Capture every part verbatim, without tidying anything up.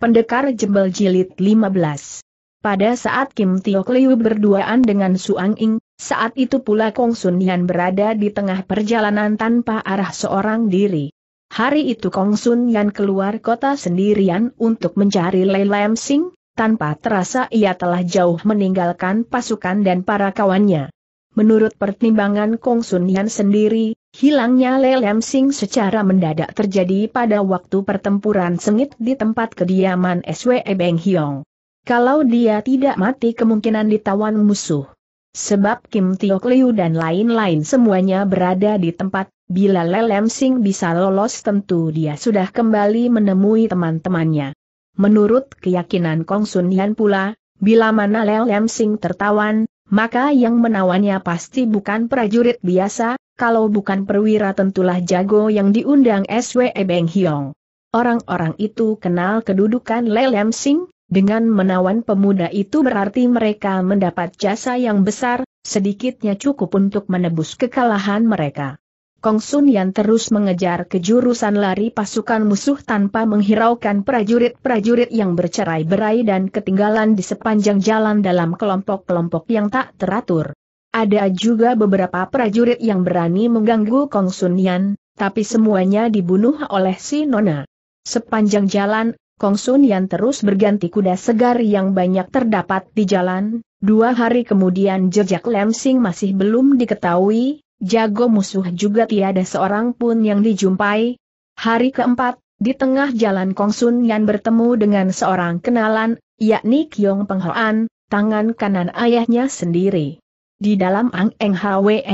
Pendekar Jembel Jilid lima belas. Pada saat Kim Tiok Liu berduaan dengan Suang Ing, saat itu pula Kong Sun Yan berada di tengah perjalanan tanpa arah seorang diri. Hari itu Kong Sun Yan keluar kota sendirian untuk mencari Lei Lam Sing, tanpa terasa ia telah jauh meninggalkan pasukan dan para kawannya. Menurut pertimbangan Kong Sun Yan sendiri, hilangnya Lei Lam Sing secara mendadak terjadi pada waktu pertempuran sengit di tempat kediaman S W E Beng Hiong. Kalau dia tidak mati kemungkinan ditawan musuh. Sebab Kim Tiok Liu dan lain-lain semuanya berada di tempat, bila Lei Lam Sing bisa lolos tentu dia sudah kembali menemui teman-temannya. Menurut keyakinan Kong Sun Yan pula, bila mana Lei Lam Sing tertawan, maka yang menawannya pasti bukan prajurit biasa. Kalau bukan perwira tentulah jago yang diundang S W E Beng Hiong. Orang-orang itu kenal kedudukan Lei Lam Sing, dengan menawan pemuda itu berarti mereka mendapat jasa yang besar, sedikitnya cukup untuk menebus kekalahan mereka. Kong Sun Yan terus mengejar kejurusan lari pasukan musuh tanpa menghiraukan prajurit-prajurit yang bercerai-berai dan ketinggalan di sepanjang jalan dalam kelompok-kelompok yang tak teratur. Ada juga beberapa prajurit yang berani mengganggu Kong Sun Yan, tapi semuanya dibunuh oleh si Nona. Sepanjang jalan, Kong Sun Yan terus berganti kuda segar yang banyak terdapat di jalan. Dua hari kemudian jejak Lem Sing masih belum diketahui, jago musuh juga tiada seorang pun yang dijumpai. Hari keempat, di tengah jalan Kong Sun Yan bertemu dengan seorang kenalan, yakni Kiong Peng Hoan, tangan kanan ayahnya sendiri. Di dalam Ang Eng Hwe,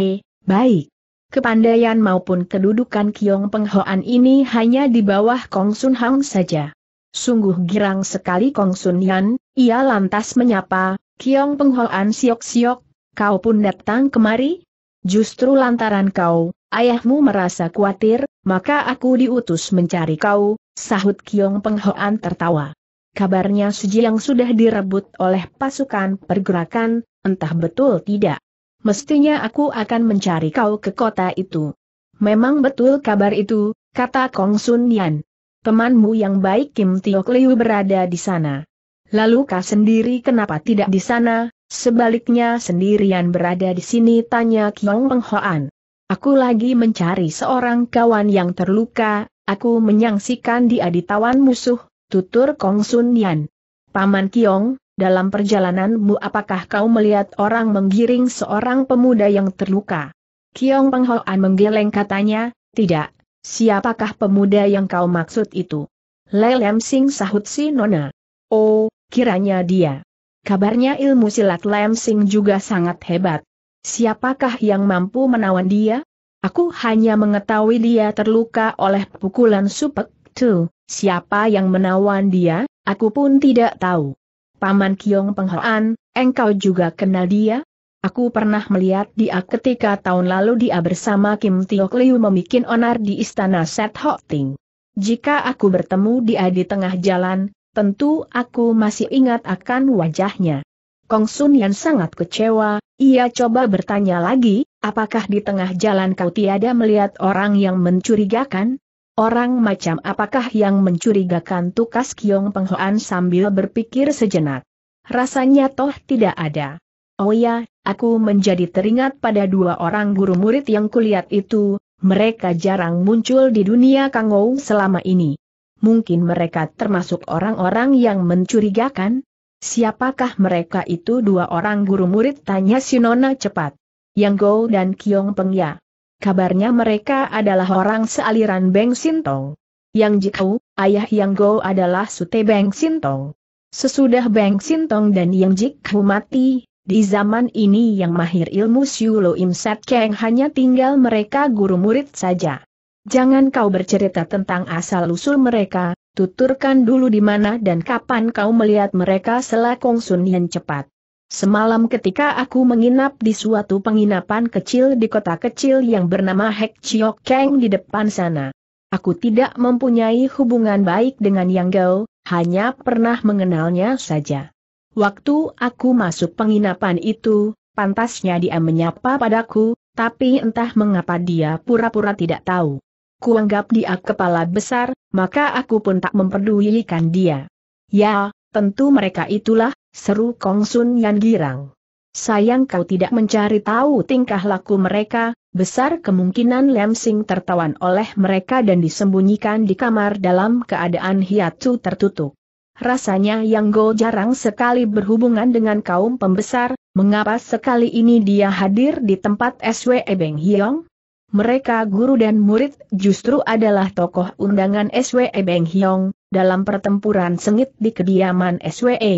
baik kepandaian maupun kedudukan Kiong Peng Hoan ini hanya di bawah Kong Sun Hang saja. Sungguh girang sekali Kong Sun Yan, ia lantas menyapa, "Kiong Peng Hoan siok-siok, kau pun datang kemari? Justru lantaran kau, ayahmu merasa khawatir, maka aku diutus mencari kau," sahut Kiong Peng Hoan tertawa. Kabarnya Suji yang sudah direbut oleh pasukan pergerakan, entah betul tidak. Mestinya aku akan mencari kau ke kota itu. Memang betul kabar itu, kata Kong Sun Yan. Temanmu yang baik Kim Tiok Liu berada di sana. Lalu kau sendiri kenapa tidak di sana? Sebaliknya sendirian berada di sini, tanya Kiong Peng Hoan. Aku lagi mencari seorang kawan yang terluka, aku menyangsikan dia ditawan musuh, tutur Kong Sun Yan. Paman Kiong, dalam perjalananmu apakah kau melihat orang menggiring seorang pemuda yang terluka? Kiong Peng Hoan menggeleng, katanya, tidak, siapakah pemuda yang kau maksud itu? Lei Lam Sing, sahut si Nona. Oh, kiranya dia. Kabarnya ilmu silat Lei Lam Sing juga sangat hebat. Siapakah yang mampu menawan dia? Aku hanya mengetahui dia terluka oleh pukulan Supek Tu. Siapa yang menawan dia, aku pun tidak tahu. Paman Kiong Peng Hoan, engkau juga kenal dia? Aku pernah melihat dia ketika tahun lalu dia bersama Kim Tiok Liu membuat onar di istana Set Ho Ting. Jika aku bertemu dia di tengah jalan, tentu aku masih ingat akan wajahnya. Kong Sun Yan sangat kecewa, ia coba bertanya lagi, apakah di tengah jalan kau tiada melihat orang yang mencurigakan? Orang macam apakah yang mencurigakan, tukas Kiong Peng Hoan sambil berpikir sejenak. Rasanya toh tidak ada. Oh ya, aku menjadi teringat pada dua orang guru murid yang kulihat itu, mereka jarang muncul di dunia Kangou selama ini. Mungkin mereka termasuk orang-orang yang mencurigakan? Siapakah mereka itu dua orang guru murid, tanya si Nona cepat. Yang Go dan Kiong Peng Ya. Kabarnya mereka adalah orang sealiran Beng Sintong. Yang Jikau, ayah Yang Go adalah sute Beng Sintong. Sesudah Beng Sintong dan Yang Jikau mati, di zaman ini yang mahir ilmu Siu Lo Im Sat Keng hanya tinggal mereka guru murid saja. Jangan kau bercerita tentang asal-usul mereka, tuturkan dulu di mana dan kapan kau melihat mereka, sela Kong Sun Yan cepat. Semalam ketika aku menginap di suatu penginapan kecil di kota kecil yang bernama Hek Chiok Keng di depan sana. Aku tidak mempunyai hubungan baik dengan Yang Go, hanya pernah mengenalnya saja. Waktu aku masuk penginapan itu, pantasnya dia menyapa padaku, tapi entah mengapa dia pura-pura tidak tahu. Kuanggap dia kepala besar, maka aku pun tak memperdulikan dia. Ya, tentu mereka itulah, seru Kong Sun Yan girang. Sayang kau tidak mencari tahu tingkah laku mereka, besar kemungkinan Lam Sing tertawan oleh mereka dan disembunyikan di kamar dalam keadaan hiatu tertutup. Rasanya Yang Go jarang sekali berhubungan dengan kaum pembesar, mengapa sekali ini dia hadir di tempat S W E Beng Hiong? Mereka guru dan murid justru adalah tokoh undangan S W E Beng Hiong, dalam pertempuran sengit di kediaman S W E.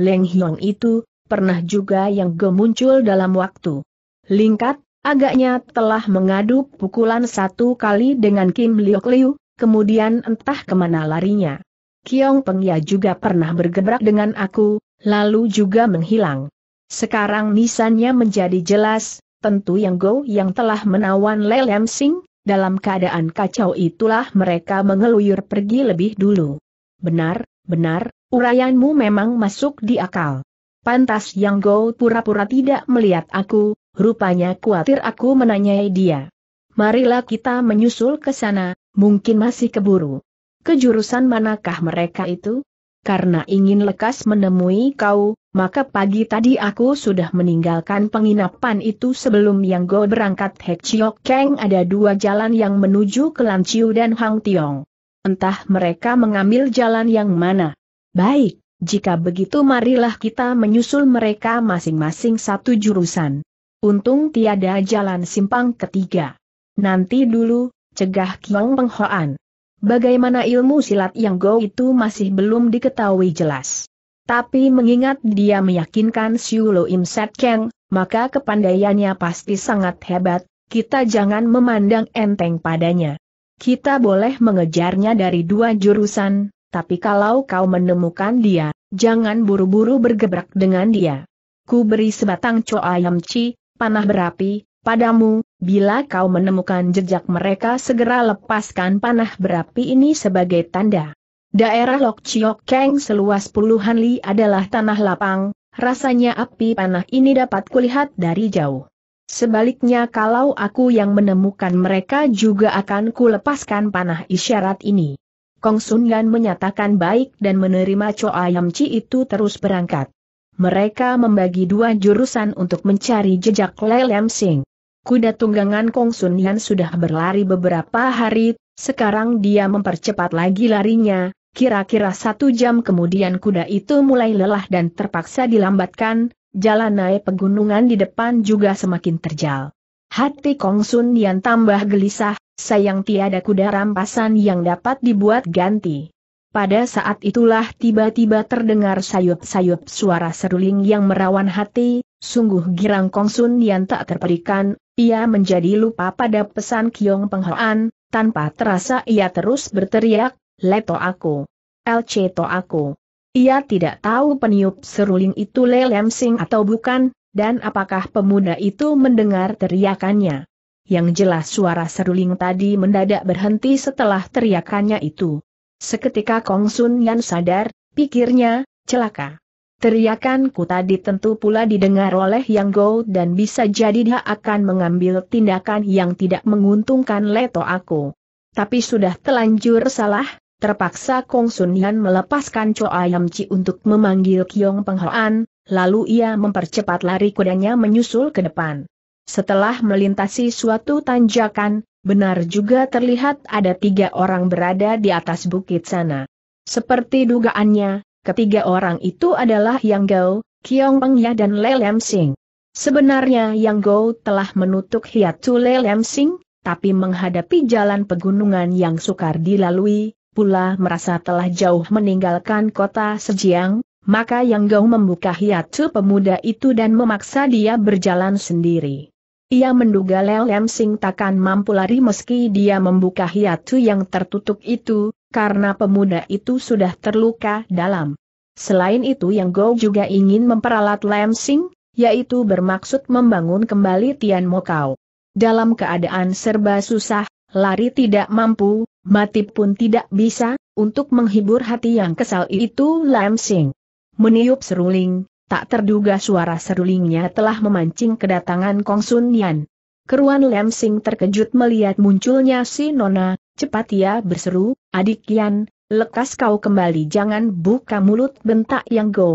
Leng Hiong itu, pernah juga Yang Go muncul dalam waktu lingkat, agaknya telah mengadu pukulan satu kali dengan Kim Liok Liu, kemudian entah kemana larinya. Kiong Pengya juga pernah bergebrak dengan aku, lalu juga menghilang. Sekarang nisannya menjadi jelas, tentu Yang Go yang telah menawan Le Lam Sing. Dalam keadaan kacau itulah mereka mengeluyur pergi lebih dulu. Benar, benar, uraianmu memang masuk di akal. Pantas Yang Go pura-pura tidak melihat aku, rupanya khawatir aku menanyai dia. Marilah kita menyusul ke sana, mungkin masih keburu. Kejurusan manakah mereka itu? Karena ingin lekas menemui kau, maka pagi tadi aku sudah meninggalkan penginapan itu sebelum Yang Go berangkat. Hek Chiok Keng ada dua jalan yang menuju ke Lan Chiu dan Hang Tiong. Entah mereka mengambil jalan yang mana. Baik, jika begitu marilah kita menyusul mereka masing-masing satu jurusan. Untung tiada jalan simpang ketiga. Nanti dulu, cegah Kiong Peng Hoan. Bagaimana ilmu silat Yang Go itu masih belum diketahui jelas. Tapi mengingat dia meyakinkan Siu Lo Im Set Keng, maka kepandaiannya pasti sangat hebat, kita jangan memandang enteng padanya. Kita boleh mengejarnya dari dua jurusan, tapi kalau kau menemukan dia, jangan buru-buru bergebrak dengan dia. Ku beri sebatang co ayam ci, panah berapi, padamu, bila kau menemukan jejak mereka segera lepaskan panah berapi ini sebagai tanda. Daerah Lok Chiok Keng seluas puluhan li adalah tanah lapang, rasanya api panah ini dapat kulihat dari jauh. Sebaliknya kalau aku yang menemukan mereka juga akan kulepaskan panah isyarat ini. Kong Sun Yan menyatakan baik dan menerima co ayam ci itu terus berangkat. Mereka membagi dua jurusan untuk mencari jejak Le Lam Sing. Kuda tunggangan Kong Sun Yan sudah berlari beberapa hari, sekarang dia mempercepat lagi larinya. Kira-kira satu jam kemudian kuda itu mulai lelah dan terpaksa dilambatkan, jalan naik pegunungan di depan juga semakin terjal. Hati Kong Sun Yan tambah gelisah, sayang tiada kuda rampasan yang dapat dibuat ganti. Pada saat itulah tiba-tiba terdengar sayup-sayup suara seruling yang merawan hati, sungguh girang Kong Sun Yan tak terperikan, ia menjadi lupa pada pesan Kiong Peng Hoan. Tanpa terasa ia terus berteriak, "Leto aku! Lceto aku!" Ia tidak tahu peniup seruling itu Le Lam Sing atau bukan, dan apakah pemuda itu mendengar teriakannya. Yang jelas suara seruling tadi mendadak berhenti setelah teriakannya itu. Seketika Kong Sun Yan sadar, pikirnya, celaka. Teriakanku tadi tentu pula didengar oleh Yang Go dan bisa jadi dia akan mengambil tindakan yang tidak menguntungkan leto aku. Tapi sudah telanjur salah, terpaksa Kong Sun Yan melepaskan co ayam ci untuk memanggil Kiong Peng Hoan, lalu ia mempercepat lari kudanya menyusul ke depan. Setelah melintasi suatu tanjakan, benar juga terlihat ada tiga orang berada di atas bukit sana. Seperti dugaannya, ketiga orang itu adalah Yang Go, Kiong Peng Ya dan Le Lam Sing. Sebenarnya Yang Go telah menutup hiatu Le Lam Sing, tapi menghadapi jalan pegunungan yang sukar dilalui, pula merasa telah jauh meninggalkan kota Sejiang, maka Yang Go membuka hiatu pemuda itu dan memaksa dia berjalan sendiri. Ia menduga Le Lam Sing takkan mampu lari meski dia membuka hiatu yang tertutup itu, karena pemuda itu sudah terluka dalam. Selain itu Yang Go juga ingin memperalat Lam Sing, yaitu bermaksud membangun kembali Tian Mo Kau. Dalam keadaan serba susah, lari tidak mampu, mati pun tidak bisa, untuk menghibur hati yang kesal itu Lam Sing meniup seruling, tak terduga suara serulingnya telah memancing kedatangan Kong Sun Yan. Keruan Lam Sing terkejut melihat munculnya si Nona, cepat ia berseru, "Adik Yan, Lekas kau kembali, jangan buka mulut, bentak Yang Go.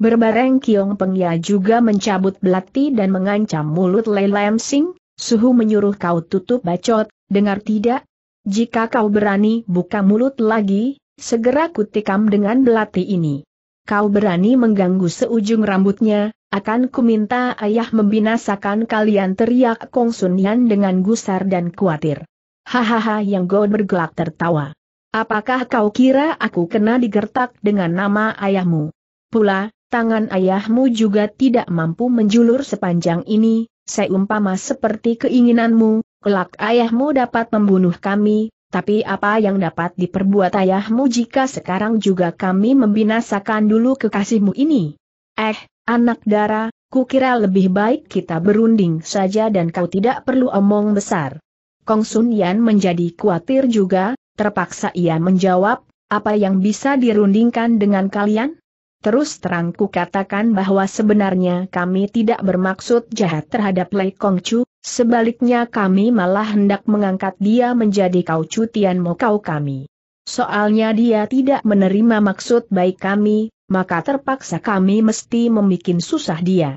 Berbareng Kiong Peng Ya juga mencabut belati dan mengancam mulut Lai Lam Sing. Suhu menyuruh kau tutup bacot, dengar tidak? Jika kau berani buka mulut lagi, segera kutikam dengan belati ini. Kau berani mengganggu seujung rambutnya, akan kuminta ayah membinasakan kalian, teriak Kong Sun Yan dengan gusar dan khawatir. Hahaha, Yang Go bergelak tertawa. Apakah kau kira aku kena digertak dengan nama ayahmu? Pula, tangan ayahmu juga tidak mampu menjulur sepanjang ini, seumpama seperti keinginanmu, kelak ayahmu dapat membunuh kami, tapi apa yang dapat diperbuat ayahmu jika sekarang juga kami membinasakan dulu kekasihmu ini? Eh, anak dara, kukira lebih baik kita berunding saja dan kau tidak perlu omong besar. Kong Sun Yan menjadi khawatir juga. Terpaksa ia menjawab, apa yang bisa dirundingkan dengan kalian? Terus terang kukatakan bahwa sebenarnya kami tidak bermaksud jahat terhadap Lai Kongcu, sebaliknya kami malah hendak mengangkat dia menjadi kau cutian mau kau kami. Soalnya dia tidak menerima maksud baik kami, maka terpaksa kami mesti membikin susah dia.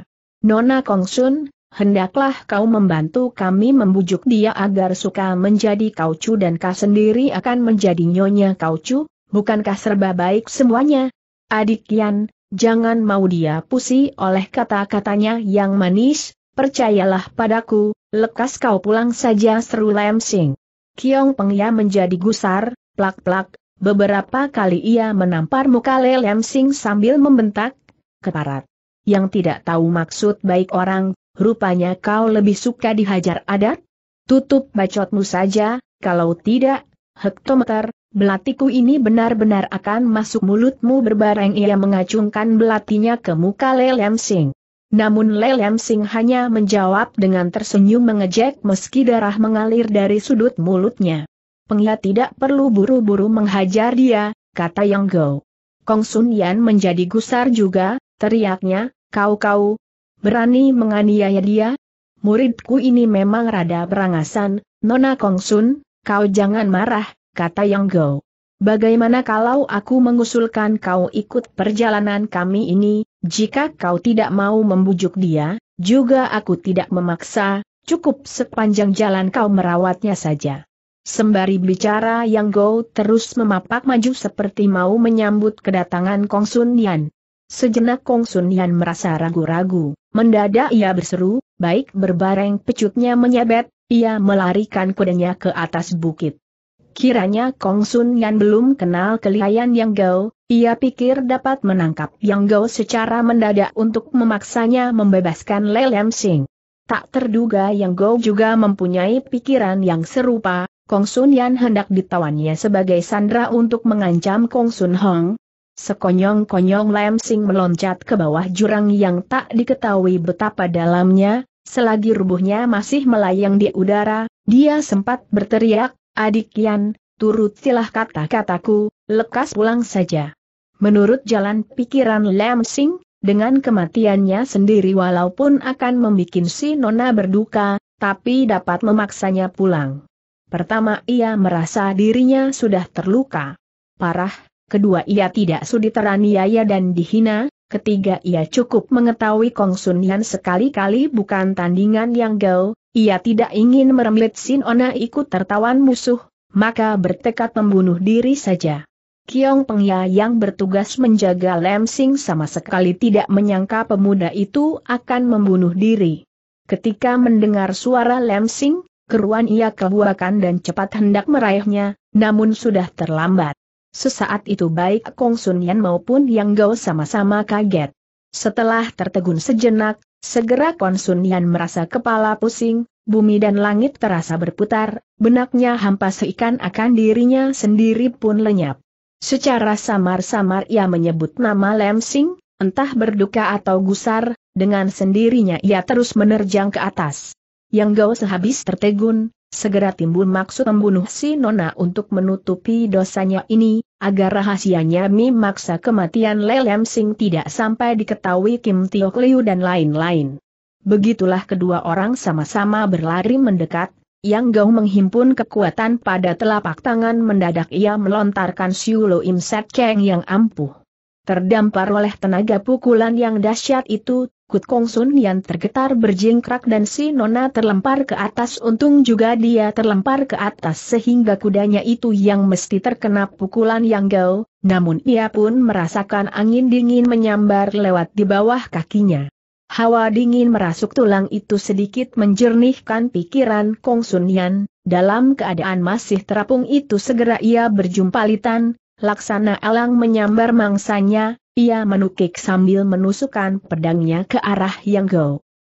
Nona Kong Sun, hendaklah kau membantu kami membujuk dia agar suka menjadi kaucu dan kau sendiri akan menjadi nyonya kaucu, bukankah serba baik semuanya? Adik Yan, jangan mau dia pusing oleh kata-katanya yang manis, percayalah padaku, lekas kau pulang saja, seru Lam Sing. Kiong Peng Ya menjadi gusar, plak-plak, beberapa kali ia menampar muka Lam Sing sambil membentak, keparat. Yang tidak tahu maksud baik orang. Rupanya kau lebih suka dihajar adat? Tutup bacotmu saja, kalau tidak, hektometer, belatiku ini benar-benar akan masuk mulutmu, berbareng ia mengacungkan belatinya ke muka Lai Lam Sing. Namun Lai Lam Sing hanya menjawab dengan tersenyum mengejek meski darah mengalir dari sudut mulutnya. Pengya tidak perlu buru-buru menghajar dia, kata Yang Go. Kong Sun Yan menjadi gusar juga, teriaknya, kau-kau. Berani menganiaya dia? Muridku ini memang rada berangasan, Nona Kong Sun, kau jangan marah, kata Yang Go. Bagaimana kalau aku mengusulkan kau ikut perjalanan kami ini, jika kau tidak mau membujuk dia, juga aku tidak memaksa, cukup sepanjang jalan kau merawatnya saja. Sembari bicara Yang Go terus memapak maju seperti mau menyambut kedatangan Kong Sun Yan. Sejenak Kong Sun Yan merasa ragu-ragu, mendadak ia berseru, baik, berbareng pecutnya menyabet, ia melarikan kudanya ke atas bukit. Kiranya Kong Sun Yan belum kenal kelihayan Yang Go, ia pikir dapat menangkap Yang Go secara mendadak untuk memaksanya membebaskan Lai Lam Sing. Tak terduga Yang Go juga mempunyai pikiran yang serupa, Kong Sun Yan hendak ditawannya sebagai sandera untuk mengancam Kong Sun Hong. Sekonyong-konyong Lam Sing meloncat ke bawah jurang yang tak diketahui betapa dalamnya, selagi rubuhnya masih melayang di udara, dia sempat berteriak, Adik Yan, turutilah kata-kataku, lekas pulang saja. Menurut jalan pikiran Lam Sing, dengan kematiannya sendiri walaupun akan membuat si Nona berduka, tapi dapat memaksanya pulang. Pertama ia merasa dirinya sudah terluka parah. Kedua ia tidak sudi teraniaya dan dihina, ketiga ia cukup mengetahui Kong Sun Yan sekali-kali bukan tandingan Yang Go, ia tidak ingin meremlit Sinona ikut tertawan musuh, maka bertekad membunuh diri saja. Kiong Peng Ya yang bertugas menjaga Lam Sing sama sekali tidak menyangka pemuda itu akan membunuh diri. Ketika mendengar suara Lam Sing, keruan ia kebuakan dan cepat hendak meraihnya, namun sudah terlambat. Sesaat itu baik Kong Sun Yan maupun Yang Go sama-sama kaget. Setelah tertegun sejenak, segera Kong Sun Yan merasa kepala pusing, bumi dan langit terasa berputar, benaknya hampas seikan akan dirinya sendiri pun lenyap. Secara samar-samar ia menyebut nama Lam Sing, entah berduka atau gusar, dengan sendirinya ia terus menerjang ke atas. Yang Go sehabis tertegun, segera timbul maksud membunuh si Nona untuk menutupi dosanya ini, agar rahasianya memaksa kematian Lai Lam Sing tidak sampai diketahui Kim Tio Kliu dan lain-lain. Begitulah kedua orang sama-sama berlari mendekat, Yang Gao menghimpun kekuatan pada telapak tangan, mendadak ia melontarkan Siu Lo Im Set Keng yang ampuh. Terdampar oleh tenaga pukulan yang dahsyat itu, Kut Kong Sun yang tergetar berjingkrak dan si nona terlempar ke atas. Untung juga dia terlempar ke atas sehingga kudanya itu yang mesti terkena pukulan Yang Gao, namun ia pun merasakan angin dingin menyambar lewat di bawah kakinya. Hawa dingin merasuk tulang itu sedikit menjernihkan pikiran Kong Sun Yan. Dalam keadaan masih terapung itu segera ia berjumpa litan, laksana elang menyambar mangsanya, ia menukik sambil menusukkan pedangnya ke arah Yang Gao.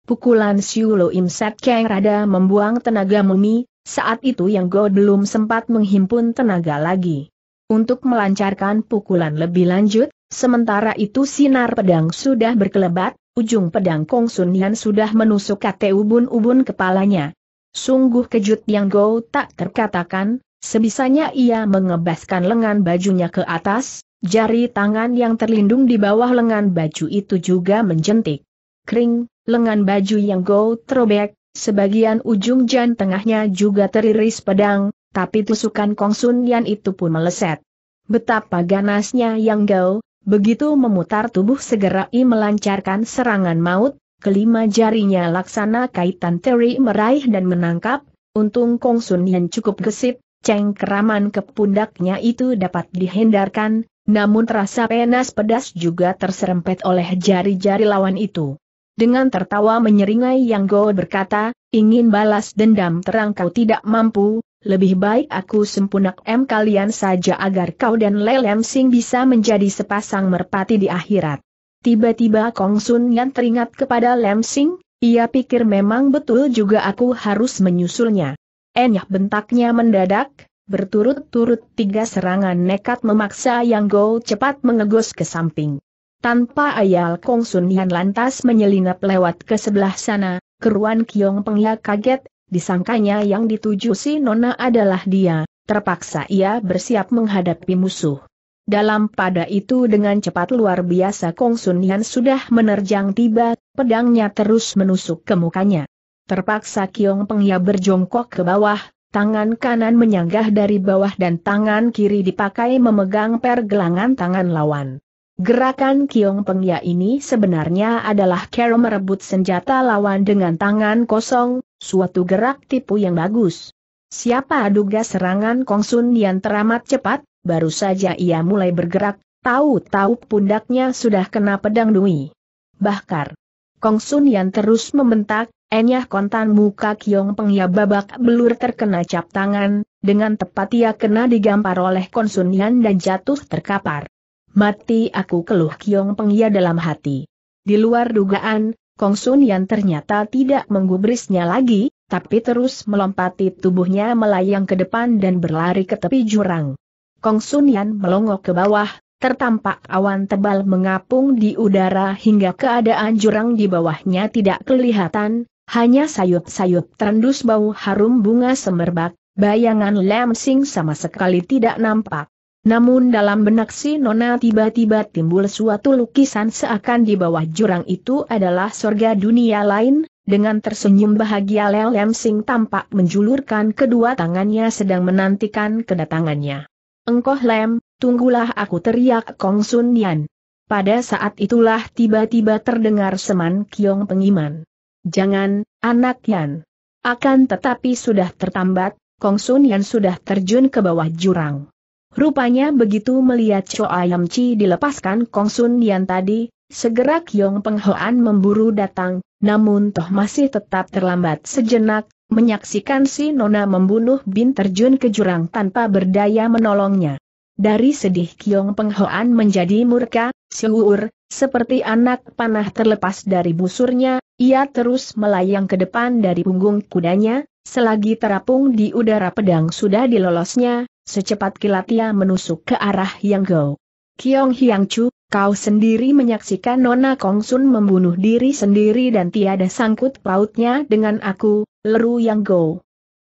Pukulan Siu Lo Im Set Keng rada membuang tenaga mumi, saat itu Yang Gao belum sempat menghimpun tenaga lagi untuk melancarkan pukulan lebih lanjut, sementara itu sinar pedang sudah berkelebat. Ujung pedang Kong Sun Yan sudah menusuk kate ubun-ubun kepalanya. Sungguh kejut Yang Gao tak terkatakan, sebisanya ia mengebaskan lengan bajunya ke atas, jari tangan yang terlindung di bawah lengan baju itu juga menjentik. Kring, lengan baju Yang Gao terobek, sebagian ujung jan tengahnya juga teriris pedang, tapi tusukan Kong Sun Yan itu pun meleset. Betapa ganasnya Yang Gao. Begitu memutar tubuh segera ia melancarkan serangan maut, kelima jarinya laksana kaitan teri meraih dan menangkap. Untung Kong Sun Yan cukup gesit, cengkeraman ke pundaknya itu dapat dihindarkan, namun terasa penas pedas juga terserempet oleh jari-jari lawan itu. Dengan tertawa menyeringai Yang Gao berkata, ingin balas dendam terang kau tidak mampu, lebih baik aku sempunak em kalian saja agar kau dan Lelem Sing bisa menjadi sepasang merpati di akhirat. Tiba-tiba Kong Sun Yan teringat kepada Lem Sing, ia pikir memang betul juga aku harus menyusulnya. Enyah bentaknya mendadak, berturut-turut tiga serangan nekat memaksa Yang Gao cepat mengegos ke samping. Tanpa ayal Kong Sun Yan lantas menyelinap lewat ke sebelah sana. Keruan Kiong Pengya kaget, disangkanya yang dituju si nona adalah dia, terpaksa ia bersiap menghadapi musuh. Dalam pada itu dengan cepat luar biasa Kong Sun Yan sudah menerjang tiba, pedangnya terus menusuk ke mukanya. Terpaksa Kiong Pengya berjongkok ke bawah, tangan kanan menyanggah dari bawah dan tangan kiri dipakai memegang pergelangan tangan lawan. Gerakan Kiong Pengya ini sebenarnya adalah cara merebut senjata lawan dengan tangan kosong, suatu gerak tipu yang bagus. Siapa duga serangan Kong Sun Yan teramat cepat, baru saja ia mulai bergerak, tahu-tahu pundaknya sudah kena pedang Dui Bahkar. Kong Sun Yan terus membentak, enyah kontan muka Kiong Pengya babak belur terkena cap tangan, dengan tepat ia kena digampar oleh Kong Sun Yan dan jatuh terkapar. Mati aku, keluh Kiong Pengya dalam hati. Di luar dugaan, Kong Sun Yan ternyata tidak menggubrisnya lagi, tapi terus melompati tubuhnya melayang ke depan dan berlari ke tepi jurang. Kong Sun Yan melongo ke bawah, tertampak awan tebal mengapung di udara hingga keadaan jurang di bawahnya tidak kelihatan, hanya sayup-sayup terendus bau harum bunga semerbak, bayangan Lem Sing sama sekali tidak nampak. Namun dalam benak si nona tiba-tiba timbul suatu lukisan seakan di bawah jurang itu adalah surga dunia lain. Dengan tersenyum bahagia Lelem Sing tampak menjulurkan kedua tangannya sedang menantikan kedatangannya. Engkoh Lem, tunggulah aku, teriak Kong Sun Yan. Pada saat itulah tiba-tiba terdengar seman Kiong Pengiman. Jangan, anak Yan. Akan tetapi sudah tertambat, Kong Sun Yan sudah terjun ke bawah jurang. Rupanya begitu melihat Cho Ayam Chi dilepaskan Kong Sun Yan tadi, segera Kiong Penghoan memburu datang, namun toh masih tetap terlambat sejenak, menyaksikan si nona membunuh Bin terjun ke jurang tanpa berdaya menolongnya. Dari sedih Kiong Penghoan menjadi murka, siur, seperti anak panah terlepas dari busurnya, ia terus melayang ke depan dari punggung kudanya, selagi terapung di udara pedang sudah dilolosnya. Secepat kilat ia menusuk ke arah Yang Gao. Kiong Hiang Chu, kau sendiri menyaksikan nona Kong Sun membunuh diri sendiri dan tiada sangkut pautnya dengan aku, leru Yang Gao.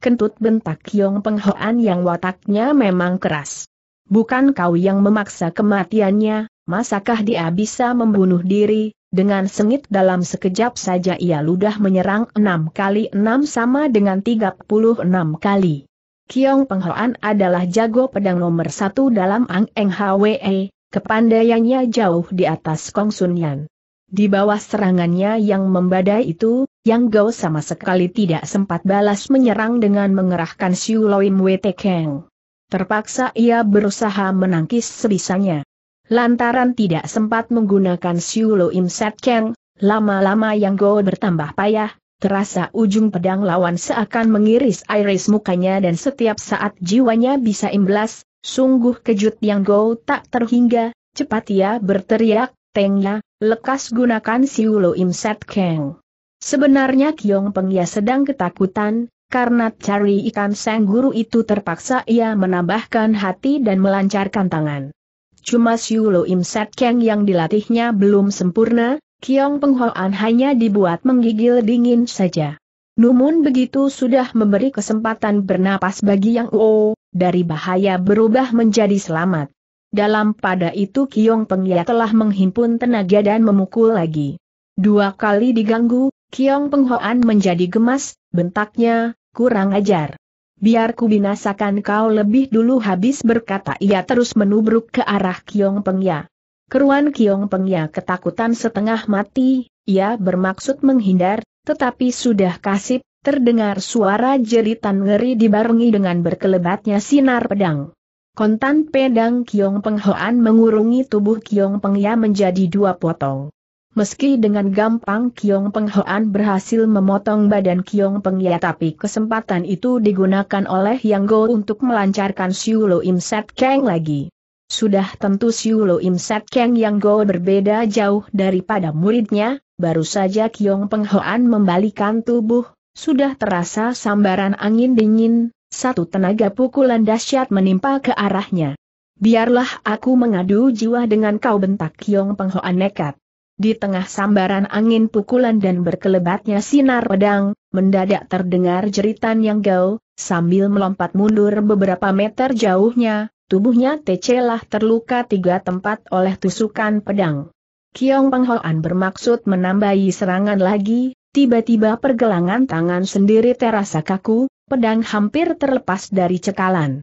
Kentut, bentak Kiong Penghoan yang wataknya memang keras. Bukan kau yang memaksa kematiannya, Masakah dia bisa membunuh diri? Dengan sengit dalam sekejap saja ia ludah menyerang enam kali enam sama dengan tiga puluh enam kali. Kiong Penghoan adalah jago pedang nomor satu dalam Ang Eng Hwe, kepandaiannya jauh di atas Kong Sun Yan. Di bawah serangannya yang membadai itu, Yang Gao sama sekali tidak sempat balas menyerang dengan mengerahkan Siu Loim Wete Keng. Terpaksa ia berusaha menangkis sebisanya. Lantaran tidak sempat menggunakan Siu Loim Set Keng, lama-lama Yang Gao bertambah payah, terasa ujung pedang lawan seakan mengiris iris mukanya dan setiap saat jiwanya bisa imblas. Sungguh kejut Yang Gao tak terhingga, cepat ia berteriak, "Tengnya, lekas gunakan Siu Loim Set Keng." Sebenarnya Kiong Peng ia sedang ketakutan, karena cari ikan sang guru itu terpaksa ia menambahkan hati dan melancarkan tangan. Cuma Siu Loim Set Keng yang dilatihnya belum sempurna, Kiong Peng Hoan hanya dibuat menggigil dingin saja. Namun begitu sudah memberi kesempatan bernapas bagi Yang O, dari bahaya berubah menjadi selamat. Dalam pada itu Kiong Peng ya telah menghimpun tenaga dan memukul lagi. Dua kali diganggu, Kiong Peng Hoan menjadi gemas, bentaknya, "Kurang ajar. Biar ku binasakan kau lebih dulu," habis berkata ia terus menubruk ke arah Kiong Peng Ya. Keruan Kiong Peng Ya ketakutan setengah mati, ia bermaksud menghindar, tetapi sudah kasip, terdengar suara jeritan ngeri dibarengi dengan berkelebatnya sinar pedang. Kontan pedang Kiong Peng Hoan mengurungi tubuh Kiong Peng Ya menjadi dua potong. Meski dengan gampang Kiong Peng Hoan berhasil memotong badan Kiong Peng Ya, tapi kesempatan itu digunakan oleh Yang Gao untuk melancarkan Siu Loim Set Keng lagi. Sudah tentu Siu Loim Set Keng Yang Gao berbeda jauh daripada muridnya, baru saja Kiong Peng Hoan membalikan tubuh, sudah terasa sambaran angin dingin, satu tenaga pukulan dahsyat menimpa ke arahnya. "Biarlah aku mengadu jiwa dengan kau," bentak Kiong Peng Hoan nekat. Di tengah sambaran angin pukulan dan berkelebatnya sinar pedang, mendadak terdengar jeritan Yang Gao, sambil melompat mundur beberapa meter jauhnya, tubuhnya tecelah terluka tiga tempat oleh tusukan pedang. Kiong Peng Hoan bermaksud menambahi serangan lagi, tiba-tiba pergelangan tangan sendiri terasa kaku, pedang hampir terlepas dari cekalan.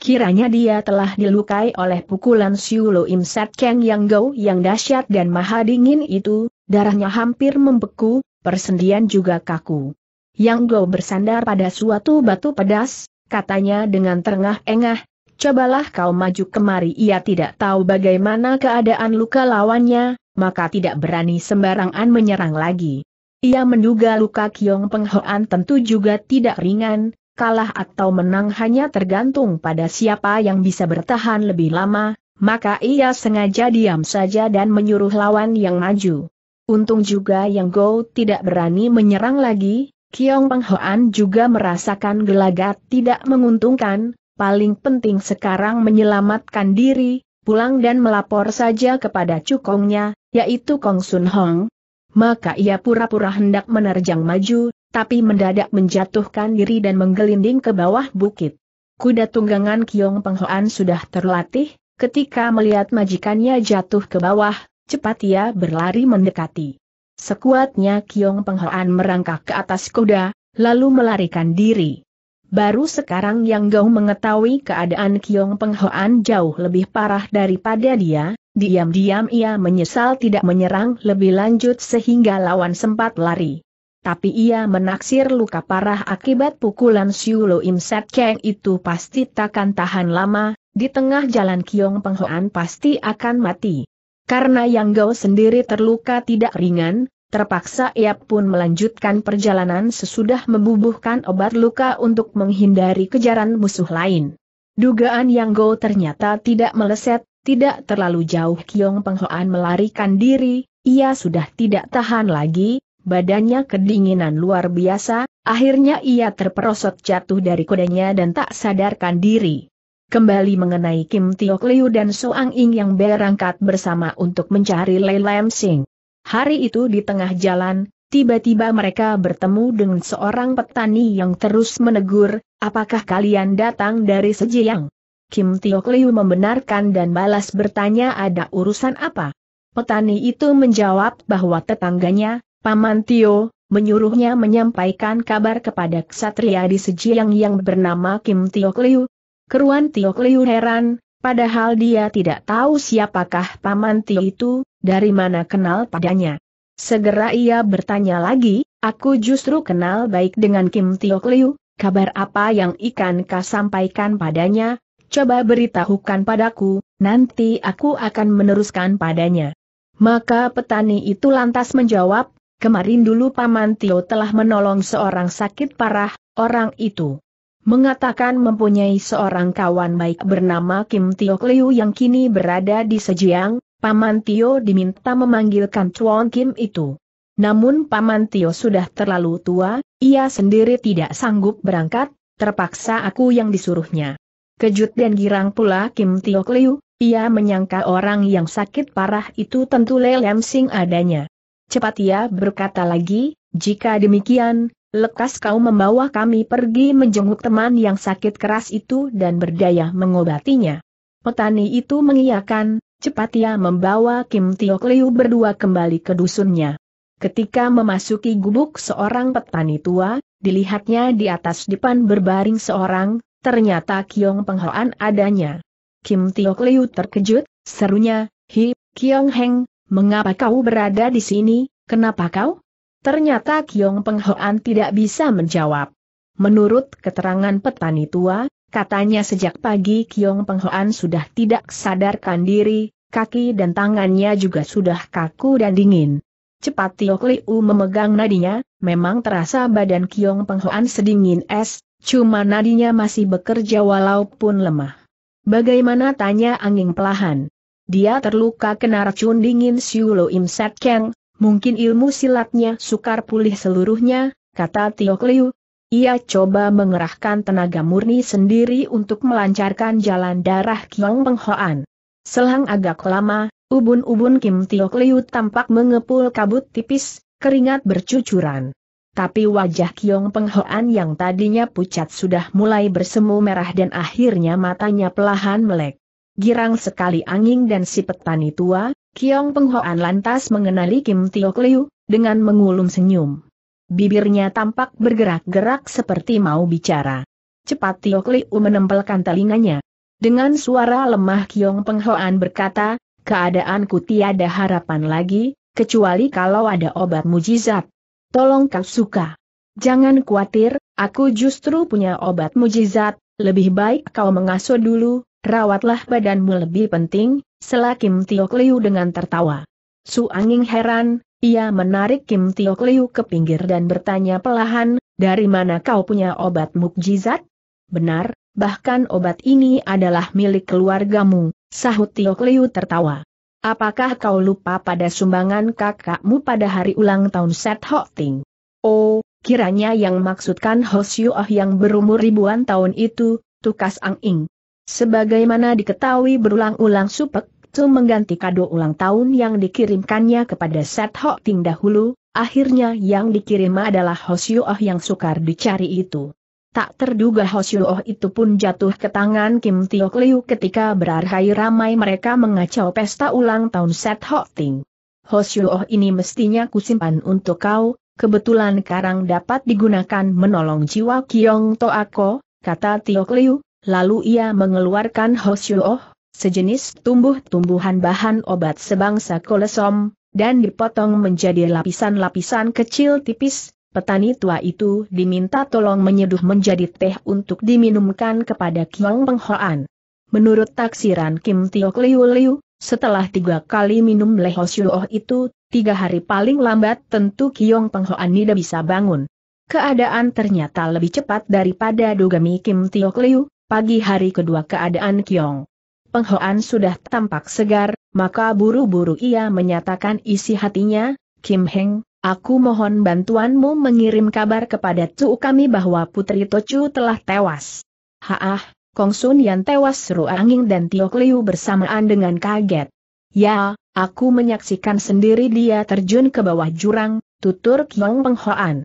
Kiranya dia telah dilukai oleh pukulan Siu Loim Set Keng Yang Gao yang dahsyat dan maha dingin itu, darahnya hampir membeku, persendian juga kaku. Yang Gao bersandar pada suatu batu pedas, katanya dengan terengah-engah, "Cobalah kau maju kemari." Ia tidak tahu bagaimana keadaan luka lawannya, maka tidak berani sembarangan menyerang lagi. Ia menduga luka Kiong Peng Hoan tentu juga tidak ringan. Kalah atau menang hanya tergantung pada siapa yang bisa bertahan lebih lama, maka ia sengaja diam saja dan menyuruh lawan yang maju. Untung juga Yang Gao tidak berani menyerang lagi. Kiong Peng Hoan juga merasakan gelagat tidak menguntungkan, paling penting sekarang menyelamatkan diri, pulang dan melapor saja kepada cukongnya, yaitu Kong Sun Hong. Maka ia pura-pura hendak menerjang maju, tapi mendadak menjatuhkan diri dan menggelinding ke bawah bukit. Kuda tunggangan Kiong Peng Hoan sudah terlatih, ketika melihat majikannya jatuh ke bawah, cepat ia berlari mendekati. Sekuatnya Kiong Peng Hoan merangkak ke atas kuda, lalu melarikan diri. Baru sekarang Yang Gao mengetahui keadaan Kiong Peng Hoan jauh lebih parah daripada dia, diam-diam ia menyesal tidak menyerang lebih lanjut sehingga lawan sempat lari. Tapi ia menaksir luka parah akibat pukulan Siu Loim Set Keng itu pasti takkan tahan lama, di tengah jalan Kiong Peng Hoan pasti akan mati. Karena Yang Gao sendiri terluka tidak ringan, terpaksa ia pun melanjutkan perjalanan sesudah membubuhkan obat luka untuk menghindari kejaran musuh lain. Dugaan Yang Gao ternyata tidak meleset, tidak terlalu jauh Kiong Peng Hoan melarikan diri, ia sudah tidak tahan lagi. Badannya kedinginan luar biasa, akhirnya ia terperosot jatuh dari kudanya dan tak sadarkan diri. Kembali mengenai Kim Tiok Liu dan Soang Ing yang berangkat bersama untuk mencari Lei Lam Sing. Hari itu di tengah jalan, tiba-tiba mereka bertemu dengan seorang petani yang terus menegur, "Apakah kalian datang dari Sejiyang?" Kim Tio Kliu membenarkan dan balas bertanya ada urusan apa. Petani itu menjawab bahwa tetangganya, Paman Tio, menyuruhnya menyampaikan kabar kepada ksatria di Sejiang yang bernama Kim Tio Kliu. Keruan Tio Kliu heran, padahal dia tidak tahu siapakah Paman Tio itu, dari mana kenal padanya. Segera ia bertanya lagi, aku justru kenal baik dengan Kim Tio Kliu, kabar apa yang ikan kau sampaikan padanya, coba beritahukan padaku, nanti aku akan meneruskan padanya. Maka petani itu lantas menjawab, kemarin dulu Paman Tio telah menolong seorang sakit parah, orang itu mengatakan mempunyai seorang kawan baik bernama Kim Tio Kliu yang kini berada di Sejiang. Paman Tio diminta memanggilkan Chuan Kim itu. Namun Paman Tio sudah terlalu tua, ia sendiri tidak sanggup berangkat, terpaksa aku yang disuruhnya. Kejut dan girang pula Kim Tio Kliu, ia menyangka orang yang sakit parah itu tentu Lelem Sing adanya. Cepat ia berkata lagi, jika demikian, lekas kau membawa kami pergi menjenguk teman yang sakit keras itu dan berdaya mengobatinya. Petani itu mengiyakan, cepat ia membawa Kim Tio Kliu berdua kembali ke dusunnya. Ketika memasuki gubuk seorang petani tua, dilihatnya di atas dipan berbaring seorang, ternyata Kiong Penghoan adanya. Kim Tio Kliu terkejut, serunya, hi, Kiong Heng, mengapa kau berada di sini, kenapa kau? Ternyata Kiong Penghoan tidak bisa menjawab. Menurut keterangan petani tua, katanya sejak pagi Kiong Penghoan sudah tidak sadarkan diri, kaki dan tangannya juga sudah kaku dan dingin. Cepat Tio Kliu memegang nadinya, memang terasa badan Kiong Penghoan sedingin es, cuma nadinya masih bekerja walaupun lemah. Bagaimana tanya angin pelahan? Dia terluka kena racun dingin Siu Lo Im Set Keng. Mungkin ilmu silatnya sukar pulih seluruhnya, kata Tio Kliu. Ia coba mengerahkan tenaga murni sendiri untuk melancarkan jalan darah Kiong Penghoan. Selang agak lama, ubun-ubun Kim Tio Kliu tampak mengepul kabut tipis, keringat bercucuran. Tapi wajah Kiong Penghoan yang tadinya pucat sudah mulai bersemu merah dan akhirnya matanya pelahan melek. Girang sekali angin dan si petani tua, Kiong Penghoan lantas mengenali Kim Tio Kliu, dengan mengulum senyum. Bibirnya tampak bergerak-gerak seperti mau bicara. Cepat Tio Kliu menempelkan telinganya. Dengan suara lemah Kiong Penghoan berkata, keadaanku tiada harapan lagi, kecuali kalau ada obat mujizat. Tolong kau suka. Jangan khawatir, aku justru punya obat mujizat, lebih baik kau mengasuh dulu, rawatlah badanmu lebih penting, sela Kim Tio Kliu dengan tertawa. Su Anging heran, ia menarik Kim Tio Kliu ke pinggir dan bertanya pelahan, dari mana kau punya obat mukjizat? Benar, bahkan obat ini adalah milik keluargamu, sahut Tio Kliu tertawa. Apakah kau lupa pada sumbangan kakakmu pada hari ulang tahun Set Ho Ting? Oh, kiranya yang maksudkan Ho Siu Ah yang berumur ribuan tahun itu, tukas Anging. Sebagaimana diketahui berulang-ulang Supek Su mengganti kado ulang tahun yang dikirimkannya kepada Set Ho Ting dahulu, akhirnya yang dikirim adalah Ho Siu Ah yang sukar dicari itu. Tak terduga Ho Siu Ah itu pun jatuh ke tangan Kim Tio Kliu ketika berarhai ramai mereka mengacau pesta ulang tahun Set Ho Ting. Ho Siu Ah ini mestinya kusimpan untuk kau, kebetulan karang dapat digunakan menolong jiwa Kiong Toako, kata Tio Kliu, lalu ia mengeluarkan Ho Siu Ah, sejenis tumbuh-tumbuhan bahan obat sebangsa kolesom, dan dipotong menjadi lapisan-lapisan kecil tipis. Petani tua itu diminta tolong menyeduh menjadi teh untuk diminumkan kepada Kiong Penghoan. Menurut taksiran Kim Tio Kliu Liu, setelah tiga kali minum leh Ho Siu Ah itu, tiga hari paling lambat tentu Kiong Penghoan tidak bisa bangun. Keadaan ternyata lebih cepat daripada dogami Kim Tio Kliu, pagi hari kedua keadaan Kiong Penghoan sudah tampak segar, maka buru-buru ia menyatakan isi hatinya, Kim Heng, aku mohon bantuanmu mengirim kabar kepada Cu kami bahwa Putri Tocu telah tewas. Haah, Kong Sun yang tewas, seru Angin dan Tio Kliu bersamaan dengan kaget. Ya, aku menyaksikan sendiri dia terjun ke bawah jurang, tutur Kiong Penghoan.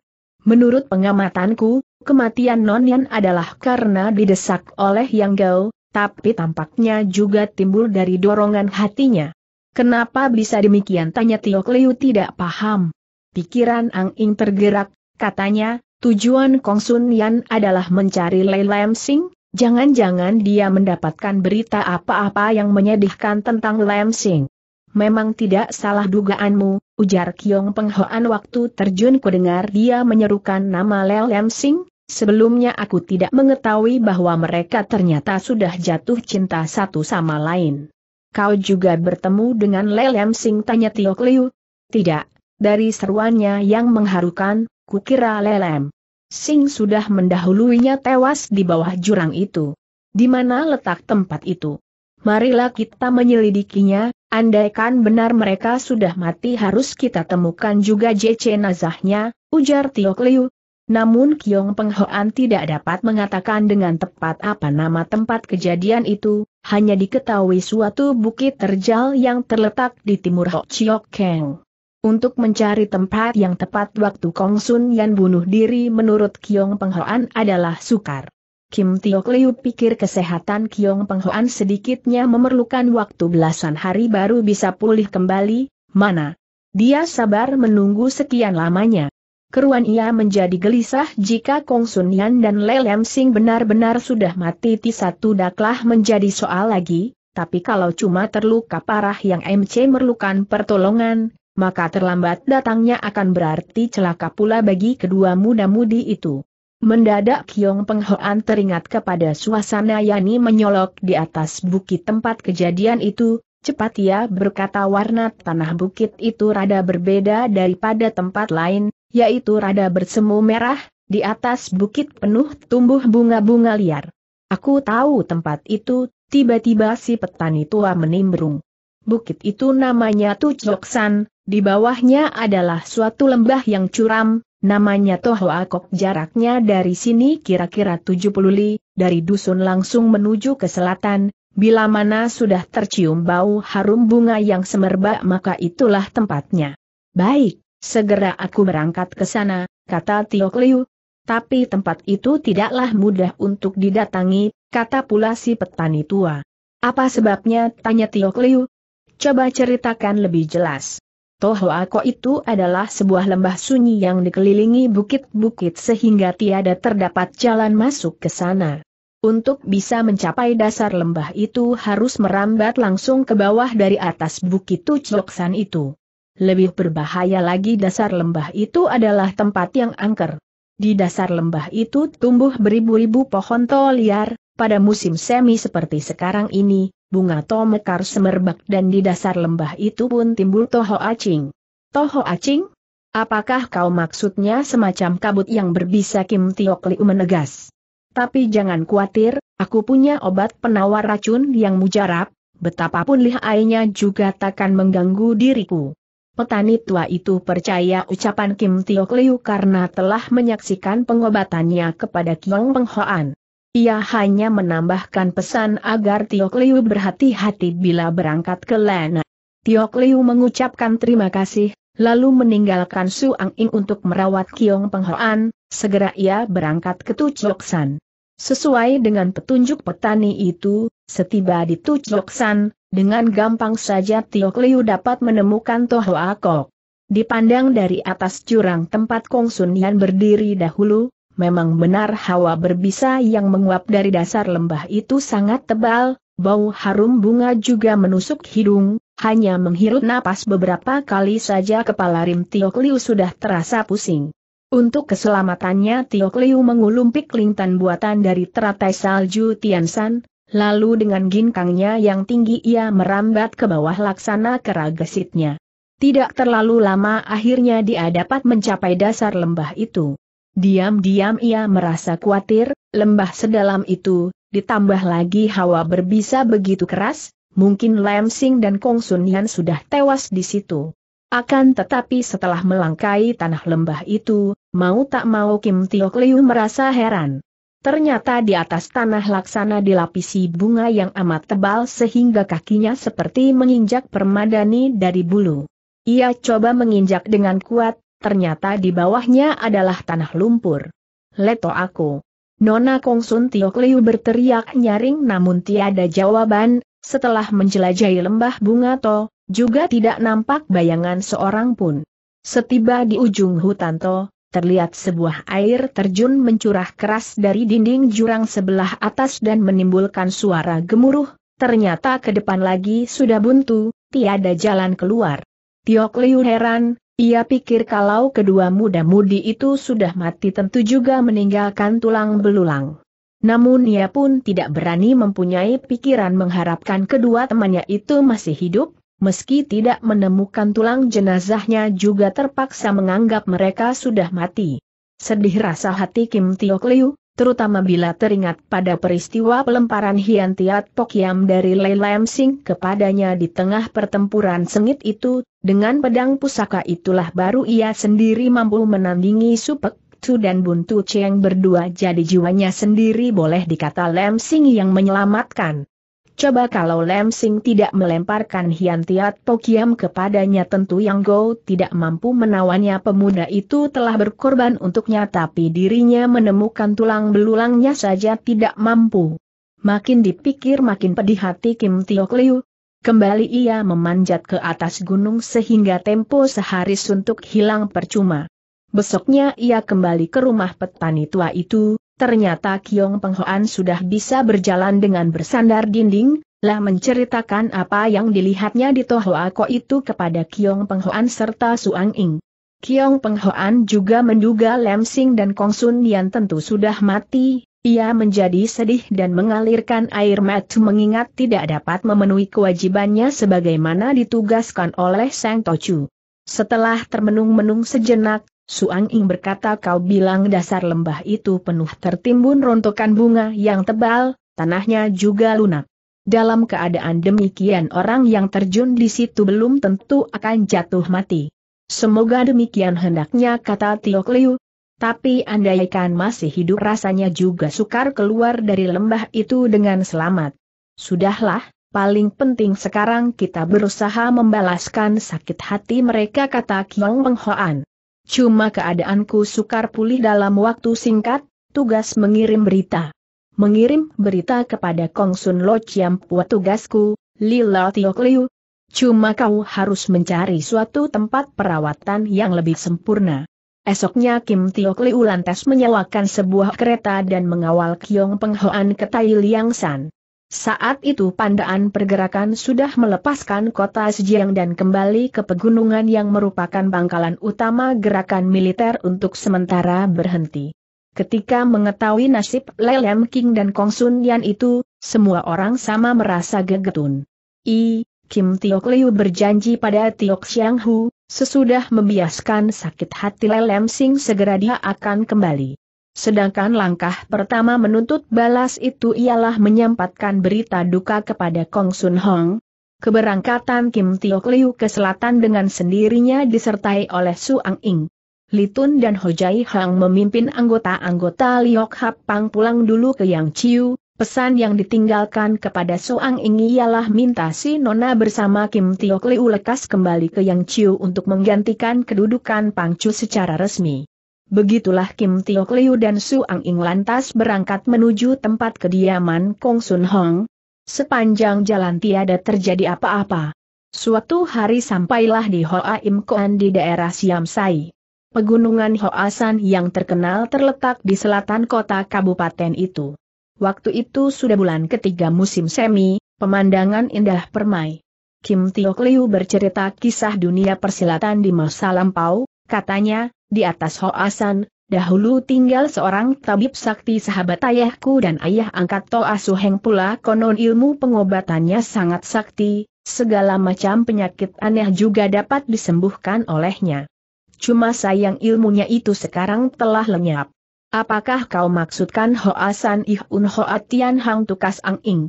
Menurut pengamatanku, kematian Nonian adalah karena didesak oleh Yang Gao, tapi tampaknya juga timbul dari dorongan hatinya. Kenapa bisa demikian, tanya Tio Kliu tidak paham. Pikiran Ang Ing tergerak, katanya, tujuan Kong Sun Yan adalah mencari Lei Lam Sing, jangan-jangan dia mendapatkan berita apa-apa yang menyedihkan tentang Lam Sing. Memang tidak salah dugaanmu, ujar Kiong Peng Hoan waktu terjun kudengar dia menyerukan nama Lei Lam Sing, sebelumnya aku tidak mengetahui bahwa mereka ternyata sudah jatuh cinta satu sama lain. Kau juga bertemu dengan Lei Lam Sing, tanya Tio Kliu. Tidak, dari seruannya yang mengharukan, kukira Lei Lam Sing sudah mendahuluinya tewas di bawah jurang itu. Di mana letak tempat itu? Marilah kita menyelidikinya, andaikan benar mereka sudah mati harus kita temukan juga jenazahnya, ujar Tio Kliu. Namun Kiong Peng Hoan tidak dapat mengatakan dengan tepat apa nama tempat kejadian itu, hanya diketahui suatu bukit terjal yang terletak di timur Ho Chiok Keng. Untuk mencari tempat yang tepat waktu Kong Sun Yan bunuh diri menurut Kiong Peng Hoan adalah sukar. Kim Tio Kliu pikir kesehatan Kiong Peng Hoan sedikitnya memerlukan waktu belasan hari baru bisa pulih kembali, mana dia sabar menunggu sekian lamanya. Keruan ia menjadi gelisah jika Kong Sun Yan dan Lei Lam Sing benar-benar sudah mati. Satu daklah menjadi soal lagi, tapi kalau cuma terluka parah yang M C memerlukan pertolongan, maka terlambat datangnya akan berarti celaka pula bagi kedua muda-mudi itu. Mendadak Kiong Peng Hoan teringat kepada suasana Yani menyolok di atas bukit tempat kejadian itu, cepat ia berkata warna tanah bukit itu rada berbeda daripada tempat lain, yaitu rada bersemu merah, di atas bukit penuh tumbuh bunga-bunga liar. Aku tahu tempat itu, tiba-tiba si petani tua menimbrung. Bukit itu namanya Tu Chok San, di bawahnya adalah suatu lembah yang curam, namanya Tohoa Kok. Jaraknya dari sini kira-kira tujuh puluh li, dari dusun langsung menuju ke selatan. Bila mana sudah tercium bau harum bunga yang semerbak maka itulah tempatnya. Baik, segera aku berangkat ke sana, kata Tio Kliu. Tapi tempat itu tidaklah mudah untuk didatangi, kata pula si petani tua. Apa sebabnya, tanya Tio Kliu. Coba ceritakan lebih jelas. Tohoa Kok itu adalah sebuah lembah sunyi yang dikelilingi bukit-bukit sehingga tiada terdapat jalan masuk ke sana. Untuk bisa mencapai dasar lembah itu harus merambat langsung ke bawah dari atas bukit Tu Chok San itu. Lebih berbahaya lagi, dasar lembah itu adalah tempat yang angker. Di dasar lembah itu tumbuh beribu-ribu pohon to liar, pada musim semi seperti sekarang ini. Bunga to mekar semerbak dan di dasar lembah itu pun timbul toho acing. Toho acing? Apakah kau maksudnya semacam kabut yang berbisa? Kim Tio Kliu menegas. Tapi jangan khawatir, aku punya obat penawar racun yang mujarab, betapapun lihainya juga takkan mengganggu diriku. Petani tua itu percaya ucapan Kim Tio Kliu karena telah menyaksikan pengobatannya kepada Kiong Peng Hoan. Ia hanya menambahkan pesan agar Tio Kliu berhati-hati bila berangkat ke Lana. Tio Kliu mengucapkan terima kasih, lalu meninggalkan Su Ang Ing untuk merawat Kiong Peng Hoan. Segera ia berangkat ke Tu Chok San. Sesuai dengan petunjuk petani itu, setiba di Tu Chok San, dengan gampang saja Tio Kliu dapat menemukan Tohoa Kok. Dipandang dari atas jurang tempat Kong Sun Yan berdiri dahulu, memang benar hawa berbisa yang menguap dari dasar lembah itu sangat tebal, bau harum bunga juga menusuk hidung, hanya menghirup napas beberapa kali saja kepala Rim Tio Kliu sudah terasa pusing. Untuk keselamatannya Tio Kliu mengulumpik lingtan buatan dari teratai salju Tiansan, lalu dengan ginkangnya yang tinggi ia merambat ke bawah laksana kera gesitnya. Tidak terlalu lama akhirnya dia dapat mencapai dasar lembah itu. Diam-diam ia merasa khawatir, lembah sedalam itu, ditambah lagi hawa berbisa begitu keras, mungkin Lam Sing dan Kong Sun Yan sudah tewas di situ. Akan tetapi setelah melangkai tanah lembah itu, mau tak mau Kim Tio Kliu merasa heran. Ternyata di atas tanah laksana dilapisi bunga yang amat tebal sehingga kakinya seperti menginjak permadani dari bulu. Ia coba menginjak dengan kuat. Ternyata di bawahnya adalah tanah lumpur. Leto aku. Nona Kongsun Tiok Liu berteriak nyaring namun tiada jawaban. Setelah menjelajahi lembah bunga to, juga tidak nampak bayangan seorang pun. Setiba di ujung hutan to, terlihat sebuah air terjun mencurah keras dari dinding jurang sebelah atas dan menimbulkan suara gemuruh. Ternyata ke depan lagi sudah buntu, tiada jalan keluar. Tiok Liu heran, ia pikir kalau kedua muda-mudi itu sudah mati tentu juga meninggalkan tulang belulang. Namun ia pun tidak berani mempunyai pikiran mengharapkan kedua temannya itu masih hidup, meski tidak menemukan tulang jenazahnya juga terpaksa menganggap mereka sudah mati. Sedih rasa hati Kim Tiok Liu, terutama bila teringat pada peristiwa pelemparan Hian Tiat Pok Yam dari Lei Lam Sing kepadanya di tengah pertempuran sengit itu, dengan pedang pusaka itulah baru ia sendiri mampu menandingi Supek dan Buntu Cheng berdua, jadi jiwanya sendiri boleh dikata Lam Sing yang menyelamatkan. Coba kalau Lam Sing tidak melemparkan Hian Tiat Pok Yam kepadanya tentu Yang Go tidak mampu menawannya. Pemuda itu telah berkorban untuknya tapi dirinya menemukan tulang belulangnya saja tidak mampu. Makin dipikir makin pedih hati Kim Tiok Liu. Kembali ia memanjat ke atas gunung sehingga tempo sehari suntuk hilang percuma. Besoknya ia kembali ke rumah petani tua itu, ternyata Kiong Peng Hoan sudah bisa berjalan dengan bersandar dinding. Lah menceritakan apa yang dilihatnya di Tohoako itu kepada Kiong Peng Hoan serta Suang Ing. Kiong Peng Hoan juga menduga Lam Sing dan Kong Sun Yan tentu sudah mati, ia menjadi sedih dan mengalirkan air mata mengingat tidak dapat memenuhi kewajibannya sebagaimana ditugaskan oleh Sang Tochu. Setelah termenung-menung sejenak, Suang Ing berkata, kau bilang dasar lembah itu penuh tertimbun rontokan bunga yang tebal, tanahnya juga lunak. Dalam keadaan demikian orang yang terjun di situ belum tentu akan jatuh mati. Semoga demikian hendaknya, kata Tiok Liu. Tapi andaikan masih hidup rasanya juga sukar keluar dari lembah itu dengan selamat. Sudahlah, paling penting sekarang kita berusaha membalaskan sakit hati mereka, kata Kiong Peng Hoan. Cuma keadaanku sukar pulih dalam waktu singkat, tugas mengirim berita. Mengirim berita kepada Kong Sun Lo Chiam Pua tugasku, Lila Tiok Liu. Cuma kau harus mencari suatu tempat perawatan yang lebih sempurna. Esoknya Kim Tiok Liu lantas menyewakan sebuah kereta dan mengawal Kiong Peng Hoan ke Tai Liang San. Saat itu Pandaan Pergerakan sudah melepaskan kota Sejiang dan kembali ke pegunungan yang merupakan pangkalan utama gerakan militer untuk sementara berhenti. Ketika mengetahui nasib Lei Lam King dan Kong Sun Yan itu, semua orang sama merasa gegetun. I, Kim Tiok Liu berjanji pada Tiok Xiang Hu, sesudah membiaskan sakit hati Lei Lam Sing segera dia akan kembali. Sedangkan langkah pertama menuntut balas itu ialah menyampaikan berita duka kepada Kong Sun Hong. Keberangkatan Kim Tiok Liu ke selatan dengan sendirinya disertai oleh Suang Ing. Litun dan Hojai Hang memimpin anggota-anggota Liok Hap Pang pulang dulu ke Yang Chiu. Pesan yang ditinggalkan kepada Suang Ing ialah minta si Nona bersama Kim Tiok Liu lekas kembali ke Yang Chiu untuk menggantikan kedudukan Pang Chu secara resmi. Begitulah Kim Tiok Liu dan Suang Ing lantas berangkat menuju tempat kediaman Kong Sun Hong. Sepanjang jalan tiada terjadi apa-apa. Suatu hari sampailah di Hoa Im Koan di daerah Siam Sai. Pegunungan Hoa San yang terkenal terletak di selatan kota kabupaten itu. Waktu itu sudah bulan ketiga musim semi, pemandangan indah permai. Kim Tiok Liu bercerita kisah dunia persilatan di masa lampau, katanya, di atas Hoa San, dahulu tinggal seorang tabib sakti sahabat ayahku dan ayah angkat Toa Suheng pula konon ilmu pengobatannya sangat sakti, segala macam penyakit aneh juga dapat disembuhkan olehnya. Cuma sayang ilmunya itu sekarang telah lenyap. Apakah kau maksudkan Hoa San Ihun Hoa Tian Hang Tukas Ang Ing?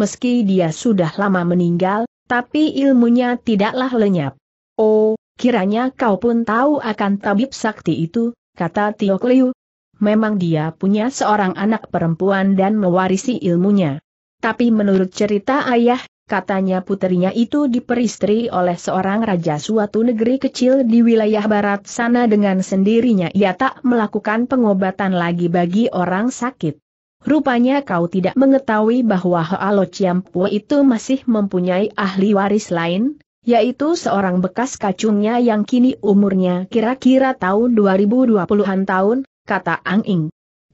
Meski dia sudah lama meninggal, tapi ilmunya tidaklah lenyap. Oh, kiranya kau pun tahu akan tabib sakti itu, kata Tiok Liu. Memang dia punya seorang anak perempuan dan mewarisi ilmunya. Tapi menurut cerita ayah, Katanya puterinya itu diperistri oleh seorang raja suatu negeri kecil di wilayah barat sana. Dengan sendirinya ia tak melakukan pengobatan lagi bagi orang sakit. Rupanya kau tidak mengetahui bahwa Hoalo Ciampua itu masih mempunyai ahli waris lain, yaitu seorang bekas kacungnya yang kini umurnya kira-kira tahun dua ribu dua puluhan tahun, kata Ang Ing.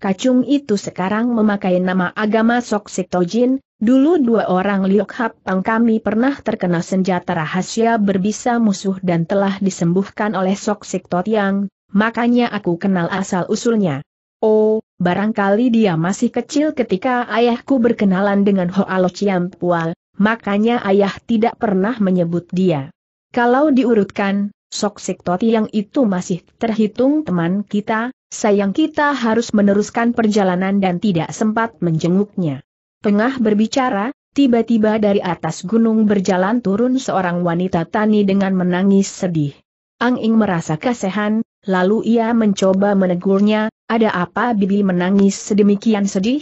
Kacung itu sekarang memakai nama agama Sok Siktojin. Dulu dua orang Liok Hapang kami pernah terkena senjata rahasia berbisa musuh dan telah disembuhkan oleh Sok Siktot Yang, makanya aku kenal asal-usulnya. Oh, barangkali dia masih kecil ketika ayahku berkenalan dengan Hoalo Ciampua, makanya ayah tidak pernah menyebut dia. Kalau diurutkan, Sok Siktot Yang itu masih terhitung teman kita, sayang kita harus meneruskan perjalanan dan tidak sempat menjenguknya. Tengah berbicara, tiba-tiba dari atas gunung berjalan turun seorang wanita tani dengan menangis sedih. Ang Ing merasa kasihan, lalu ia mencoba menegurnya, "Ada apa bibi menangis sedemikian sedih?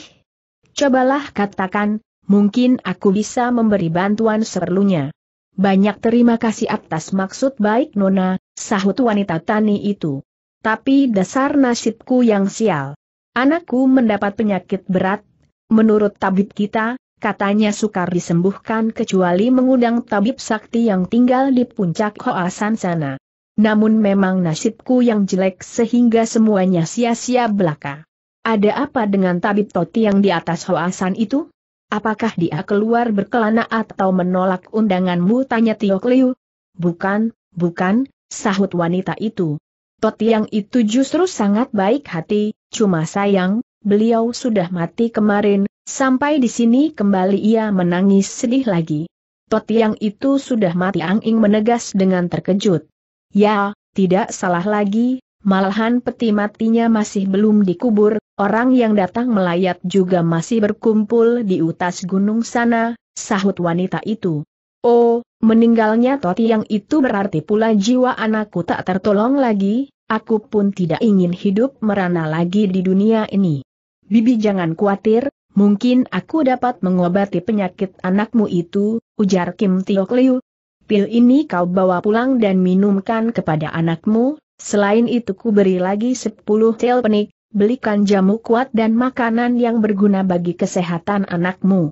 Cobalah katakan, mungkin aku bisa memberi bantuan seperlunya." "Banyak terima kasih atas maksud baik Nona," sahut wanita tani itu. "Tapi dasar nasibku yang sial. Anakku mendapat penyakit berat. Menurut tabib kita, katanya sukar disembuhkan kecuali mengundang tabib sakti yang tinggal di puncak Hoasan sana. Namun memang nasibku yang jelek sehingga semuanya sia-sia belaka." "Ada apa dengan tabib Toti yang di atas Hoasan itu? Apakah dia keluar berkelana atau menolak undanganmu?" tanya Tio Kliu. "Bukan, bukan," sahut wanita itu. "Toti yang itu justru sangat baik hati, cuma sayang, beliau sudah mati kemarin." Sampai di sini kembali ia menangis sedih lagi. "Toti yang itu sudah mati?" Ang Ing menegas dengan terkejut. "Ya, tidak salah lagi, malahan peti matinya masih belum dikubur, orang yang datang melayat juga masih berkumpul di utas gunung sana," sahut wanita itu. "Oh, meninggalnya Toti yang itu berarti pula jiwa anakku tak tertolong lagi, aku pun tidak ingin hidup merana lagi di dunia ini. Bibi jangan khawatir, mungkin aku dapat mengobati penyakit anakmu itu," ujar Kim Tio Kliu. "Pil ini kau bawa pulang dan minumkan kepada anakmu, selain itu ku beri lagi sepuluh tel penik, belikan jamu kuat dan makanan yang berguna bagi kesehatan anakmu."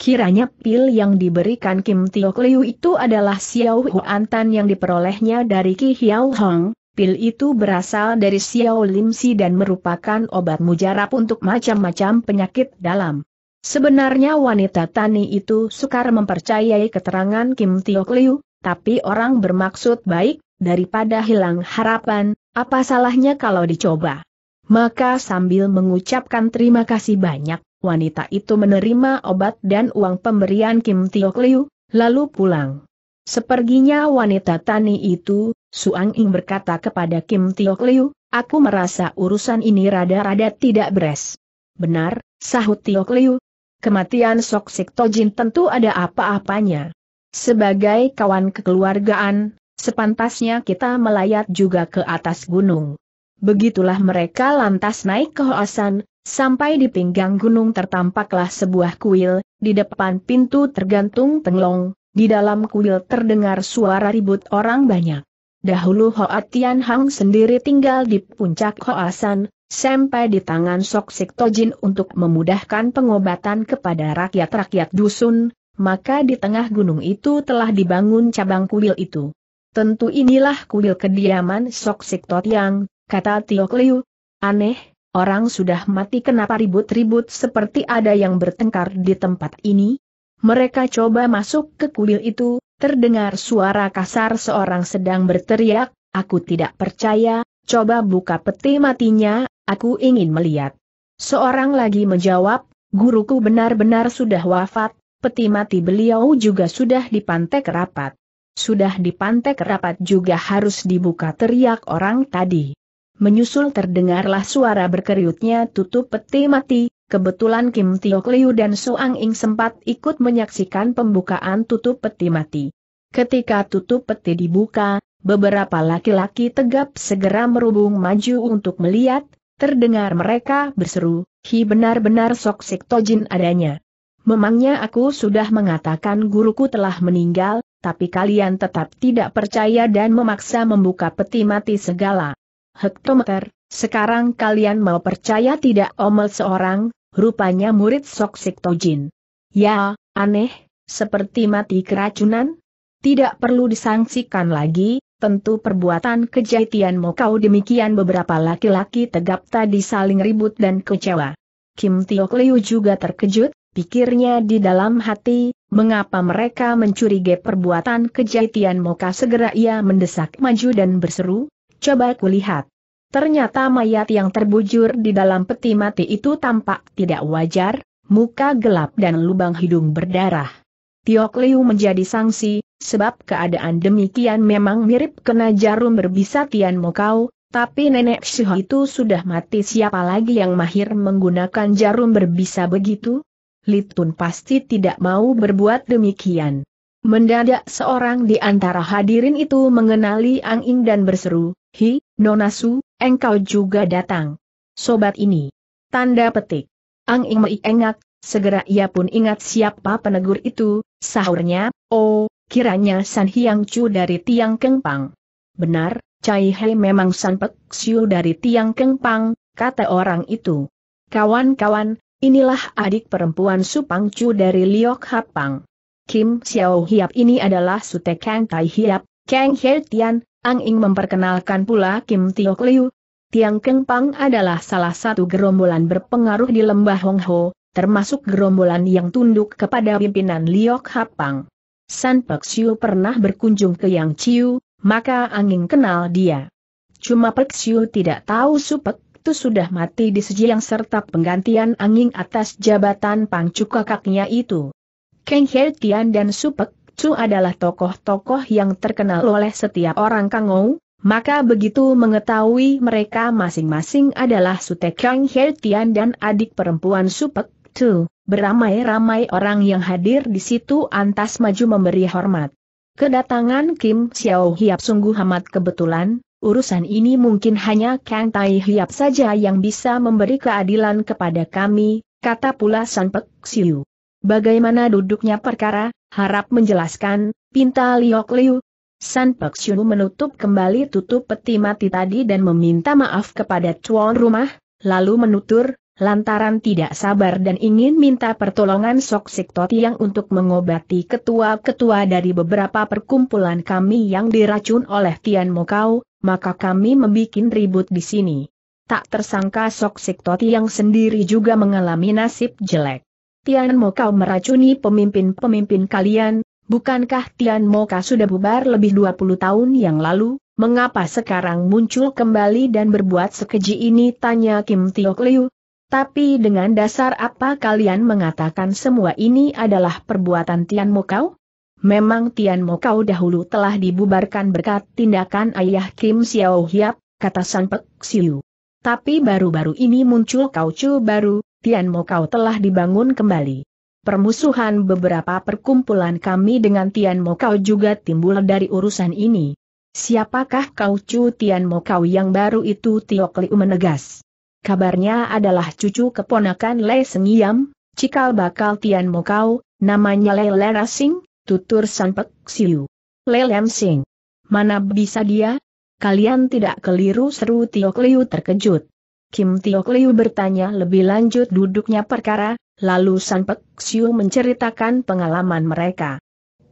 Kiranya pil yang diberikan Kim Tio Kliu itu adalah Xiao Huan Tan yang diperolehnya dari Ki Hiao Hong. Pil itu berasal dari Xiao Lim Si dan merupakan obat mujarab untuk macam-macam penyakit dalam. Sebenarnya wanita tani itu sukar mempercayai keterangan Kim Tio Kliu, tapi orang bermaksud baik, daripada hilang harapan, apa salahnya kalau dicoba? Maka sambil mengucapkan terima kasih banyak, wanita itu menerima obat dan uang pemberian Kim Tio Kliu, lalu pulang. Seperginya wanita tani itu, Suang Ing berkata kepada Kim Tio Kliu, "Aku merasa urusan ini rada-rada tidak beres." "Benar," sahut Tio Kliu. "Kematian Sok Siktojin tentu ada apa-apanya. Sebagai kawan kekeluargaan, sepantasnya kita melayat juga ke atas gunung." Begitulah mereka lantas naik ke Hoasan. Sampai di pinggang gunung tertampaklah sebuah kuil, di depan pintu tergantung penglong. Di dalam kuil terdengar suara ribut orang banyak. Dahulu Hoa Tian Hang sendiri tinggal di puncak Hoasan, sampai di tangan Sok Siktojin untuk memudahkan pengobatan kepada rakyat-rakyat dusun, maka di tengah gunung itu telah dibangun cabang kuil itu. "Tentu inilah kuil kediaman Sok Siktot Yang," kata Tio Kliu. "Aneh, orang sudah mati kenapa ribut-ribut seperti ada yang bertengkar di tempat ini?" Mereka coba masuk ke kuil itu, terdengar suara kasar seorang sedang berteriak, "Aku tidak percaya, coba buka peti matinya, aku ingin melihat." Seorang lagi menjawab, "Guruku benar-benar sudah wafat, peti mati beliau juga sudah dipantek rapat." "Sudah dipantek rapat juga harus dibuka," teriak orang tadi. Menyusul terdengarlah suara berkeriutnya tutup peti mati. Kebetulan Kim Tio Kliu dan Suang Ing sempat ikut menyaksikan pembukaan tutup peti mati. Ketika tutup peti dibuka, beberapa laki-laki tegap segera merubung maju untuk melihat. Terdengar mereka berseru, "Hi, benar-benar Sok Siktojin adanya." Memangnya aku sudah mengatakan guruku telah meninggal, tapi kalian tetap tidak percaya dan memaksa membuka peti mati segala. Hektometer, sekarang kalian mau percaya tidak? Omel seorang, rupanya murid Sok Siktojin. Ya, aneh, seperti mati keracunan? Tidak perlu disangsikan lagi, tentu perbuatan kejahitanmu kau demikian. Beberapa laki-laki tegap tadi saling ribut dan kecewa. Kim Tio Kliu juga terkejut. Pikirnya di dalam hati, mengapa mereka mencurigai perbuatan kejahatian Moka? Segera ia mendesak maju dan berseru, coba kulihat. Ternyata mayat yang terbujur di dalam peti mati itu tampak tidak wajar, muka gelap dan lubang hidung berdarah. Tio Kliu menjadi sangsi, sebab keadaan demikian memang mirip kena jarum berbisa Tian Mokau. Tapi nenek Syuh itu sudah mati, siapa lagi yang mahir menggunakan jarum berbisa begitu? Litun pasti tidak mau berbuat demikian. Mendadak seorang di antara hadirin itu mengenali Ang Ing dan berseru, hi, Nona Su, engkau juga datang. Sobat ini. Tanda petik. Ang Ing mengengak, segera ia pun ingat siapa penegur itu, sahurnya, oh, kiranya San Hyang Chu dari Tiang Kengpang. Benar, Cai He memang San Pek Siu dari Tiang Kengpang, kata orang itu. Kawan-kawan, inilah adik perempuan Su Pangcu dari Liok Hapang. Kim Xiao Hiap ini adalah Sute Kang Tai Hiap, Kang He Tian. Ang Ing memperkenalkan pula Kim Tio Kliu. Tiang Kengpang adalah salah satu gerombolan berpengaruh di lembah Hong Ho, termasuk gerombolan yang tunduk kepada pimpinan Liok Hapang. San Pek Siu pernah berkunjung ke Yang Ciu, maka Ang Ing kenal dia. Cuma Pek Siu tidak tahu Su Pek itu sudah mati di Sejiyang serta penggantian Ang Ing atas jabatan Pangcu kakaknya itu. Kang He Tian dan Su Pek Cu adalah tokoh-tokoh yang terkenal oleh setiap orang Kangou, maka begitu mengetahui mereka masing-masing adalah Sute Kang He Tian dan adik perempuan Su Pek Cu, beramai-ramai orang yang hadir di situ antas maju memberi hormat. Kedatangan Kim Xiao Hiap sungguh amat kebetulan. Urusan ini mungkin hanya Kang Tai Hiap saja yang bisa memberi keadilan kepada kami, kata pula San Pek Siu. Bagaimana duduknya perkara, harap menjelaskan, pinta Liok Liu. San Pek Siu menutup kembali tutup peti mati tadi dan meminta maaf kepada tuan rumah, lalu menutur, lantaran tidak sabar dan ingin minta pertolongan Sok Sikto Tiang untuk mengobati ketua-ketua dari beberapa perkumpulan kami yang diracun oleh Tian Mokau. Maka kami membuat ribut di sini. Tak tersangka Sok Sikto Tiang sendiri juga mengalami nasib jelek. Tian Mokau meracuni pemimpin-pemimpin kalian, bukankah Tian Mokau sudah bubar lebih dua puluh tahun yang lalu, mengapa sekarang muncul kembali dan berbuat sekeji ini? Tanya Kim Tio Kliu. Tapi dengan dasar apa kalian mengatakan semua ini adalah perbuatan Tian Mokau? Memang Tian Mokau dahulu telah dibubarkan berkat tindakan ayah Kim Xiao Hiap, kata San Pek Siu. Tapi baru-baru ini muncul kaucu baru, Tian Mokau telah dibangun kembali. Permusuhan beberapa perkumpulan kami dengan Tian Mokau juga timbul dari urusan ini. Siapakah kaucu Tian Mokau yang baru itu? Tio Kliu menegas. Kabarnya adalah cucu keponakan Le Sengiam, cikal bakal Tian Mokau, namanya Le Lerasing, tutur San Pek Siu. Le Lam Sing. Mana bisa dia? Kalian tidak keliru, seru Tio Kliu terkejut. Kim Tio Kliu bertanya lebih lanjut duduknya perkara, lalu San Pek Siu menceritakan pengalaman mereka.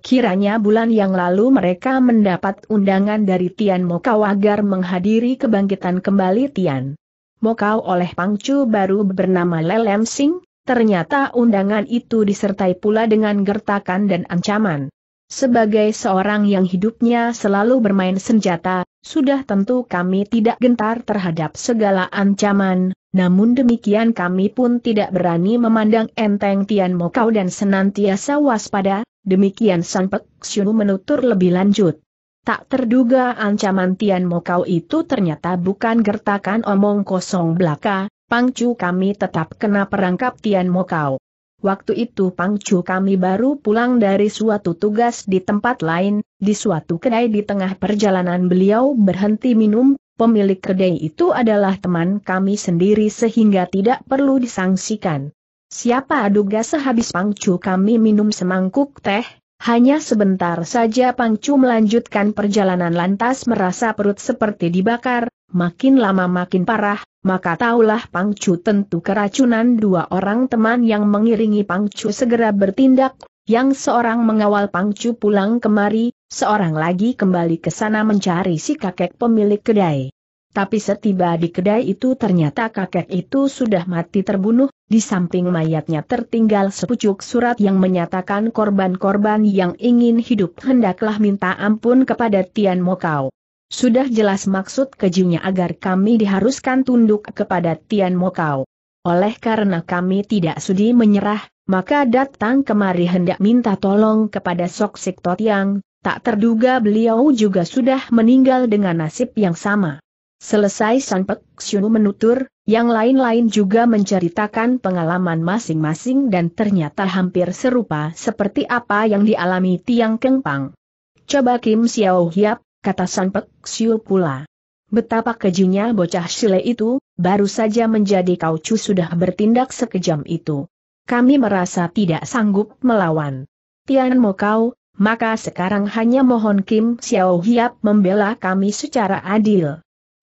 Kiranya bulan yang lalu mereka mendapat undangan dari Tian Mokau agar menghadiri kebangkitan kembali Tian Mokau oleh Pangcu baru bernama Le Lam Sing. Ternyata undangan itu disertai pula dengan gertakan dan ancaman. Sebagai seorang yang hidupnya selalu bermain senjata, sudah tentu kami tidak gentar terhadap segala ancaman, namun demikian kami pun tidak berani memandang enteng Tian Mokau dan senantiasa waspada, demikian San Pek Siu menutur lebih lanjut. Tak terduga ancaman Tian Mokau itu ternyata bukan gertakan omong kosong belaka. Pangcu kami tetap kena perangkap Tian Mokau. Waktu itu Pangcu kami baru pulang dari suatu tugas di tempat lain, di suatu kedai di tengah perjalanan beliau berhenti minum, pemilik kedai itu adalah teman kami sendiri sehingga tidak perlu disangsikan. Siapa duga sehabis Pangcu kami minum semangkuk teh, hanya sebentar saja Pangcu melanjutkan perjalanan lantas merasa perut seperti dibakar, makin lama makin parah, maka taulah Pangcu tentu keracunan. Dua orang teman yang mengiringi Pangcu segera bertindak, yang seorang mengawal Pangcu pulang kemari, seorang lagi kembali ke sana mencari si kakek pemilik kedai. Tapi setiba di kedai itu ternyata kakek itu sudah mati terbunuh, di samping mayatnya tertinggal sepucuk surat yang menyatakan korban-korban yang ingin hidup hendaklah minta ampun kepada Tian Mo Kau. Sudah jelas maksud kejinya agar kami diharuskan tunduk kepada Tian Mo Kau. Oleh karena kami tidak sudi menyerah, maka datang kemari hendak minta tolong kepada Sok Sik Tot yang tak terduga beliau juga sudah meninggal dengan nasib yang sama. Selesai San Pek Siu menutur, yang lain-lain juga menceritakan pengalaman masing-masing dan ternyata hampir serupa seperti apa yang dialami Tiang Kengpang. Coba Kim Xiao Hiap, kata San Pek Siu pula. Betapa kejinya bocah Sile itu, baru saja menjadi kaucu sudah bertindak sekejam itu. Kami merasa tidak sanggup melawan Tian Mo Kau, maka sekarang hanya mohon Kim Xiao Hiap membela kami secara adil.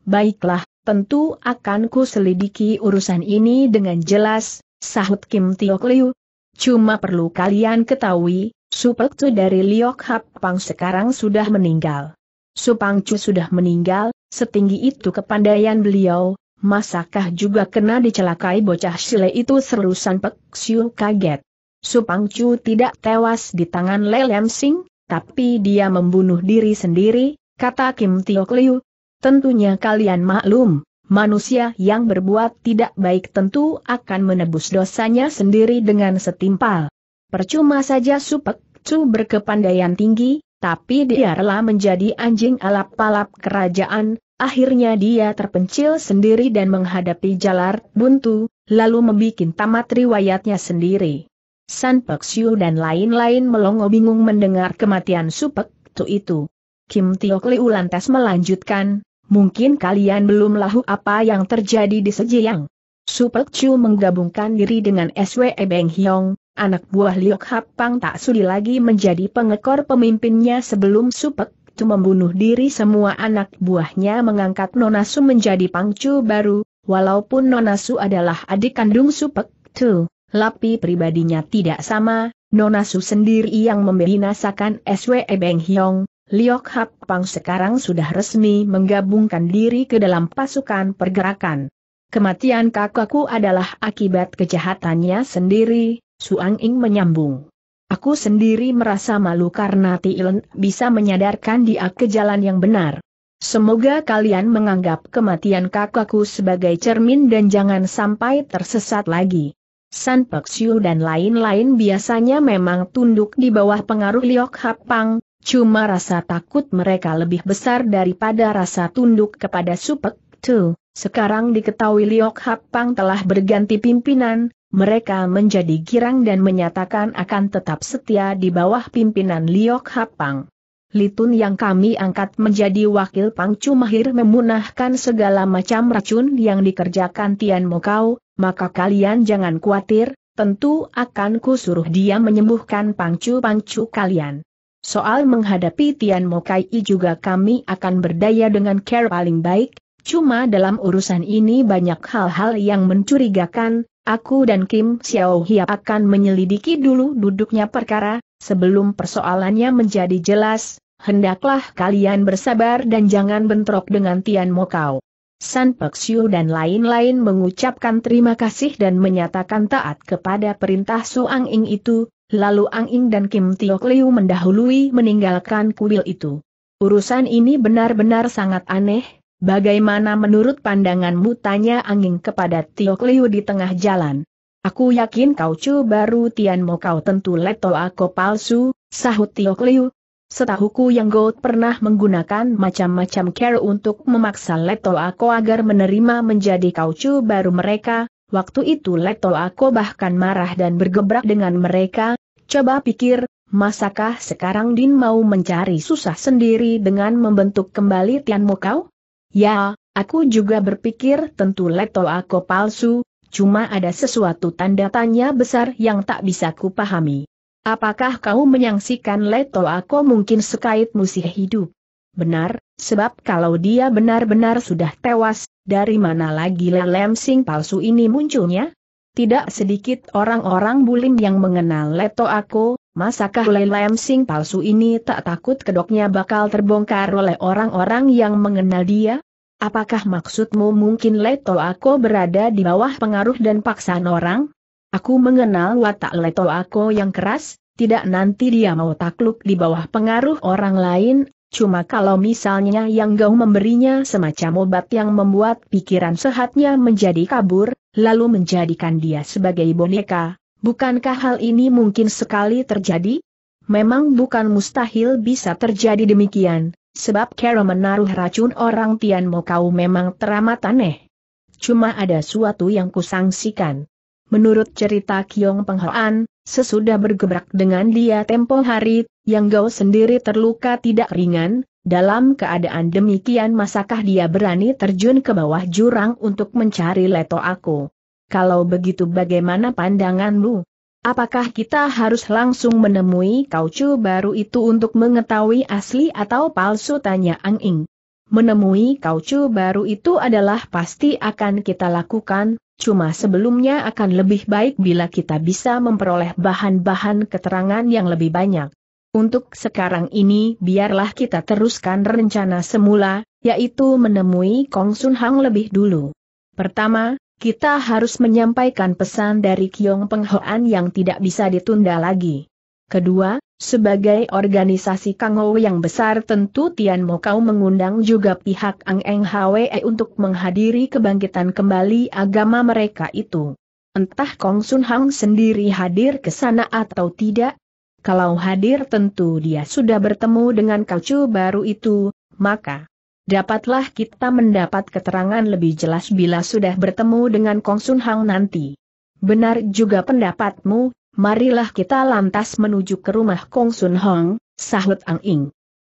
Baiklah, tentu akan ku selidiki urusan ini dengan jelas, sahut Kim Tiok Liu. Cuma perlu kalian ketahui, Su Pekcu dari Liok Hap Pang sekarang sudah meninggal. Su Pangcu sudah meninggal, setinggi itu kepandaian beliau, masakah juga kena dicelakai bocah Sile itu, seru San Pek Siu kaget. Su Pangcu tidak tewas di tangan Le Lam Sing, tapi dia membunuh diri sendiri, kata Kim Tiok Liu. Tentunya kalian maklum, manusia yang berbuat tidak baik tentu akan menebus dosanya sendiri dengan setimpal. Percuma saja Su Pekcu berkepandaian tinggi, tapi dia rela menjadi anjing alap-alap kerajaan, akhirnya dia terpencil sendiri dan menghadapi jalar buntu, lalu membuat tamat riwayatnya sendiri. San Pekcu dan lain-lain melongo bingung mendengar kematian Su Pekcu itu. Kim Tiok Liu lantas melanjutkan. Mungkin kalian belum tahu apa yang terjadi di Sejiyang. Su Pekcu menggabungkan diri dengan S W E Beng Hiong, anak buah Liok Hap Pang tak sudi lagi menjadi pengekor pemimpinnya. Sebelum Su Pekcu membunuh diri semua anak buahnya mengangkat Nona Su menjadi Pangcu baru, walaupun Nona Su adalah adik kandung Su Pekcu, tapi pribadinya tidak sama, Nona Su sendiri yang membinasakan S W E Beng Hiong. Liok Hap Pang sekarang sudah resmi menggabungkan diri ke dalam pasukan pergerakan. Kematian kakakku adalah akibat kejahatannya sendiri, Suang Ing menyambung. Aku sendiri merasa malu karena Tilen bisa menyadarkan dia ke jalan yang benar. Semoga kalian menganggap kematian kakakku sebagai cermin dan jangan sampai tersesat lagi. San Pek Siu dan lain-lain biasanya memang tunduk di bawah pengaruh Liok Hap Pang. Cuma rasa takut mereka lebih besar daripada rasa tunduk kepada Su Pekcu. Sekarang diketahui Liok Hap Pang telah berganti pimpinan, mereka menjadi girang dan menyatakan akan tetap setia di bawah pimpinan Liok Hap Pang. Litun yang kami angkat menjadi wakil Pangcu mahir memunahkan segala macam racun yang dikerjakan Tian Mo Kau, maka kalian jangan khawatir, tentu akan kusuruh dia menyembuhkan Pangcu-Pangcu kalian. Soal menghadapi Tian Mo Kai juga kami akan berdaya dengan cara paling baik, cuma dalam urusan ini banyak hal-hal yang mencurigakan, aku dan Kim Xiao Hiap akan menyelidiki dulu duduknya perkara, sebelum persoalannya menjadi jelas, hendaklah kalian bersabar dan jangan bentrok dengan Tian Mo Kau. San Pek Siu dan lain-lain mengucapkan terima kasih dan menyatakan taat kepada perintah Suang Ing itu. Lalu Ang Ing dan Kim Tiok Liu mendahului meninggalkan kuil itu. Urusan ini benar-benar sangat aneh, bagaimana menurut pandanganmu, tanya Ang Ing kepada Tiok Liu di tengah jalan. Aku yakin kaucu baru Tian Mo Kau tentu leto aku palsu, sahut Tiok Liu. Setahuku yang Goat pernah menggunakan macam-macam cara untuk memaksa leto aku agar menerima menjadi kaucu baru mereka. Waktu itu leto aku bahkan marah dan bergebrak dengan mereka. Coba pikir, masakah sekarang Din mau mencari susah sendiri dengan membentuk kembali Tian Mo Kau? Ya, aku juga berpikir tentu leto aku palsu, cuma ada sesuatu tanda tanya besar yang tak bisa kupahami. Apakah kau menyangsikan Leto Ako mungkin sekait musuh hidup? Benar, sebab kalau dia benar-benar sudah tewas, dari mana lagi lelem sing palsu ini munculnya? Tidak sedikit orang-orang Bulim yang mengenal Leto Ako, masakah lelem sing palsu ini tak takut kedoknya bakal terbongkar oleh orang-orang yang mengenal dia? Apakah maksudmu mungkin Leto Ako berada di bawah pengaruh dan paksaan orang? Aku mengenal watak Leto Ako yang keras, tidak nanti dia mau takluk di bawah pengaruh orang lain, cuma kalau misalnya yang kau memberinya semacam obat yang membuat pikiran sehatnya menjadi kabur, lalu menjadikan dia sebagai boneka, bukankah hal ini mungkin sekali terjadi? Memang bukan mustahil bisa terjadi demikian. Sebab cara menaruh racun orang Tianmo kau memang teramat aneh. Cuma ada suatu yang kusangsikan. Menurut cerita Kiong Penghoan, sesudah bergebrak dengan dia tempo hari, yang kau sendiri terluka tidak ringan. Dalam keadaan demikian masakah dia berani terjun ke bawah jurang untuk mencari Leto Ako? Kalau begitu bagaimana pandanganmu? Apakah kita harus langsung menemui kaucu baru itu untuk mengetahui asli atau palsu, tanya Ang Ing. Menemui kaucu baru itu adalah pasti akan kita lakukan, cuma sebelumnya akan lebih baik bila kita bisa memperoleh bahan-bahan keterangan yang lebih banyak. Untuk sekarang ini biarlah kita teruskan rencana semula, yaitu menemui Kong Sun Hang lebih dulu. Pertama, kita harus menyampaikan pesan dari Kiong Penghoan yang tidak bisa ditunda lagi. Kedua, sebagai organisasi Kangou yang besar tentu Tianmo kau mengundang juga pihak Ang Eng Hwe untuk menghadiri kebangkitan kembali agama mereka itu. Entah Kong Sun Hang sendiri hadir ke sana atau tidak. Kalau hadir tentu dia sudah bertemu dengan kaucu baru itu, maka dapatlah kita mendapat keterangan lebih jelas bila sudah bertemu dengan Kong Sun Hang nanti. Benar juga pendapatmu, marilah kita lantas menuju ke rumah Kong Sun Hang, sahut Ang Ing.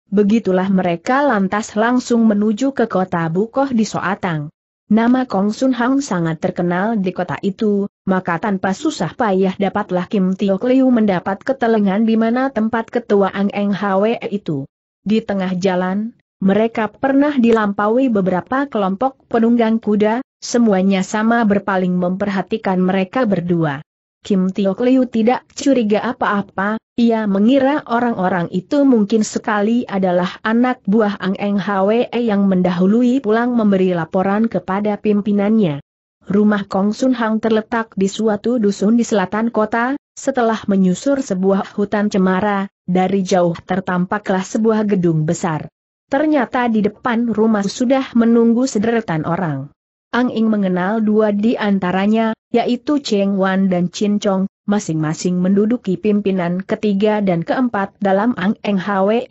Begitulah mereka lantas langsung menuju ke kota Bukoh di Soatang. Nama Kong Sun Hang sangat terkenal di kota itu, maka tanpa susah payah dapatlah Kim Tiok Liu mendapat ketelengan di mana tempat ketua Ang Eng Hwe itu. Di tengah jalan, mereka pernah dilampaui beberapa kelompok penunggang kuda, semuanya sama berpaling memperhatikan mereka berdua. Kim Tiok Liu tidak curiga apa-apa, ia mengira orang-orang itu mungkin sekali adalah anak buah Ang Eng Hwe yang mendahului pulang memberi laporan kepada pimpinannya. Rumah Kong Sun Hang terletak di suatu dusun di selatan kota, setelah menyusur sebuah hutan cemara, dari jauh tertampaklah sebuah gedung besar. Ternyata di depan rumah sudah menunggu sederetan orang. Ang Ing mengenal dua di antaranya, yaitu Cheng Wan dan Chin Chong, masing-masing menduduki pimpinan ketiga dan keempat dalam Ang Eng Hwe.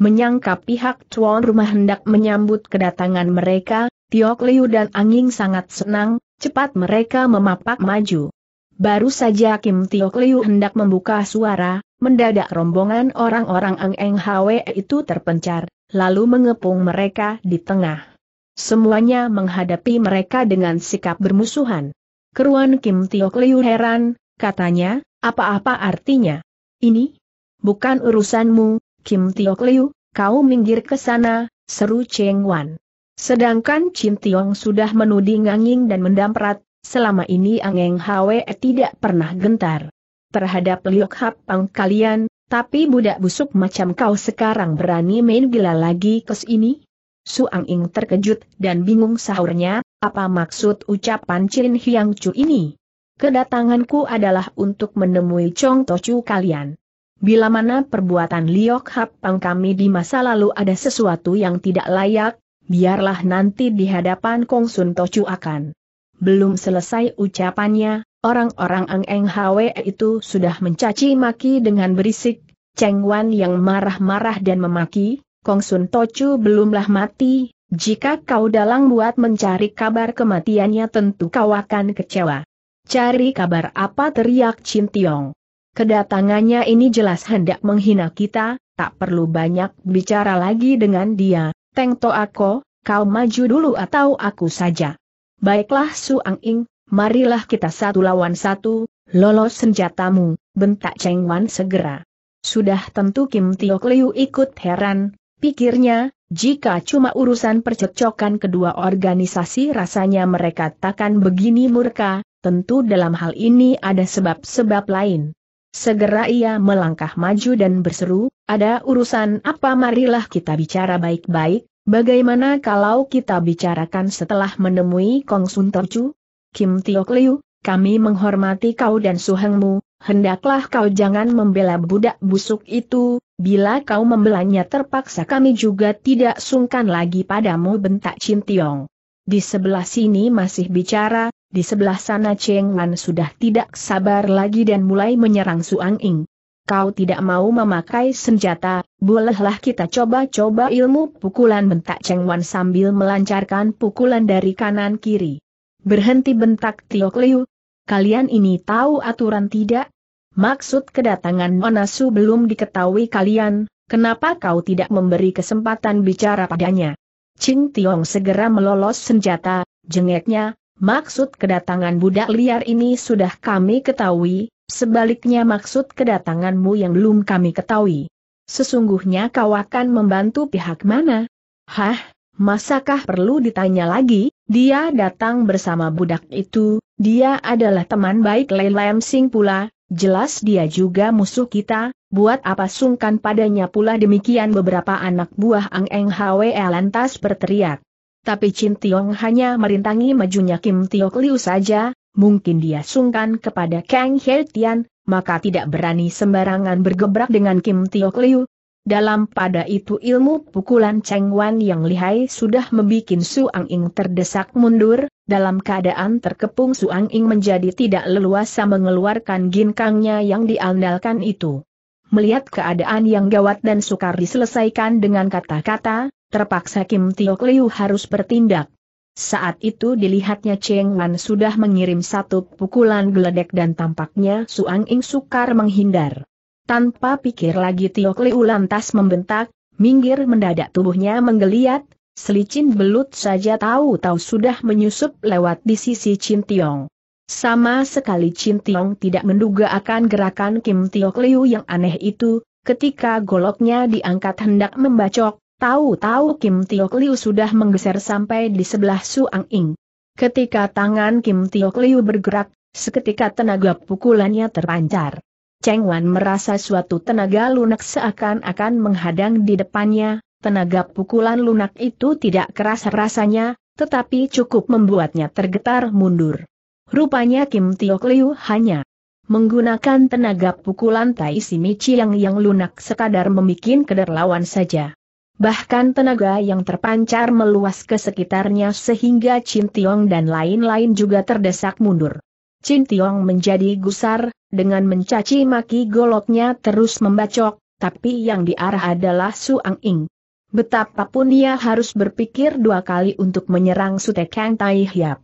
Menyangka pihak tuan rumah hendak menyambut kedatangan mereka, Tiok Liu dan Ang Ing sangat senang, cepat mereka memapak maju. Baru saja Kim Tiok Liu hendak membuka suara, mendadak rombongan orang-orang Ang Eng Hwe itu terpencar, lalu mengepung mereka di tengah. Semuanya menghadapi mereka dengan sikap bermusuhan. Keruan Kim Tiok Liu heran, katanya, apa-apa artinya? Ini? Bukan urusanmu, Kim Tiok Liu, kau minggir ke sana, seru Cheng Wan. Sedangkan Chin Tiong sudah menuding Ang Ing dan mendamprat, selama ini Ang Eng Hwe tidak pernah gentar terhadap Liok Hapang kalian. Tapi budak busuk macam kau sekarang berani main gila lagi ke sini? Su Ang Ing terkejut dan bingung sahurnya, apa maksud ucapan Chin Hyang Chu ini? Kedatanganku adalah untuk menemui Chong Tochu kalian. Bila mana perbuatan Liok Hapang kami di masa lalu ada sesuatu yang tidak layak, biarlah nanti di hadapan Kong Sun Tochu akan. Belum selesai ucapannya, orang-orang Ang Eng Hwe itu sudah mencaci maki dengan berisik. Cheng Wan yang marah-marah dan memaki, Kong Sun Tochu belumlah mati, jika kau dalang buat mencari kabar kematiannya tentu kau akan kecewa. Cari kabar apa, teriak Chin Tiong. Kedatangannya ini jelas hendak menghina kita, tak perlu banyak bicara lagi dengan dia. Teng To Ako, kau maju dulu atau aku saja? Baiklah Su Ang Ing, Marilah kita satu lawan satu, lolos senjatamu, bentak Cheng Wan segera. Sudah tentu Kim Tio Kliu ikut heran, pikirnya, jika cuma urusan percekcokan kedua organisasi rasanya mereka takkan begini murka, tentu dalam hal ini ada sebab-sebab lain. Segera ia melangkah maju dan berseru, ada urusan apa? Marilah kita bicara baik-baik, bagaimana kalau kita bicarakan setelah menemui Kong Sun Tercu? Kim Tio Kliu, kami menghormati kau dan suhengmu, hendaklah kau jangan membela budak busuk itu, bila kau membelanya terpaksa kami juga tidak sungkan lagi padamu, bentak Chin Tiong. Di sebelah sini masih bicara, di sebelah sana Cheng Wan sudah tidak sabar lagi dan mulai menyerang Suang Ing. Kau tidak mau memakai senjata, bolehlah kita coba-coba ilmu pukulan, bentak Cheng Wan sambil melancarkan pukulan dari kanan kiri. Berhenti, bentak Tio Kliu. Kalian ini tahu aturan tidak? Maksud kedatangan Onasu belum diketahui kalian, kenapa kau tidak memberi kesempatan bicara padanya? Chin Tiong segera melolos senjata, jengeknya, maksud kedatangan budak liar ini sudah kami ketahui, sebaliknya maksud kedatanganmu yang belum kami ketahui. Sesungguhnya kau akan membantu pihak mana? Hah? Masakah perlu ditanya lagi, dia datang bersama budak itu, dia adalah teman baik Lai Lam Sing pula, jelas dia juga musuh kita, buat apa sungkan padanya pula? Demikian beberapa anak buah Ang Eng Hwe lantas berteriak. Tapi Chin Tiong hanya merintangi majunya Kim Tio Kliu saja, mungkin dia sungkan kepada Kang He Tian, maka tidak berani sembarangan bergebrak dengan Kim Tio Kliu. Dalam pada itu ilmu pukulan Cheng Wan yang lihai sudah membuat Suang Ing terdesak mundur, dalam keadaan terkepung Suang Ing menjadi tidak leluasa mengeluarkan ginkangnya yang diandalkan itu. Melihat keadaan yang gawat dan sukar diselesaikan dengan kata-kata, terpaksa Kim Tio Kliu harus bertindak. Saat itu dilihatnya Cheng Wan sudah mengirim satu pukulan geledek dan tampaknya Suang Ing sukar menghindar. Tanpa pikir lagi Tio Kliu lantas membentak, minggir. Mendadak tubuhnya menggeliat, selicin belut saja tahu-tahu sudah menyusup lewat di sisi Chin Tiong. Sama sekali Chin Tiong tidak menduga akan gerakan Kim Tio Kliu yang aneh itu, ketika goloknya diangkat hendak membacok, tahu-tahu Kim Tio Kliu sudah menggeser sampai di sebelah Suang Ing. Ketika tangan Kim Tio Kliu bergerak, seketika tenaga pukulannya terpancar. Cheng Wan merasa suatu tenaga lunak seakan-akan menghadang di depannya, tenaga pukulan lunak itu tidak keras rasanya, tetapi cukup membuatnya tergetar mundur. Rupanya Kim Tio Kliu hanya menggunakan tenaga pukulan Tai Simi Chiang yang lunak sekadar membuat kederlawan saja. Bahkan tenaga yang terpancar meluas ke sekitarnya sehingga Chin Tiong dan lain-lain juga terdesak mundur. Chin Tiong menjadi gusar, dengan mencaci maki goloknya terus membacok, tapi yang diarah adalah Suang Ing. Betapapun dia harus berpikir dua kali untuk menyerang Sute Kang Tai Hiap.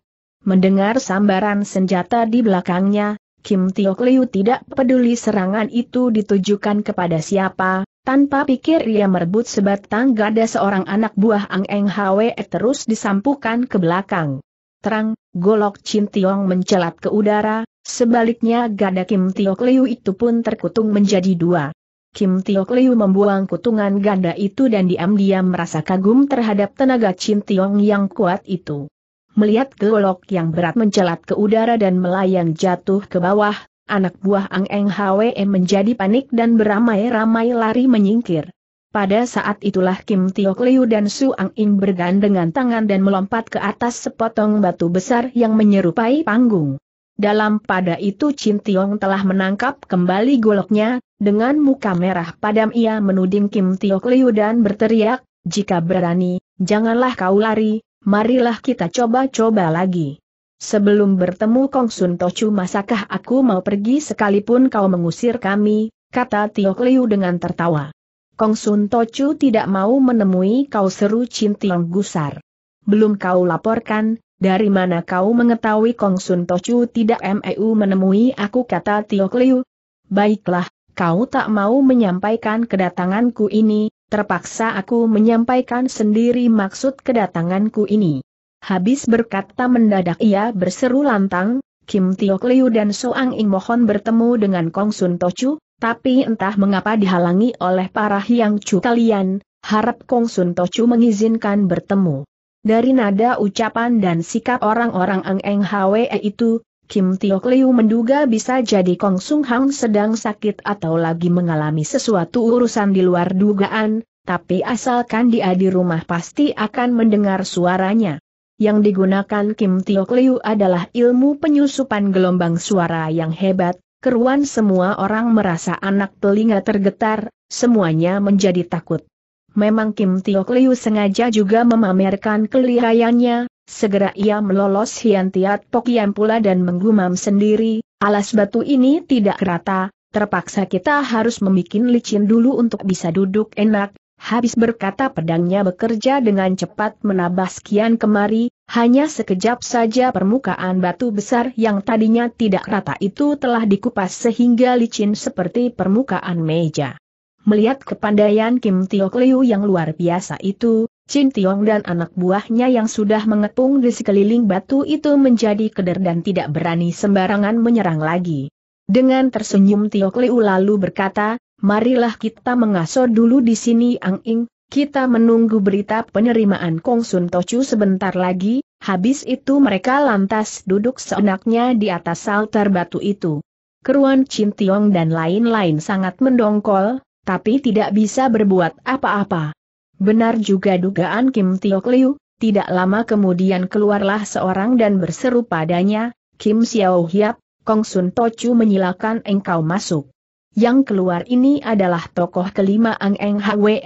Mendengar sambaran senjata di belakangnya, Kim Tio Kliu tidak peduli serangan itu ditujukan kepada siapa, tanpa pikir ia merebut sebatang gada seorang anak buah Ang Eng Hwe terus disampukan ke belakang. Terang, golok Chin Tiong mencelat ke udara, sebaliknya gada Kim Tio Kliu itu pun terkutung menjadi dua. Kim Tio Kliu membuang kutungan gada itu dan diam-diam merasa kagum terhadap tenaga Chin Tiong yang kuat itu. Melihat golok yang berat mencelat ke udara dan melayang jatuh ke bawah, anak buah Ang Eng Hwe menjadi panik dan beramai-ramai lari menyingkir. Pada saat itulah Kim Tio Kliu dan Suang Ing bergandengan tangan dan melompat ke atas sepotong batu besar yang menyerupai panggung. Dalam pada itu Chin Tiong telah menangkap kembali goloknya, dengan muka merah padam ia menuding Kim Tio Kliu dan berteriak, jika berani, janganlah kau lari, marilah kita coba-coba lagi. Sebelum bertemu Kong Sun Tochu masakah aku mau pergi sekalipun kau mengusir kami, kata Tio Kliu dengan tertawa. Kong Sun Tochu tidak mau menemui kau, seru Chin Tiong gusar. Belum kau laporkan, dari mana kau mengetahui Kong Sun Tochu tidak mau menemui aku, kata Tio Kliu. Baiklah, kau tak mau menyampaikan kedatanganku ini, terpaksa aku menyampaikan sendiri maksud kedatanganku ini. Habis berkata mendadak ia berseru lantang, Kim Tiok Liu dan Soang Ing mohon bertemu dengan Kong Sun Tochu, tapi entah mengapa dihalangi oleh para Hyang Chu kalian, harap Kong Sun Tochu mengizinkan bertemu. Dari nada ucapan dan sikap orang-orang Ang Eng Hwe itu, Kim Tiok Liu menduga bisa jadi Kong Sung Hang sedang sakit atau lagi mengalami sesuatu urusan di luar dugaan, tapi asalkan dia di rumah pasti akan mendengar suaranya. Yang digunakan Kim Tiok Liu adalah ilmu penyusupan gelombang suara yang hebat, keruan semua orang merasa anak telinga tergetar, semuanya menjadi takut. Memang Kim Tiok Liu sengaja juga memamerkan kelihaiannya, segera ia melolos Hian Tiat Pokian pula dan menggumam sendiri, alas batu ini tidak rata, terpaksa kita harus membuat licin dulu untuk bisa duduk enak. Habis berkata pedangnya bekerja dengan cepat menabas kian kemari, hanya sekejap saja permukaan batu besar yang tadinya tidak rata itu telah dikupas sehingga licin seperti permukaan meja. Melihat kepandaian Kim Tiok Liu yang luar biasa itu, Chin Tiong dan anak buahnya yang sudah mengepung di sekeliling batu itu menjadi keder dan tidak berani sembarangan menyerang lagi. Dengan tersenyum Tiok Liu lalu berkata, "Marilah kita mengaso dulu di sini Ang Ing, kita menunggu berita penerimaan Kong Sun Tochu sebentar lagi." Habis itu mereka lantas duduk seenaknya di atas altar batu itu. Keruan Chin Tiong dan lain-lain sangat mendongkol, tapi tidak bisa berbuat apa-apa. Benar juga dugaan Kim Tiok Liu, tidak lama kemudian keluarlah seorang dan berseru padanya, "Kim Xiao Hiap, Kong Sun Tochu menyilakan engkau masuk." Yang keluar ini adalah tokoh kelima Ang Eng Hwe,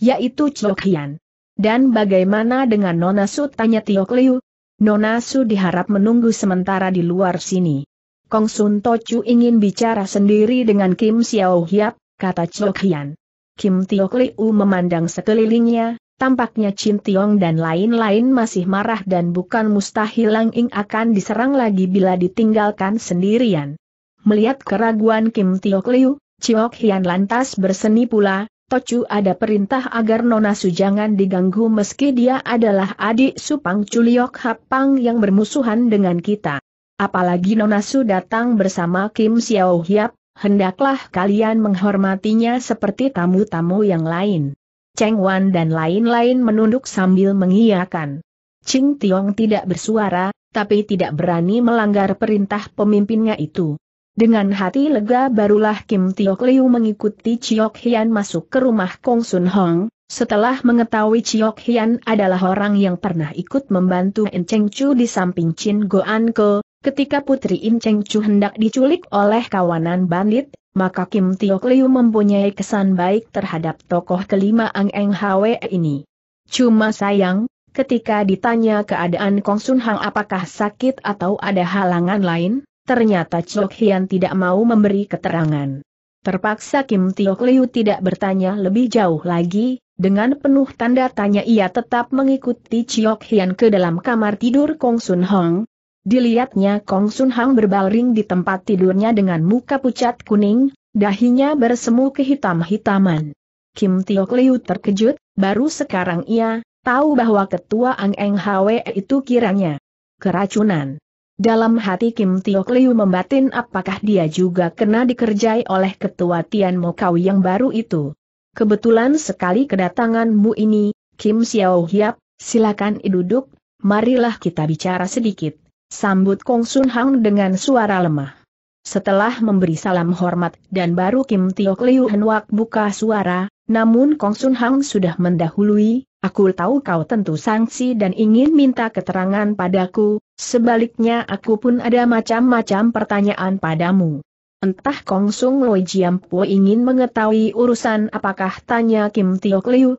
yaitu Chok Hian. "Dan bagaimana dengan Nona Su?" tanya Tiok Liu. "Nona Su diharap menunggu sementara di luar sini. Kong Sun Tochu ingin bicara sendiri dengan Kim Xiao Hiap," kata Chok Hian. Kim Tiok Liu memandang sekelilingnya, tampaknya Chin Tiong dan lain-lain masih marah dan bukan mustahil Ang Ing akan diserang lagi bila ditinggalkan sendirian. Melihat keraguan Kim Tiok Liu, Chok Hian lantas berseni pula, "Tochu ada perintah agar Nona Su jangan diganggu meski dia adalah adik Supang Chuliok Hapang yang bermusuhan dengan kita. Apalagi Nona Su datang bersama Kim Xiao Hiap, hendaklah kalian menghormatinya seperti tamu-tamu yang lain." Cheng Wan dan lain-lain menunduk sambil mengiyakan. Chin Tiong tidak bersuara, tapi tidak berani melanggar perintah pemimpinnya itu. Dengan hati lega barulah Kim Tiok Liu mengikuti Chok Hian masuk ke rumah Kong Sun Hong, setelah mengetahui Chok Hian adalah orang yang pernah ikut membantu In Cheng Chu di samping Chin Goan Ke. Ketika putri In Cheng Chu hendak diculik oleh kawanan bandit, maka Kim Tiok Liu mempunyai kesan baik terhadap tokoh kelima Ang Eng Hwe ini. Cuma sayang, ketika ditanya keadaan Kong Sun Hang apakah sakit atau ada halangan lain, ternyata Chok Hian tidak mau memberi keterangan. Terpaksa Kim Tiok Liu tidak bertanya lebih jauh lagi. Dengan penuh tanda tanya ia tetap mengikuti Chok Hian ke dalam kamar tidur Kong Sun Hang. Dilihatnya Kong Sun Hang berbaring di tempat tidurnya dengan muka pucat kuning, dahinya bersemu kehitam-hitaman. Kim Tiok Liu terkejut, baru sekarang ia tahu bahwa ketua Ang Eng Hwe itu kiranya keracunan. Dalam hati Kim Tiok Liu membatin apakah dia juga kena dikerjai oleh ketua Tian Mo Kau yang baru itu. "Kebetulan sekali kedatanganmu ini, Kim Xiao Hiap, silakan duduk, marilah kita bicara sedikit," sambut Kong Sun Hang dengan suara lemah. Setelah memberi salam hormat dan baru Kim Tiok Liu hendak buka suara, namun Kong Sun Hang sudah mendahului, "Aku tahu kau tentu sangsi dan ingin minta keterangan padaku, sebaliknya aku pun ada macam-macam pertanyaan padamu." "Entah Kong Sung Loi Jiampo ingin mengetahui urusan apakah?" tanya Kim Tiok Liu.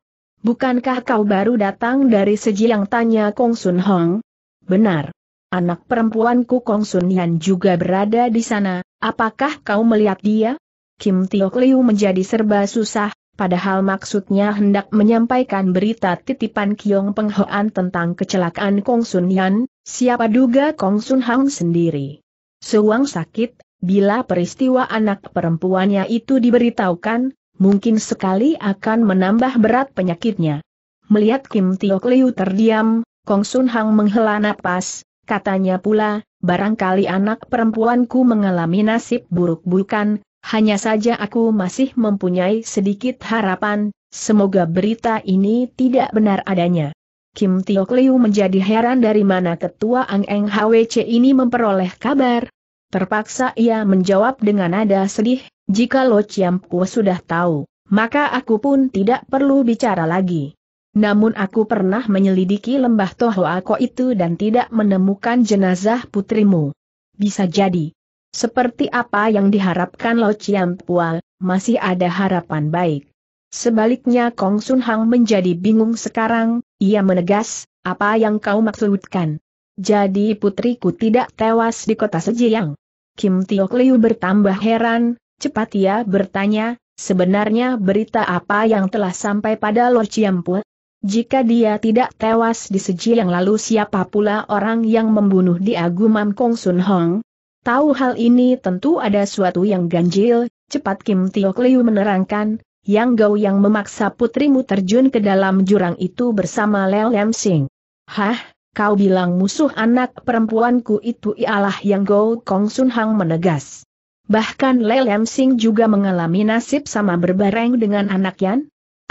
"Bukankah kau baru datang dari Sejiang?" tanya Kong Sun Hong. "Benar. Anak perempuanku Kong Sun Yan juga berada di sana, apakah kau melihat dia?" Kim Tiok Liu menjadi serba susah, padahal maksudnya hendak menyampaikan berita titipan Kiong Peng Hoan tentang kecelakaan Kong Sun Yan, siapa duga Kong Sun Hang sendiri sewang sakit, bila peristiwa anak perempuannya itu diberitahukan, mungkin sekali akan menambah berat penyakitnya. Melihat Kim Tiok Liu terdiam, Kong Sun Hang menghela napas, katanya pula, barangkali anak perempuanku mengalami nasib buruk bukan, hanya saja aku masih mempunyai sedikit harapan, semoga berita ini tidak benar adanya. Kim Tiok Liu menjadi heran dari mana ketua Ang Eng H W C ini memperoleh kabar. Terpaksa ia menjawab dengan nada sedih, jika Lo Chiam Pu sudah tahu, maka aku pun tidak perlu bicara lagi. Namun aku pernah menyelidiki lembah Tohoako itu dan tidak menemukan jenazah putrimu. Bisa jadi. Seperti apa yang diharapkan Lo Chiam Pu, masih ada harapan baik. Sebaliknya Kong Sun Hang menjadi bingung sekarang, ia menegas, apa yang kau maksudkan? Jadi putriku tidak tewas di kota Sejiyang? Kim Tiok Liu bertambah heran, cepat ia bertanya, sebenarnya berita apa yang telah sampai pada Lo Chiam Pu? Jika dia tidak tewas di Sejiyang lalu siapa pula orang yang membunuh dia, gumam Kong Sun Hang? Tahu hal ini tentu ada suatu yang ganjil, cepat Kim Tiok Liu menerangkan. Yang Gau yang memaksa putrimu terjun ke dalam jurang itu bersama Leo Lam Sing. Hah, kau bilang musuh anak perempuanku itu ialah Yang Gau, Kong Sun Hang menegas. Bahkan Leo Lam Sing juga mengalami nasib sama berbareng dengan anak Yan?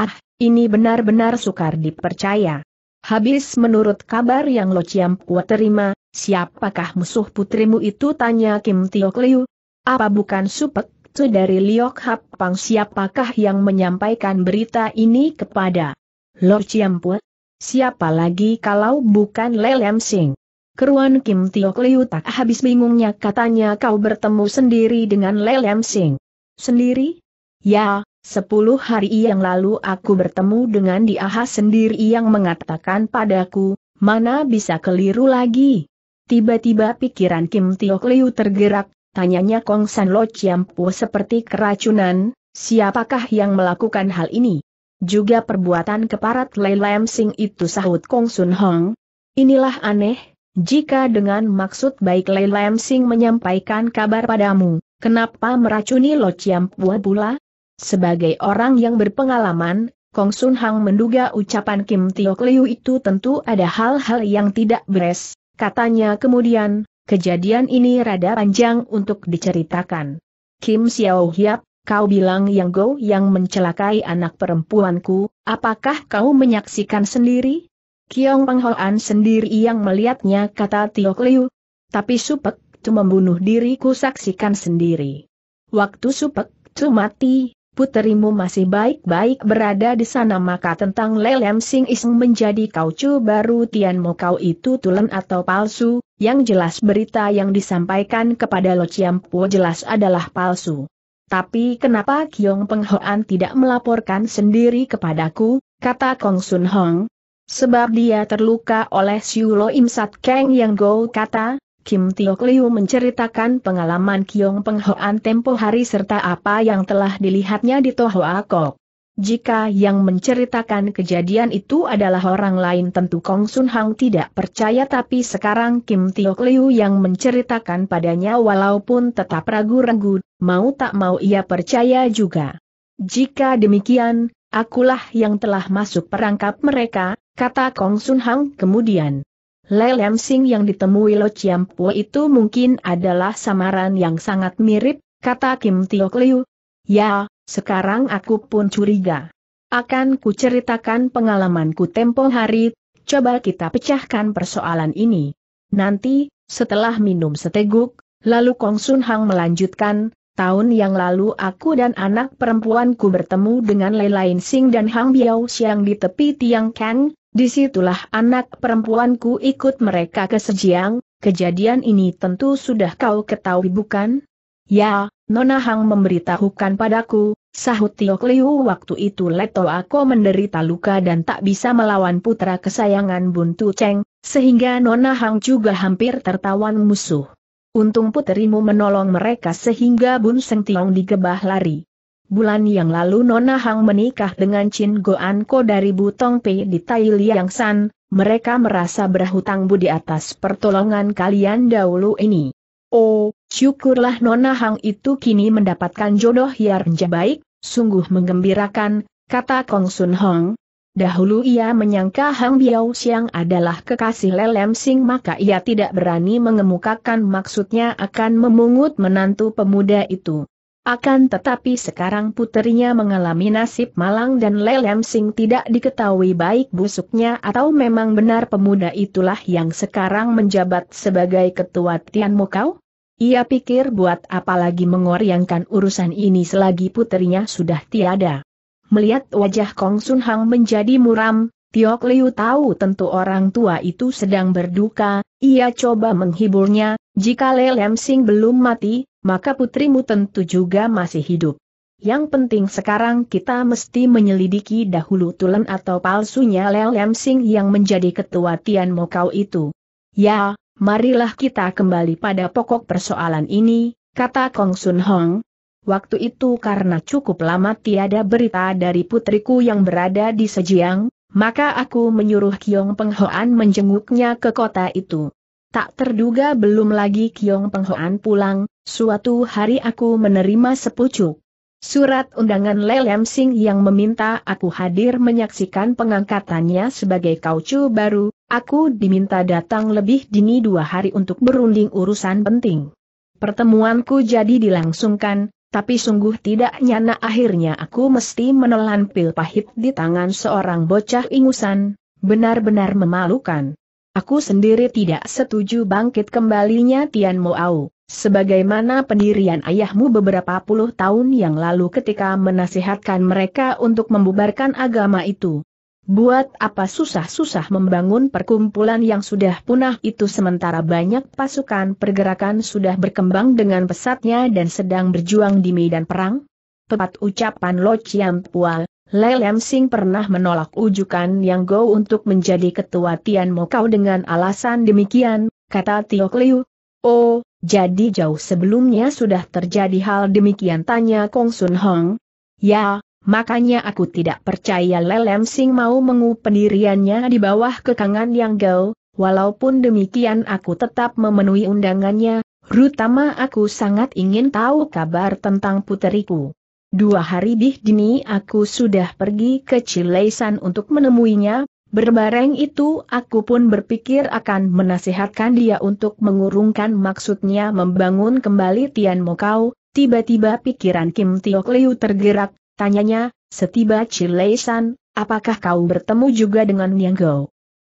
Ah, ini benar-benar sukar dipercaya. Habis menurut kabar yang Lo Chiam Pu terima, siapakah musuh putrimu itu, tanya Kim Tiok Liu? Apa bukan Supek dari Liok Hap Pang? Siapakah yang menyampaikan berita ini kepada Lo Chiam Pu? Siapa lagi kalau bukan Lei Lam Sing? Keruan Kim Tiok Liu tak habis bingungnya, katanya kau bertemu sendiri dengan Lei Lam Sing. Sendiri? Ya, sepuluh hari yang lalu aku bertemu dengan dia sendiri yang mengatakan padaku, mana bisa keliru lagi. Tiba-tiba pikiran Kim Tiok Liu tergerak. Tanyanya Kong San, Lo Chiam Pu seperti keracunan, siapakah yang melakukan hal ini? Juga perbuatan keparat Lei Lam Sing itu, sahut Kong Sun Hong. Inilah aneh, jika dengan maksud baik Lei Lam Sing menyampaikan kabar padamu, kenapa meracuni Lo Chiam Pu pula? Sebagai orang yang berpengalaman, Kong Sun Hang menduga ucapan Kim Tiok Liu itu tentu ada hal-hal yang tidak beres, katanya kemudian. Kejadian ini rada panjang untuk diceritakan. Kim Xiao Hiap, kau bilang Yang Gou yang mencelakai anak perempuanku, apakah kau menyaksikan sendiri? Kiong Peng Hoan sendiri yang melihatnya, kata Tiok Liu. Tapi Supek Tu membunuh diriku saksikan sendiri. Waktu Supek Tu mati, puterimu masih baik-baik berada di sana, maka tentang Lei Lam Sing iseng menjadi kaucu baru Tian Mo kau itu tulen atau palsu. Yang jelas berita yang disampaikan kepada Lo Chiam Pu jelas adalah palsu. Tapi kenapa Kiong Peng Hoan tidak melaporkan sendiri kepadaku, kata Kong Sun Hong? Sebab dia terluka oleh Siu Lo Im Sat Kang. Yang Gou, kata Kim Tiok Liu, menceritakan pengalaman Kiong Peng Hoan tempo hari serta apa yang telah dilihatnya di Tohoako. Jika yang menceritakan kejadian itu adalah orang lain tentu Kong Sun Hang tidak percaya, tapi sekarang Kim Tiok Liu yang menceritakan padanya walaupun tetap ragu-ragu, mau tak mau ia percaya juga. Jika demikian, akulah yang telah masuk perangkap mereka, kata Kong Sun Hang kemudian. Lei Lam Sing yang ditemui Lo Chiam Pu itu mungkin adalah samaran yang sangat mirip, kata Kim Tiok Liu. Ya. Sekarang aku pun curiga. Akan kuceritakan pengalamanku tempo hari, coba kita pecahkan persoalan ini. Nanti, setelah minum seteguk, lalu Kong Sun Hang melanjutkan, tahun yang lalu aku dan anak perempuanku bertemu dengan Lei Lam Sing dan Hang Biao Xiang di tepi Tiang Kang, disitulah anak perempuanku ikut mereka ke Sejiyang, kejadian ini tentu sudah kau ketahui bukan? Ya, Nona Hang memberitahukan padaku, sahut Tiok Liu. Waktu itu Leto aku menderita luka dan tak bisa melawan putra kesayangan Buntu Cheng, sehingga Nona Hang juga hampir tertawan musuh. Untung puterimu menolong mereka sehingga Bun Seng Tiong digebah lari. Bulan yang lalu Nona Hang menikah dengan Chin Goan Ko dari Butong Pei di Tai Liang San, mereka merasa berhutang budi atas pertolongan kalian dahulu ini. Oh, syukurlah Nona Hang itu kini mendapatkan jodoh yang baik, sungguh menggembirakan, kata Kong Sun Hong. Dahulu ia menyangka Hang Biao Xiang adalah kekasih Lelem Sing, maka ia tidak berani mengemukakan maksudnya akan memungut menantu pemuda itu. Akan tetapi sekarang puterinya mengalami nasib malang dan Lelem Sing tidak diketahui baik busuknya atau memang benar pemuda itulah yang sekarang menjabat sebagai ketua Tian Mokau. Ia pikir buat apalagi mengoryangkan urusan ini selagi puterinya sudah tiada. Melihat wajah Kong Sun Hang menjadi muram, Tiok Liu tahu tentu orang tua itu sedang berduka. Ia coba menghiburnya, jika Lelem Sing belum mati, maka putrimu tentu juga masih hidup. Yang penting sekarang kita mesti menyelidiki dahulu tulen atau palsunya Lelem Sing yang menjadi ketua Tian Mokau itu. Ya, marilah kita kembali pada pokok persoalan ini, kata Kong Sun Hang. Waktu itu karena cukup lama tiada berita dari putriku yang berada di Sejiang, maka aku menyuruh Kiong Peng Hoan menjenguknya ke kota itu. Tak terduga belum lagi Kiong Peng Hoan pulang, suatu hari aku menerima sepucuk surat undangan Lelem Sing yang meminta aku hadir menyaksikan pengangkatannya sebagai kaucu baru. Aku diminta datang lebih dini dua hari untuk berunding urusan penting. Pertemuanku jadi dilangsungkan. Tapi sungguh tidak nyana akhirnya aku mesti menelan pil pahit di tangan seorang bocah ingusan, benar-benar memalukan. Aku sendiri tidak setuju bangkit kembalinya Tian Mokau, sebagaimana pendirian ayahmu beberapa puluh tahun yang lalu ketika menasihatkan mereka untuk membubarkan agama itu. Buat apa susah-susah membangun perkumpulan yang sudah punah itu sementara banyak pasukan pergerakan sudah berkembang dengan pesatnya dan sedang berjuang di medan perang? Tepat ucapan Lo Chiam Pual, Lelem Sing pernah menolak ujukan Yang Go untuk menjadi ketua Tian Mokau dengan alasan demikian, kata Tiok Liu. Oh, jadi jauh sebelumnya sudah terjadi hal demikian, tanya Kong Sun Hong. Ya. Makanya aku tidak percaya Lelem Sing mau mengup pendiriannya di bawah kekangan Yang Gao. Walaupun demikian aku tetap memenuhi undangannya, terutama aku sangat ingin tahu kabar tentang puteriku. Dua hari lebih dini aku sudah pergi ke Cileisan untuk menemuinya. Berbareng itu aku pun berpikir akan menasihatkan dia untuk mengurungkan maksudnya membangun kembali Tian Mokau. Tiba-tiba pikiran Kim Tiok Liu tergerak. Tanyanya, setiba Cileisan, apakah kau bertemu juga dengan Yang Gao?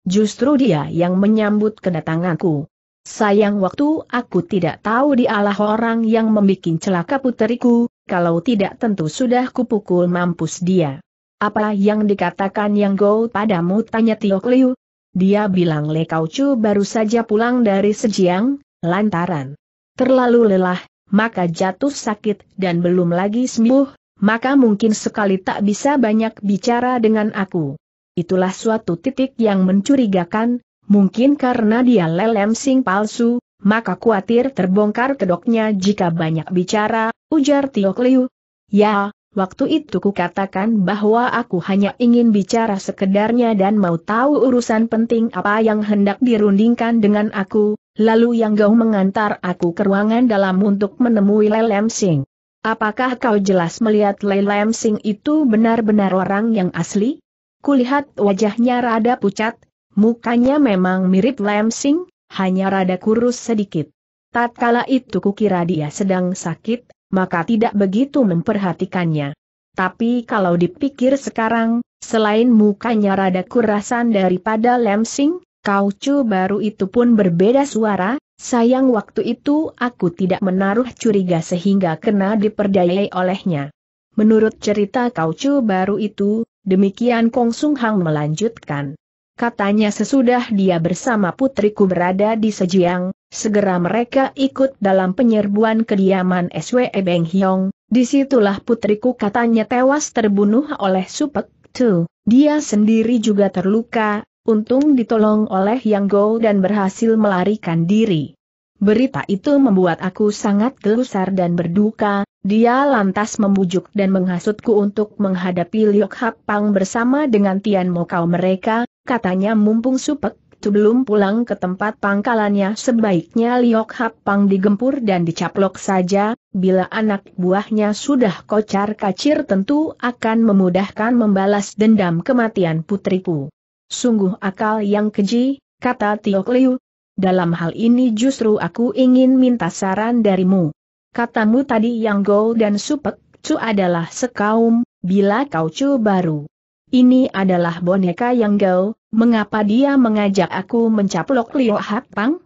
Justru dia yang menyambut kedatanganku. Sayang waktu aku tidak tahu dialah orang yang membuat celaka puteriku, kalau tidak tentu sudah kupukul mampus dia. Apa yang dikatakan Yang Gao padamu, tanya Tiok Liu? Dia bilang Le Kaucu baru saja pulang dari Sejiang, lantaran terlalu lelah, maka jatuh sakit dan belum lagi sembuh. Maka mungkin sekali tak bisa banyak bicara dengan aku. Itulah suatu titik yang mencurigakan, mungkin karena dia Lelem Sing palsu, maka khawatir terbongkar kedoknya jika banyak bicara, ujar Tiok Liu. Ya, waktu itu kukatakan bahwa aku hanya ingin bicara sekedarnya dan mau tahu urusan penting apa yang hendak dirundingkan dengan aku, lalu Yang Gao mengantar aku ke ruangan dalam untuk menemui Lelem Sing. Apakah kau jelas melihat Lelem Sing itu benar-benar orang yang asli? Kulihat wajahnya rada pucat, mukanya memang mirip Lelem Sing, hanya rada kurus sedikit. Tatkala itu kukira dia sedang sakit, maka tidak begitu memperhatikannya. Tapi kalau dipikir sekarang, selain mukanya rada kurasan daripada Lelem Sing, kaucu baru itu pun berbeda suara. Sayang waktu itu aku tidak menaruh curiga sehingga kena diperdayai olehnya. Menurut cerita kaucu baru itu, demikian Kong Sun Hang melanjutkan. Katanya sesudah dia bersama putriku berada di Sejiang, segera mereka ikut dalam penyerbuan kediaman S W E Beng Hiong. Disitulah putriku katanya tewas terbunuh oleh Supek Tu. Dia sendiri juga terluka. Untung ditolong oleh Yang Gao dan berhasil melarikan diri. Berita itu membuat aku sangat gelisah dan berduka. Dia lantas membujuk dan menghasutku untuk menghadapi Liok Hapang bersama dengan Tian Mokau mereka. Katanya mumpung Supek waktu belum pulang ke tempat pangkalannya sebaiknya Liok Hap Pang digempur dan dicaplok saja, bila anak buahnya sudah kocar-kacir tentu akan memudahkan membalas dendam kematian putriku. Sungguh akal yang keji, kata Tiok Liu. Dalam hal ini justru aku ingin minta saran darimu. Katamu tadi Yang Go dan Supek Cu adalah sekaum, bila kau Cu baru. Ini adalah boneka Yang Go, mengapa dia mengajak aku mencaplok Liok Hap Pang?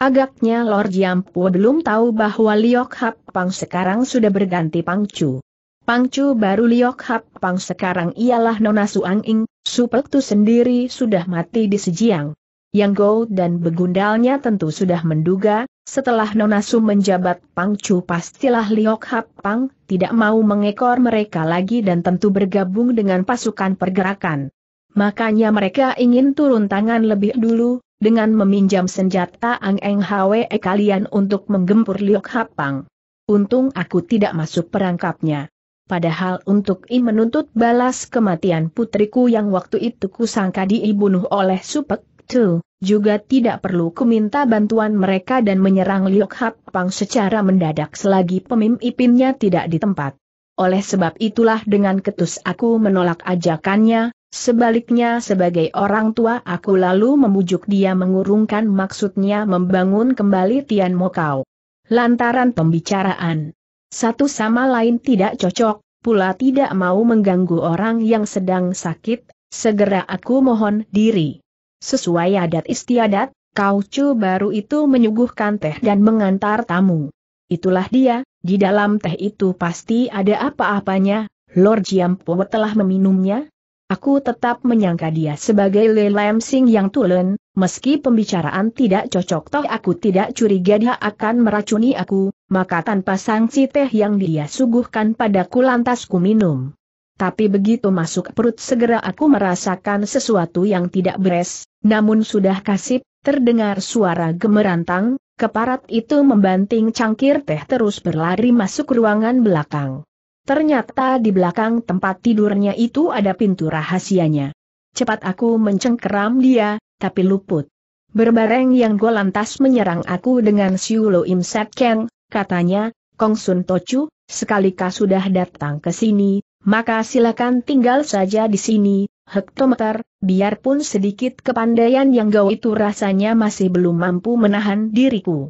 Agaknya Lord Yampu belum tahu bahwa Liok Hap Pang sekarang sudah berganti Pang Cu. Pang Cu baru Liok Hap Pang sekarang ialah Nona Suang Ing, Supek Tu sendiri sudah mati di Sejiang. Yang Go dan begundalnya tentu sudah menduga, setelah Nona Su menjabat Pang Cu pastilah Liok Hap Pang tidak mau mengekor mereka lagi dan tentu bergabung dengan pasukan pergerakan. Makanya mereka ingin turun tangan lebih dulu, dengan meminjam senjata Ang Eng Hwe kalian untuk menggempur Liok Hap Pang. Untung aku tidak masuk perangkapnya. Padahal untuk I menuntut balas kematian putriku yang waktu itu kusangka dibunuh oleh Supek Tu, juga tidak perlu kuminta bantuan mereka dan menyerang Liok Hap Pang secara mendadak selagi pemimpinnya tidak di tempat. Oleh sebab itulah dengan ketus aku menolak ajakannya. Sebaliknya sebagai orang tua aku lalu membujuk dia mengurungkan maksudnya membangun kembali Tian Mo Kau. Lantaran pembicaraan satu sama lain tidak cocok, pula tidak mau mengganggu orang yang sedang sakit, segera aku mohon diri. Sesuai adat istiadat, Kau Cu baru itu menyuguhkan teh dan mengantar tamu. Itulah dia, di dalam teh itu pasti ada apa-apanya, Lord Jiampo telah meminumnya. Aku tetap menyangka dia sebagai Le Lam Sing yang tulen, meski pembicaraan tidak cocok toh aku tidak curiga dia akan meracuni aku, maka tanpa sanksi teh yang dia suguhkan padaku lantas ku minum. Tapi begitu masuk perut segera aku merasakan sesuatu yang tidak beres, namun sudah kasip, terdengar suara gemerantang, keparat itu membanting cangkir teh terus berlari masuk ruangan belakang. Ternyata di belakang tempat tidurnya itu ada pintu rahasianya. Cepat aku mencengkeram dia, tapi luput. Berbareng Yang Go lantas menyerang aku dengan Siu Lo Im Set Keng, katanya, Kong Sun Tocu, sekalikah sudah datang ke sini, maka silakan tinggal saja di sini, hektometer, biarpun sedikit kepandaian Yang Go itu rasanya masih belum mampu menahan diriku.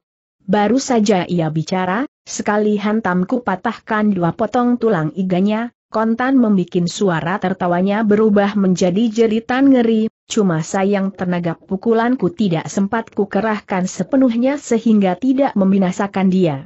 Baru saja ia bicara, sekali hantamku patahkan dua potong tulang iganya, kontan membikin suara tertawanya berubah menjadi jeritan ngeri, cuma sayang tenaga pukulanku tidak sempat kukerahkan sepenuhnya sehingga tidak membinasakan dia.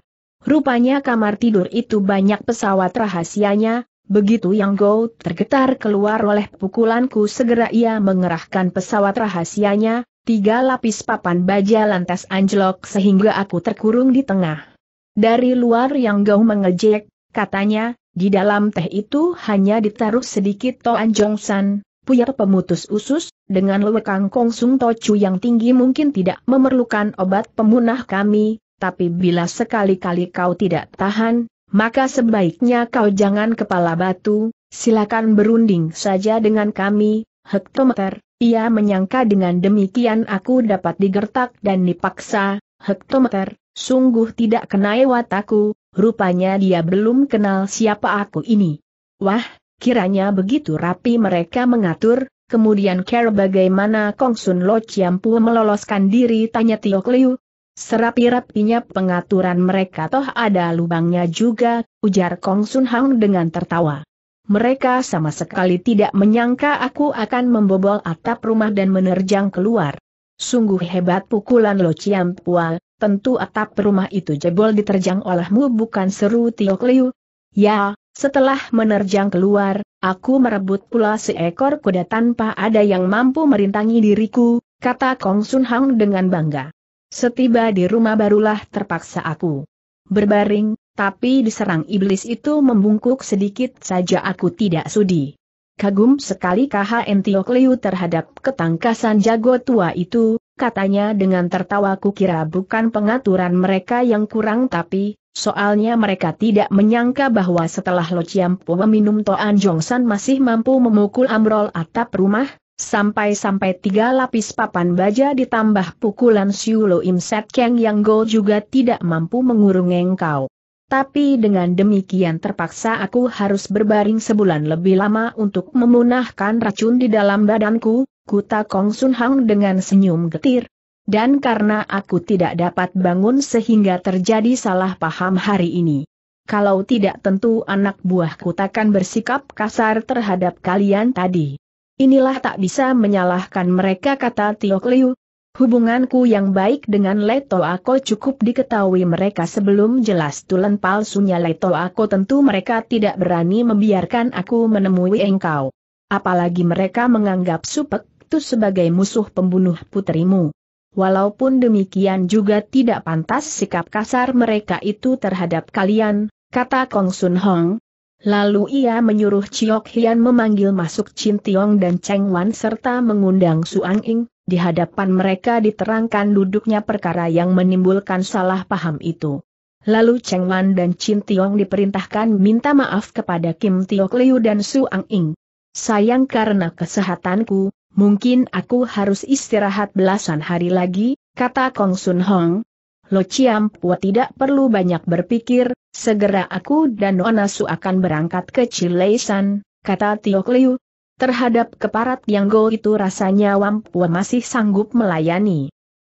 Rupanya kamar tidur itu banyak pesawat rahasianya, begitu Yang Go tergetar keluar oleh pukulanku segera ia mengerahkan pesawat rahasianya, tiga lapis papan baja lantas anjlok sehingga aku terkurung di tengah. Dari luar Yang Go mengejek, katanya, di dalam teh itu hanya ditaruh sedikit Toan Jongsan, puyer pemutus usus, dengan lewekang Kong Sung Tocu yang tinggi mungkin tidak memerlukan obat pemunah kami, tapi bila sekali-kali kau tidak tahan, maka sebaiknya kau jangan kepala batu, silakan berunding saja dengan kami, hektometer. Ia menyangka dengan demikian aku dapat digertak dan dipaksa, hektometer. Sungguh tidak kenai wataku, rupanya dia belum kenal siapa aku ini. Wah, kiranya begitu rapi mereka mengatur, kemudian care bagaimana Kong Sun Lo Ciampu meloloskan diri, tanya Tiok Liu. Serapi-rapinya pengaturan mereka toh ada lubangnya juga, ujar Kong Sun Hang dengan tertawa. Mereka sama sekali tidak menyangka aku akan membobol atap rumah dan menerjang keluar. Sungguh hebat pukulan Lo Ciampua. Tentu atap rumah itu jebol diterjang olehmu bukan, seru Tiok Liu. Ya, setelah menerjang keluar, aku merebut pula seekor kuda tanpa ada yang mampu merintangi diriku, kata Kong Sun Hang dengan bangga. Setiba di rumah barulah terpaksa aku berbaring, tapi diserang iblis itu membungkuk sedikit saja aku tidak sudi. Kagum sekali K H N Tiok Liu terhadap ketangkasan jago tua itu, katanya dengan tertawa kukira bukan pengaturan mereka yang kurang tapi, soalnya mereka tidak menyangka bahwa setelah Lo Ciampo meminum Toan Jongsan masih mampu memukul ambrol atap rumah, Sampai-sampai tiga lapis papan baja ditambah pukulan Siu Lo Im Set Keng Yang Go juga tidak mampu mengurung engkau. Tapi dengan demikian terpaksa aku harus berbaring sebulan lebih lama untuk memunahkan racun di dalam badanku, kuta Kong Sun Hang dengan senyum getir. Dan karena aku tidak dapat bangun sehingga terjadi salah paham hari ini. Kalau tidak tentu anak buahku takkan bersikap kasar terhadap kalian tadi. Inilah tak bisa menyalahkan mereka, kata Tio Kliu. Hubunganku yang baik dengan Leto Ako cukup diketahui mereka sebelum jelas tulen palsunya Leto Ako, tentu mereka tidak berani membiarkan aku menemui engkau. Apalagi mereka menganggap Supek itu sebagai musuh pembunuh putrimu. Walaupun demikian juga tidak pantas sikap kasar mereka itu terhadap kalian, kata Kong Sun Hong. Lalu ia menyuruh Chiok Hian memanggil masuk Chin Tiong dan Cheng Wan serta mengundang Suan Ing. Di hadapan mereka diterangkan duduknya perkara yang menimbulkan salah paham itu. Lalu Cheng Wan dan Chin Tiong diperintahkan minta maaf kepada Kim Tiok Liu dan Suan Ing. Sayang karena kesehatanku, mungkin aku harus istirahat belasan hari lagi, kata Kong Sun Hong. Lo Chiam Pua tidak perlu banyak berpikir, segera aku dan Nona Su akan berangkat ke Chileisan, kata Tiok Liu. Terhadap keparat yang go itu rasanya Wang Pua masih sanggup melayani.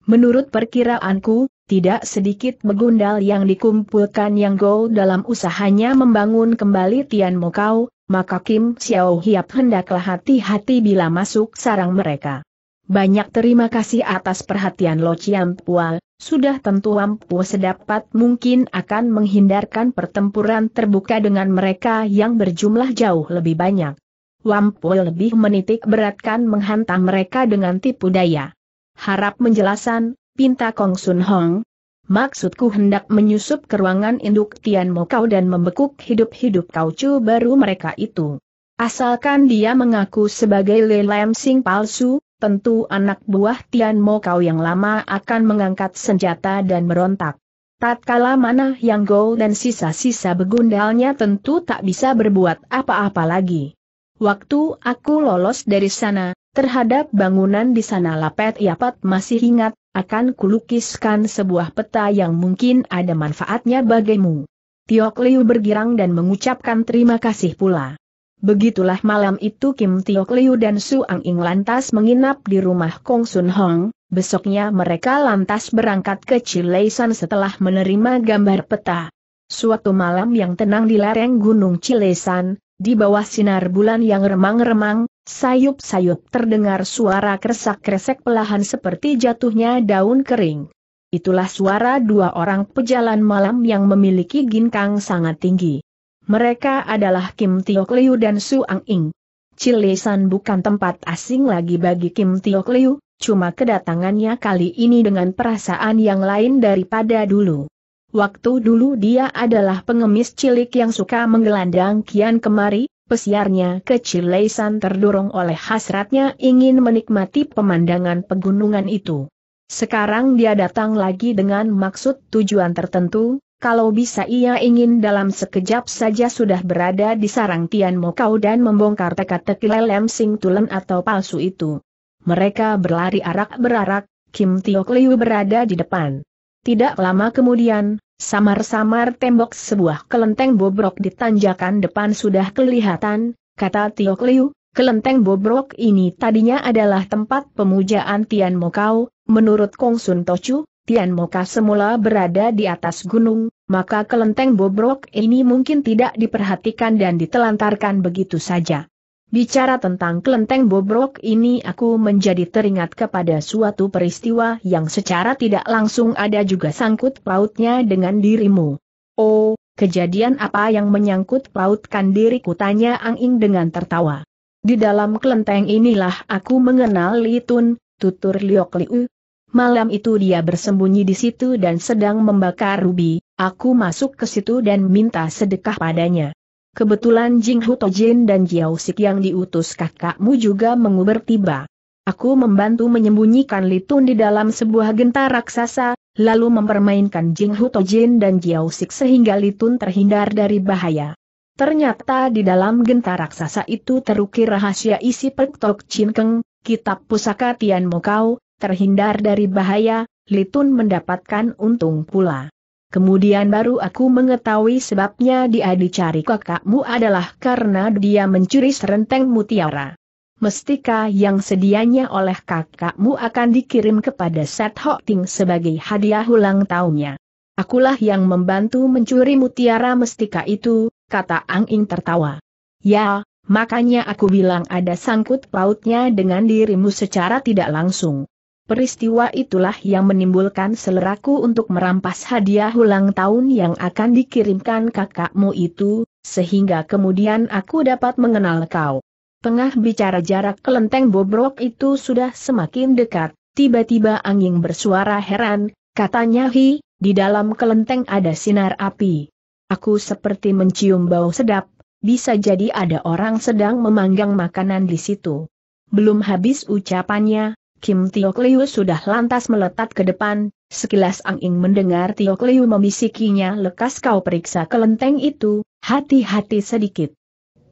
Menurut perkiraanku, tidak sedikit begundal yang dikumpulkan yang go dalam usahanya membangun kembali Tian Mo Kau, maka Kim Xiao Hiap hendaklah hati-hati bila masuk sarang mereka. Banyak terima kasih atas perhatian Lo Chiam Pua. Sudah tentu Wampu sedapat mungkin akan menghindarkan pertempuran terbuka dengan mereka yang berjumlah jauh lebih banyak. Wampu lebih menitik beratkan menghantam mereka dengan tipu daya. Harap penjelasan, pinta Kong Sun Hong. Maksudku hendak menyusup ke ruangan induk Tian Mo Kau dan membekuk hidup-hidup kaucu baru mereka itu. Asalkan dia mengaku sebagai Le Lam Sing palsu, tentu anak buah Tian Mo Kau yang lama akan mengangkat senjata dan merontak. Tatkala mana Yang Go dan sisa-sisa begundalnya tentu tak bisa berbuat apa-apa lagi. Waktu aku lolos dari sana, terhadap bangunan di sana Lapet Yapat masih ingat, akan kulukiskan sebuah peta yang mungkin ada manfaatnya bagimu. Tiok Liu bergirang dan mengucapkan terima kasih pula. Begitulah malam itu Kim Tiok Liu dan Suan Ing lantas menginap di rumah Kong Sun Hong. Besoknya mereka lantas berangkat ke Chileisan setelah menerima gambar peta. Suatu malam yang tenang di lereng gunung Chileisan, di bawah sinar bulan yang remang-remang, sayup-sayup terdengar suara kresak-kresek pelahan seperti jatuhnya daun kering. Itulah suara dua orang pejalan malam yang memiliki ginkang sangat tinggi. Mereka adalah Kim Tiok Liu dan Suan Ing. Chileisan bukan tempat asing lagi bagi Kim Tiok Liu, cuma kedatangannya kali ini dengan perasaan yang lain daripada dulu. Waktu dulu dia adalah pengemis cilik yang suka menggelandang kian kemari, pesiarnya ke Chileisan terdorong oleh hasratnya ingin menikmati pemandangan pegunungan itu. Sekarang dia datang lagi dengan maksud tujuan tertentu. Kalau bisa ia ingin dalam sekejap saja sudah berada di sarang Tian Mo Kau dan membongkar teka-teki Le Lam Sing tulen atau palsu itu. Mereka berlari arak-berarak, Kim Tiok Liu berada di depan. Tidak lama kemudian, samar-samar tembok sebuah kelenteng bobrok di tanjakan depan sudah kelihatan, kata Tiok Liu. Kelenteng bobrok ini tadinya adalah tempat pemujaan Tian Mo Kau, menurut Kong Sun Tochu. Tian Mo Kau semula berada di atas gunung, maka kelenteng bobrok ini mungkin tidak diperhatikan dan ditelantarkan begitu saja. Bicara tentang kelenteng bobrok ini aku menjadi teringat kepada suatu peristiwa yang secara tidak langsung ada juga sangkut pautnya dengan dirimu. Oh, kejadian apa yang menyangkut pautkan diriku, tanya Ang Ing dengan tertawa. Di dalam kelenteng inilah aku mengenal Li Tun, tutur Liok Liu. Malam itu dia bersembunyi di situ dan sedang membakar rubi, aku masuk ke situ dan minta sedekah padanya. Kebetulan Jing Hu Tojin dan Jiao Sik yang diutus kakakmu juga mengubur tiba. Aku membantu menyembunyikan Li Tun di dalam sebuah genta raksasa, lalu mempermainkan Jing Hu Tojin dan Jiao Sik sehingga Li Tun terhindar dari bahaya. Ternyata di dalam genta raksasa itu terukir rahasia isi Pek Tok Chin Keng, kitab pusaka Tianmo kau, terhindar dari bahaya, Litun mendapatkan untung pula. Kemudian baru aku mengetahui sebabnya dia dicari kakakmu adalah karena dia mencuri serenteng mutiara mestika yang sedianya oleh kakakmu akan dikirim kepada Set Hok Ting sebagai hadiah ulang tahunnya. Akulah yang membantu mencuri mutiara mestika itu, kata Ang Ing tertawa. Ya, makanya aku bilang ada sangkut pautnya dengan dirimu secara tidak langsung. Peristiwa itulah yang menimbulkan seleraku untuk merampas hadiah ulang tahun yang akan dikirimkan kakakmu itu, sehingga kemudian aku dapat mengenal kau. Tengah bicara jarak kelenteng bobrok itu sudah semakin dekat, tiba-tiba Ang Ing bersuara heran, katanya, hi, di dalam kelenteng ada sinar api. Aku seperti mencium bau sedap, bisa jadi ada orang sedang memanggang makanan di situ. Belum habis ucapannya, Kim Tiok Liu sudah lantas meletat ke depan, sekilas Ang Ing mendengar Tiok Liu membisikinya, lekas kau periksa kelenteng itu, hati-hati sedikit.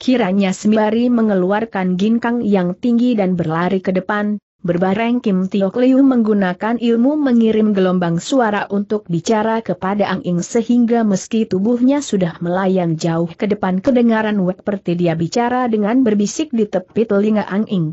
Kiranya sembari mengeluarkan ginkang yang tinggi dan berlari ke depan, berbareng Kim Tiok Liu menggunakan ilmu mengirim gelombang suara untuk bicara kepada Ang Ing sehingga meski tubuhnya sudah melayang jauh ke depan kedengaran seperti dia bicara dengan berbisik di tepi telinga Ang Ing.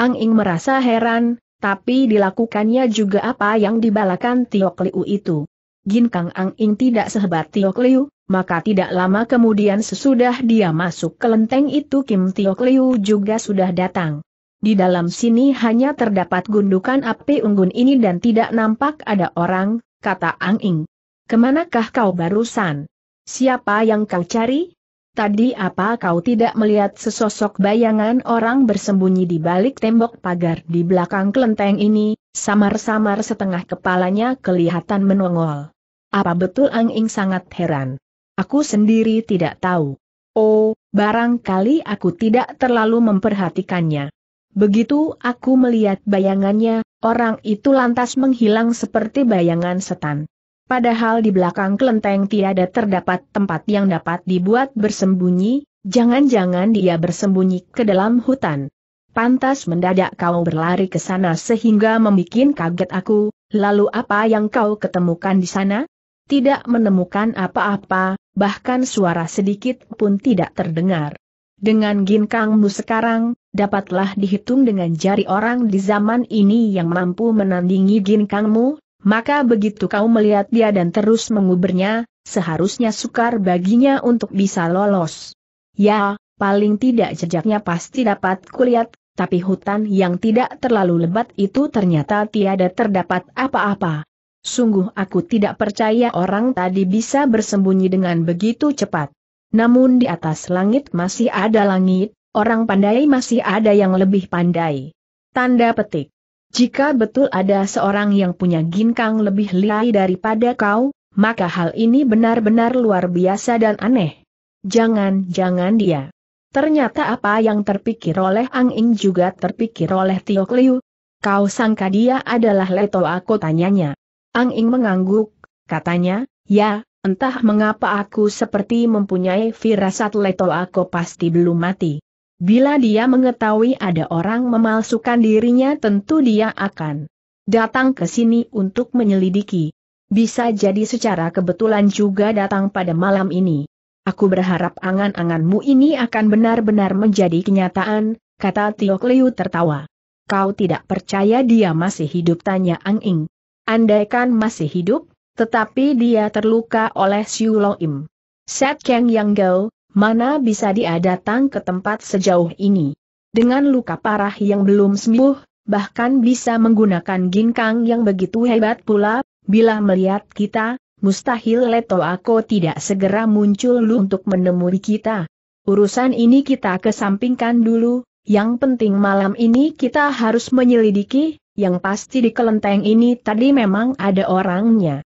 Ang Ing merasa heran, tapi dilakukannya juga apa yang dibalakan Tiok Liu itu. Ginkang Ang Ing tidak sehebat Tiok Liu. Maka tidak lama kemudian sesudah dia masuk ke kelenteng itu Kim Tiok Liu juga sudah datang. Di dalam sini hanya terdapat gundukan api unggun ini dan tidak nampak ada orang, kata Ang Ing. Kemanakah kau barusan? Siapa yang kau cari? Tadi apa kau tidak melihat sesosok bayangan orang bersembunyi di balik tembok pagar di belakang kelenteng ini, samar-samar setengah kepalanya kelihatan menongol. Apa betul? Ang Ing sangat heran. Aku sendiri tidak tahu. Oh, barangkali aku tidak terlalu memperhatikannya. Begitu aku melihat bayangannya, orang itu lantas menghilang seperti bayangan setan. Padahal di belakang kelenteng tiada terdapat tempat yang dapat dibuat bersembunyi, jangan-jangan dia bersembunyi ke dalam hutan. Pantas mendadak kau berlari ke sana sehingga membuat kaget aku, lalu apa yang kau ketemukan di sana? Tidak menemukan apa-apa, bahkan suara sedikit pun tidak terdengar. Dengan ginkangmu sekarang, dapatlah dihitung dengan jari orang di zaman ini yang mampu menandingi ginkangmu, maka begitu kau melihat dia dan terus mengubernya, seharusnya sukar baginya untuk bisa lolos. Ya, paling tidak jejaknya pasti dapat kulihat, tapi hutan yang tidak terlalu lebat itu ternyata tiada terdapat apa-apa. Sungguh aku tidak percaya orang tadi bisa bersembunyi dengan begitu cepat. Namun di atas langit masih ada langit, orang pandai masih ada yang lebih pandai. Tanda petik. Jika betul ada seorang yang punya ginkang lebih lihai daripada kau, maka hal ini benar-benar luar biasa dan aneh. Jangan-jangan dia. Ternyata apa yang terpikir oleh Ang Ing juga terpikir oleh Tiok Liu. Kau sangka dia adalah Leto? Aku tanyanya. Ang Ing mengangguk, katanya, ya, entah mengapa aku seperti mempunyai firasat Leto aku pasti belum mati. Bila dia mengetahui ada orang memalsukan dirinya tentu dia akan datang ke sini untuk menyelidiki. Bisa jadi secara kebetulan juga datang pada malam ini. Aku berharap angan-anganmu ini akan benar-benar menjadi kenyataan, kata Tiok Liu tertawa. Kau tidak percaya dia masih hidup? Tanya Ang Ing. Andaikan masih hidup, tetapi dia terluka oleh Siu Lo Im Set Kang Yang Gao, mana bisa dia datang ke tempat sejauh ini. Dengan luka parah yang belum sembuh, bahkan bisa menggunakan ginkang yang begitu hebat pula, bila melihat kita, mustahil Leto Ako tidak segera muncul untuk menemui kita. Urusan ini kita kesampingkan dulu, yang penting malam ini kita harus menyelidiki. Yang pasti di kelenteng ini tadi memang ada orangnya.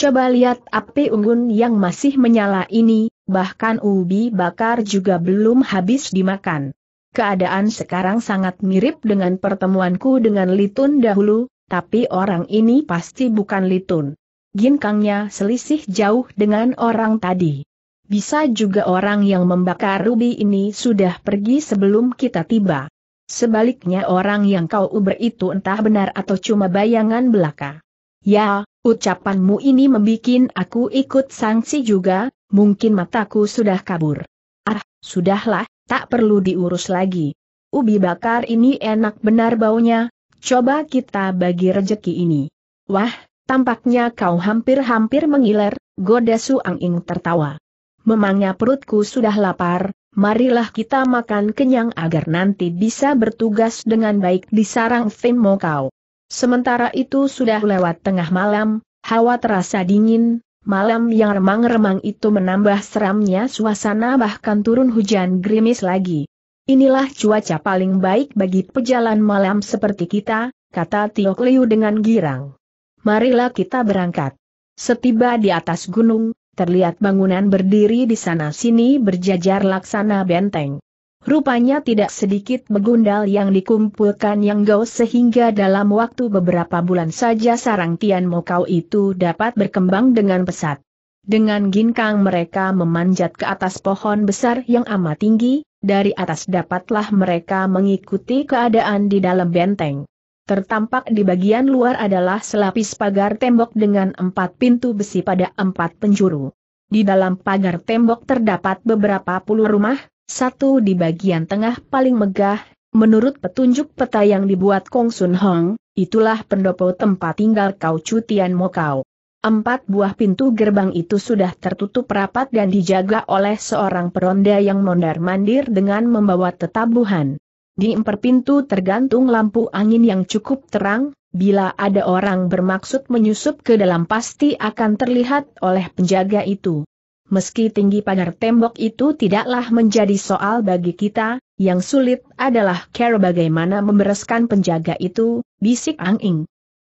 Coba lihat api unggun yang masih menyala ini, bahkan ubi bakar juga belum habis dimakan. Keadaan sekarang sangat mirip dengan pertemuanku dengan Litun dahulu, tapi orang ini pasti bukan Litun. Ginkangnya selisih jauh dengan orang tadi. Bisa juga orang yang membakar ubi ini sudah pergi sebelum kita tiba. Sebaliknya orang yang kau uber itu entah benar atau cuma bayangan belaka. Ya, ucapanmu ini membikin aku ikut sangsi juga, mungkin mataku sudah kabur. Ah, sudahlah, tak perlu diurus lagi. Ubi bakar ini enak benar baunya, coba kita bagi rejeki ini. Wah, tampaknya kau hampir-hampir mengiler, goda Suang Ing tertawa. Memangnya perutku sudah lapar, marilah kita makan kenyang agar nanti bisa bertugas dengan baik di sarang Fim Mo Kau. Sementara itu sudah lewat tengah malam, hawa terasa dingin, malam yang remang-remang itu menambah seramnya suasana bahkan turun hujan gerimis lagi. Inilah cuaca paling baik bagi pejalan malam seperti kita, kata Tio Liu dengan girang. Marilah kita berangkat. Setiba di atas gunung, terlihat bangunan berdiri di sana-sini berjajar laksana benteng. Rupanya tidak sedikit begundal yang dikumpulkan Yang Gao sehingga dalam waktu beberapa bulan saja sarang Tian Mo Kau itu dapat berkembang dengan pesat. Dengan ginkang mereka memanjat ke atas pohon besar yang amat tinggi, dari atas dapatlah mereka mengikuti keadaan di dalam benteng. Tertampak di bagian luar adalah selapis pagar tembok dengan empat pintu besi pada empat penjuru. Di dalam pagar tembok terdapat beberapa puluh rumah, satu di bagian tengah paling megah, menurut petunjuk peta yang dibuat Kong Sun Hong, itulah pendopo tempat tinggal Kau Cu Tian Mo Kau. Empat buah pintu gerbang itu sudah tertutup rapat dan dijaga oleh seorang peronda yang mondar-mandir dengan membawa tetabuhan. Di emper pintu tergantung lampu angin yang cukup terang, bila ada orang bermaksud menyusup ke dalam pasti akan terlihat oleh penjaga itu. Meski tinggi pagar tembok itu tidaklah menjadi soal bagi kita, yang sulit adalah cara bagaimana membereskan penjaga itu, bisik Ang Ing.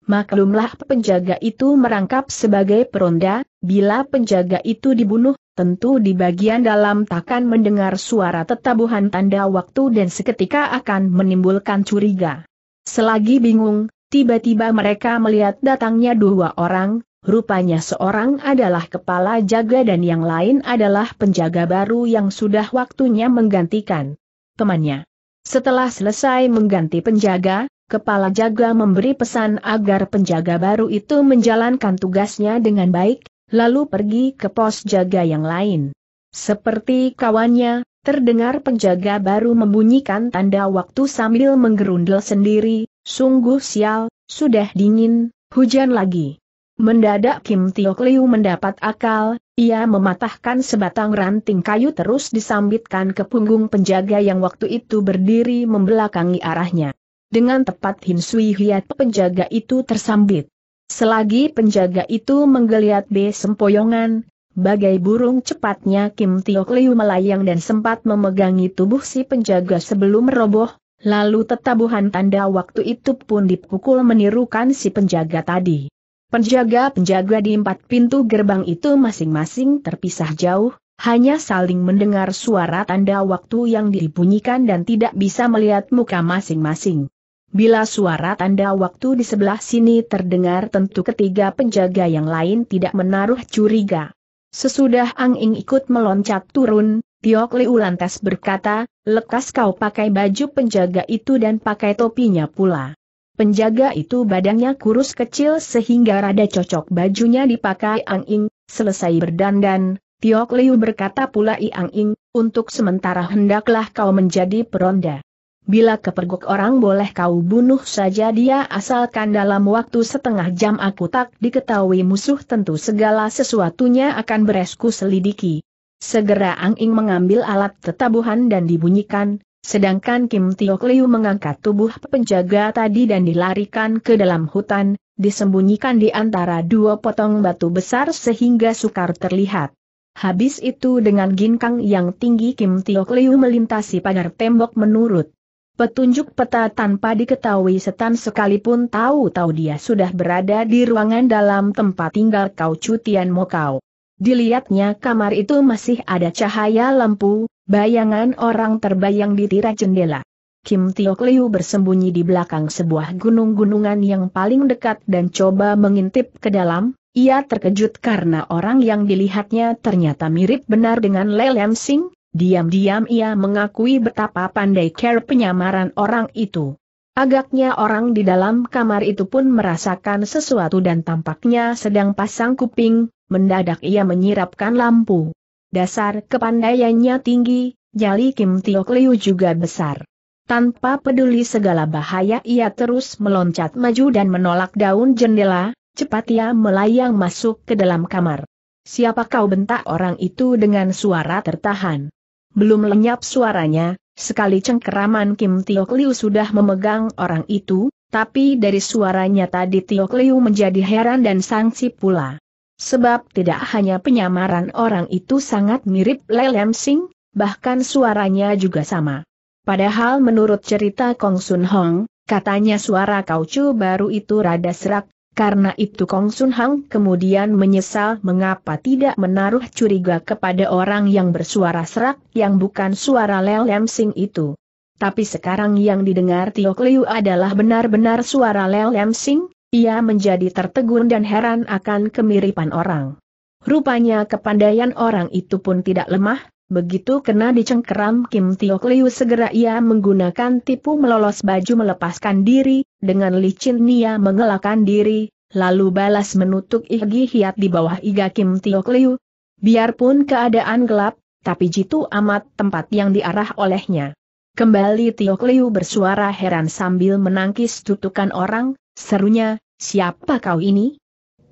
Maklumlah penjaga itu merangkap sebagai peronda, bila penjaga itu dibunuh, tentu di bagian dalam takkan mendengar suara tetabuhan tanda waktu dan seketika akan menimbulkan curiga. Selagi bingung, tiba-tiba mereka melihat datangnya dua orang, rupanya seorang adalah kepala jaga dan yang lain adalah penjaga baru yang sudah waktunya menggantikan temannya. Setelah selesai mengganti penjaga, kepala jaga memberi pesan agar penjaga baru itu menjalankan tugasnya dengan baik, lalu pergi ke pos jaga yang lain. Seperti kawannya, terdengar penjaga baru membunyikan tanda waktu sambil menggerundel sendiri, sungguh sial, sudah dingin, hujan lagi. Mendadak Kim Tio Liu mendapat akal, ia mematahkan sebatang ranting kayu terus disambitkan ke punggung penjaga yang waktu itu berdiri membelakangi arahnya. Dengan tepat Hin Sui Hiat penjaga itu tersambit. Selagi penjaga itu menggeliat besempoyongan, bagai burung cepatnya Kim Tio Liu melayang dan sempat memegangi tubuh si penjaga sebelum roboh, lalu tetabuhan tanda waktu itu pun dipukul menirukan si penjaga tadi. Penjaga-penjaga di empat pintu gerbang itu masing-masing terpisah jauh, hanya saling mendengar suara tanda waktu yang dibunyikan dan tidak bisa melihat muka masing-masing. Bila suara tanda waktu di sebelah sini terdengar tentu ketiga penjaga yang lain tidak menaruh curiga. Sesudah Ang Ing ikut meloncat turun, Tio Liu lantas berkata, lekas kau pakai baju penjaga itu dan pakai topinya pula. Penjaga itu badannya kurus kecil sehingga rada cocok bajunya dipakai Ang Ing. Selesai berdandan, Tio Liu berkata pula, I Ang Ing, untuk sementara hendaklah kau menjadi peronda. Bila kepergok orang boleh kau bunuh saja dia asalkan dalam waktu setengah jam aku tak diketahui musuh tentu segala sesuatunya akan beresku selidiki. Segera Ang Ing mengambil alat tetabuhan dan dibunyikan, sedangkan Kim Tio Liu mengangkat tubuh penjaga tadi dan dilarikan ke dalam hutan, disembunyikan di antara dua potong batu besar sehingga sukar terlihat. Habis itu dengan ginkang yang tinggi Kim Tio Liu melintasi pagar tembok menurut petunjuk peta tanpa diketahui setan sekalipun, tahu-tahu dia sudah berada di ruangan dalam tempat tinggal Kau Cu Tian Mo Kau. Dilihatnya kamar itu masih ada cahaya lampu, bayangan orang terbayang di tirai jendela. Kim Tio Liu bersembunyi di belakang sebuah gunung-gunungan yang paling dekat dan coba mengintip ke dalam, ia terkejut karena orang yang dilihatnya ternyata mirip benar dengan Lelem Sing, Diam-diam ia mengakui betapa pandai cara penyamaran orang itu. Agaknya orang di dalam kamar itu pun merasakan sesuatu dan tampaknya sedang pasang kuping. Mendadak ia menyirapkan lampu. Dasar kepandaiannya tinggi, jali Kim Tiok Liu juga besar. Tanpa peduli segala bahaya ia terus meloncat maju dan menolak daun jendela, cepat ia melayang masuk ke dalam kamar. "Siapa kau?" bentak orang itu dengan suara tertahan. Belum lenyap suaranya, sekali cengkeraman Kim Tiok Liu sudah memegang orang itu, tapi dari suaranya tadi Tiok Liu menjadi heran dan sangsi pula. Sebab tidak hanya penyamaran orang itu sangat mirip Le Lam Sing, bahkan suaranya juga sama. Padahal menurut cerita Kong Sun Hong, katanya suara kaucu baru itu rada serak, karena itu Kong Sun Hong kemudian menyesal mengapa tidak menaruh curiga kepada orang yang bersuara serak yang bukan suara Le Lam Sing itu. Tapi sekarang yang didengar Tiok Liu adalah benar-benar suara Le Lam Sing, ia menjadi tertegun dan heran akan kemiripan orang. Rupanya kepandaian orang itu pun tidak lemah, begitu kena dicengkeram Kim Tiok Liu segera ia menggunakan tipu melolos baju melepaskan diri, dengan licin ia mengelakkan diri. Lalu balas menutup Ihgi Hiat di bawah iga Kim Tiok Liu. Biarpun keadaan gelap, tapi jitu amat tempat yang diarah olehnya. Kembali Tiok Liu bersuara heran sambil menangkis tutukan orang, serunya, "Siapa kau ini?"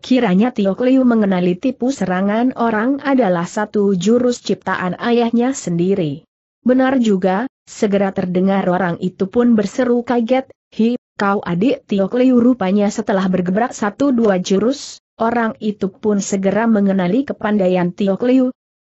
Kiranya Tiok Liu mengenali tipu serangan orang adalah satu jurus ciptaan ayahnya sendiri. Benar juga, segera terdengar orang itu pun berseru kaget, "Hi, kau adik Tiok Liu?" Rupanya setelah bergebrak satu dua jurus, orang itu pun segera mengenali kepandaian Tiok Liu.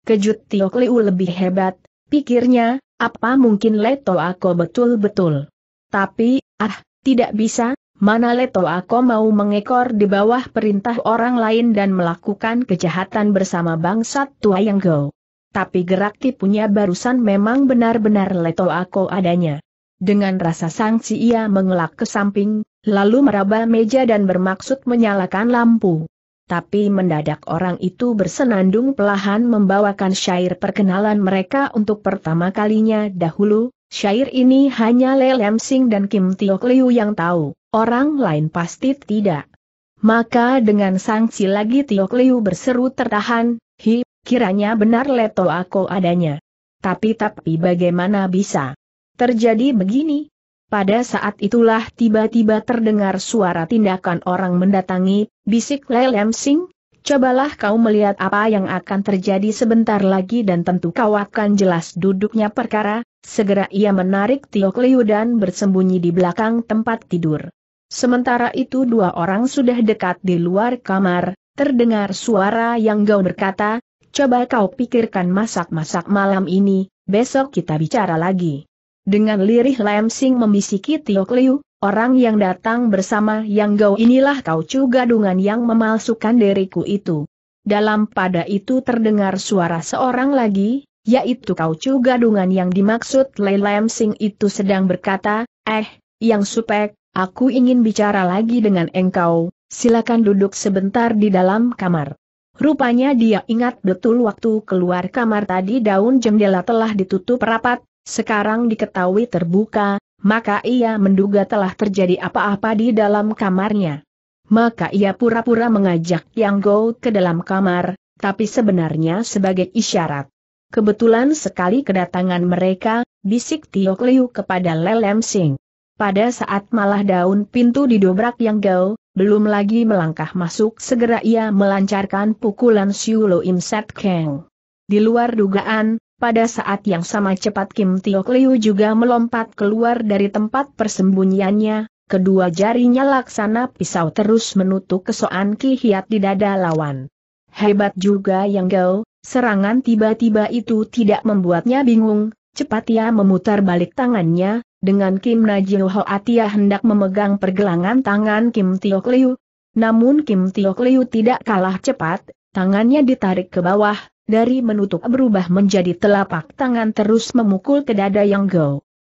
Kejut Tiok Liu lebih hebat, pikirnya, apa mungkin Leto Ako betul-betul. Tapi, ah, tidak bisa, mana Leto Ako mau mengekor di bawah perintah orang lain dan melakukan kejahatan bersama bangsa tua yang go. Tapi gerak tipunya barusan memang benar-benar Leto Ako adanya. Dengan rasa sangsi ia mengelak ke samping, lalu meraba meja dan bermaksud menyalakan lampu. Tapi mendadak orang itu bersenandung perlahan membawakan syair perkenalan mereka untuk pertama kalinya dahulu. Syair ini hanya Le Lam Sing dan Kim Tiok Liu yang tahu, orang lain pasti tidak. Maka dengan sangsi lagi Tiok Liu berseru tertahan, "Hi, kiranya benar Leto Ako adanya. Tapi tapi bagaimana bisa terjadi begini?" Pada saat itulah tiba-tiba terdengar suara tindakan orang mendatangi, bisik Le Lam Sing, "Cobalah kau melihat apa yang akan terjadi sebentar lagi dan tentu kau akan jelas duduknya perkara." Segera ia menarik Tiok Liu dan bersembunyi di belakang tempat tidur. Sementara itu dua orang sudah dekat di luar kamar, terdengar suara yang gaul berkata, "Coba kau pikirkan masak-masak malam ini, besok kita bicara lagi." Dengan lirih Lam Sing membisiki Tiok Liu, "Orang yang datang bersama Yang Gao inilah kaucu gadungan yang memalsukan diriku itu." Dalam pada itu terdengar suara seorang lagi, yaitu kaucu gadungan yang dimaksud Le Lam Sing itu sedang berkata, "Eh, Yang Supek, aku ingin bicara lagi dengan engkau, silakan duduk sebentar di dalam kamar." Rupanya dia ingat betul waktu keluar kamar tadi daun jendela telah ditutup rapat. Sekarang diketahui terbuka, maka ia menduga telah terjadi apa-apa di dalam kamarnya. Maka ia pura-pura mengajak Yang Gou ke dalam kamar, tapi sebenarnya sebagai isyarat. Kebetulan sekali kedatangan mereka, bisik Tiok Liu kepada Le Lam Sing. Pada saat malah daun pintu didobrak Yang Gou, belum lagi melangkah masuk segera ia melancarkan pukulan Siu Lo Im Set Keng. Di luar dugaan, pada saat yang sama cepat Kim Tiok Liu juga melompat keluar dari tempat persembunyiannya, kedua jarinya laksana pisau terus menutup kesoan Ki Hiat di dada lawan. Hebat juga Yang Gao, serangan tiba-tiba itu tidak membuatnya bingung, cepat ia memutar balik tangannya, dengan Kim Najil Hoatia hendak memegang pergelangan tangan Kim Tiok Liu. Namun Kim Tiok Liu tidak kalah cepat, tangannya ditarik ke bawah. Dari menutup berubah menjadi telapak tangan terus memukul ke dada Yang Gao.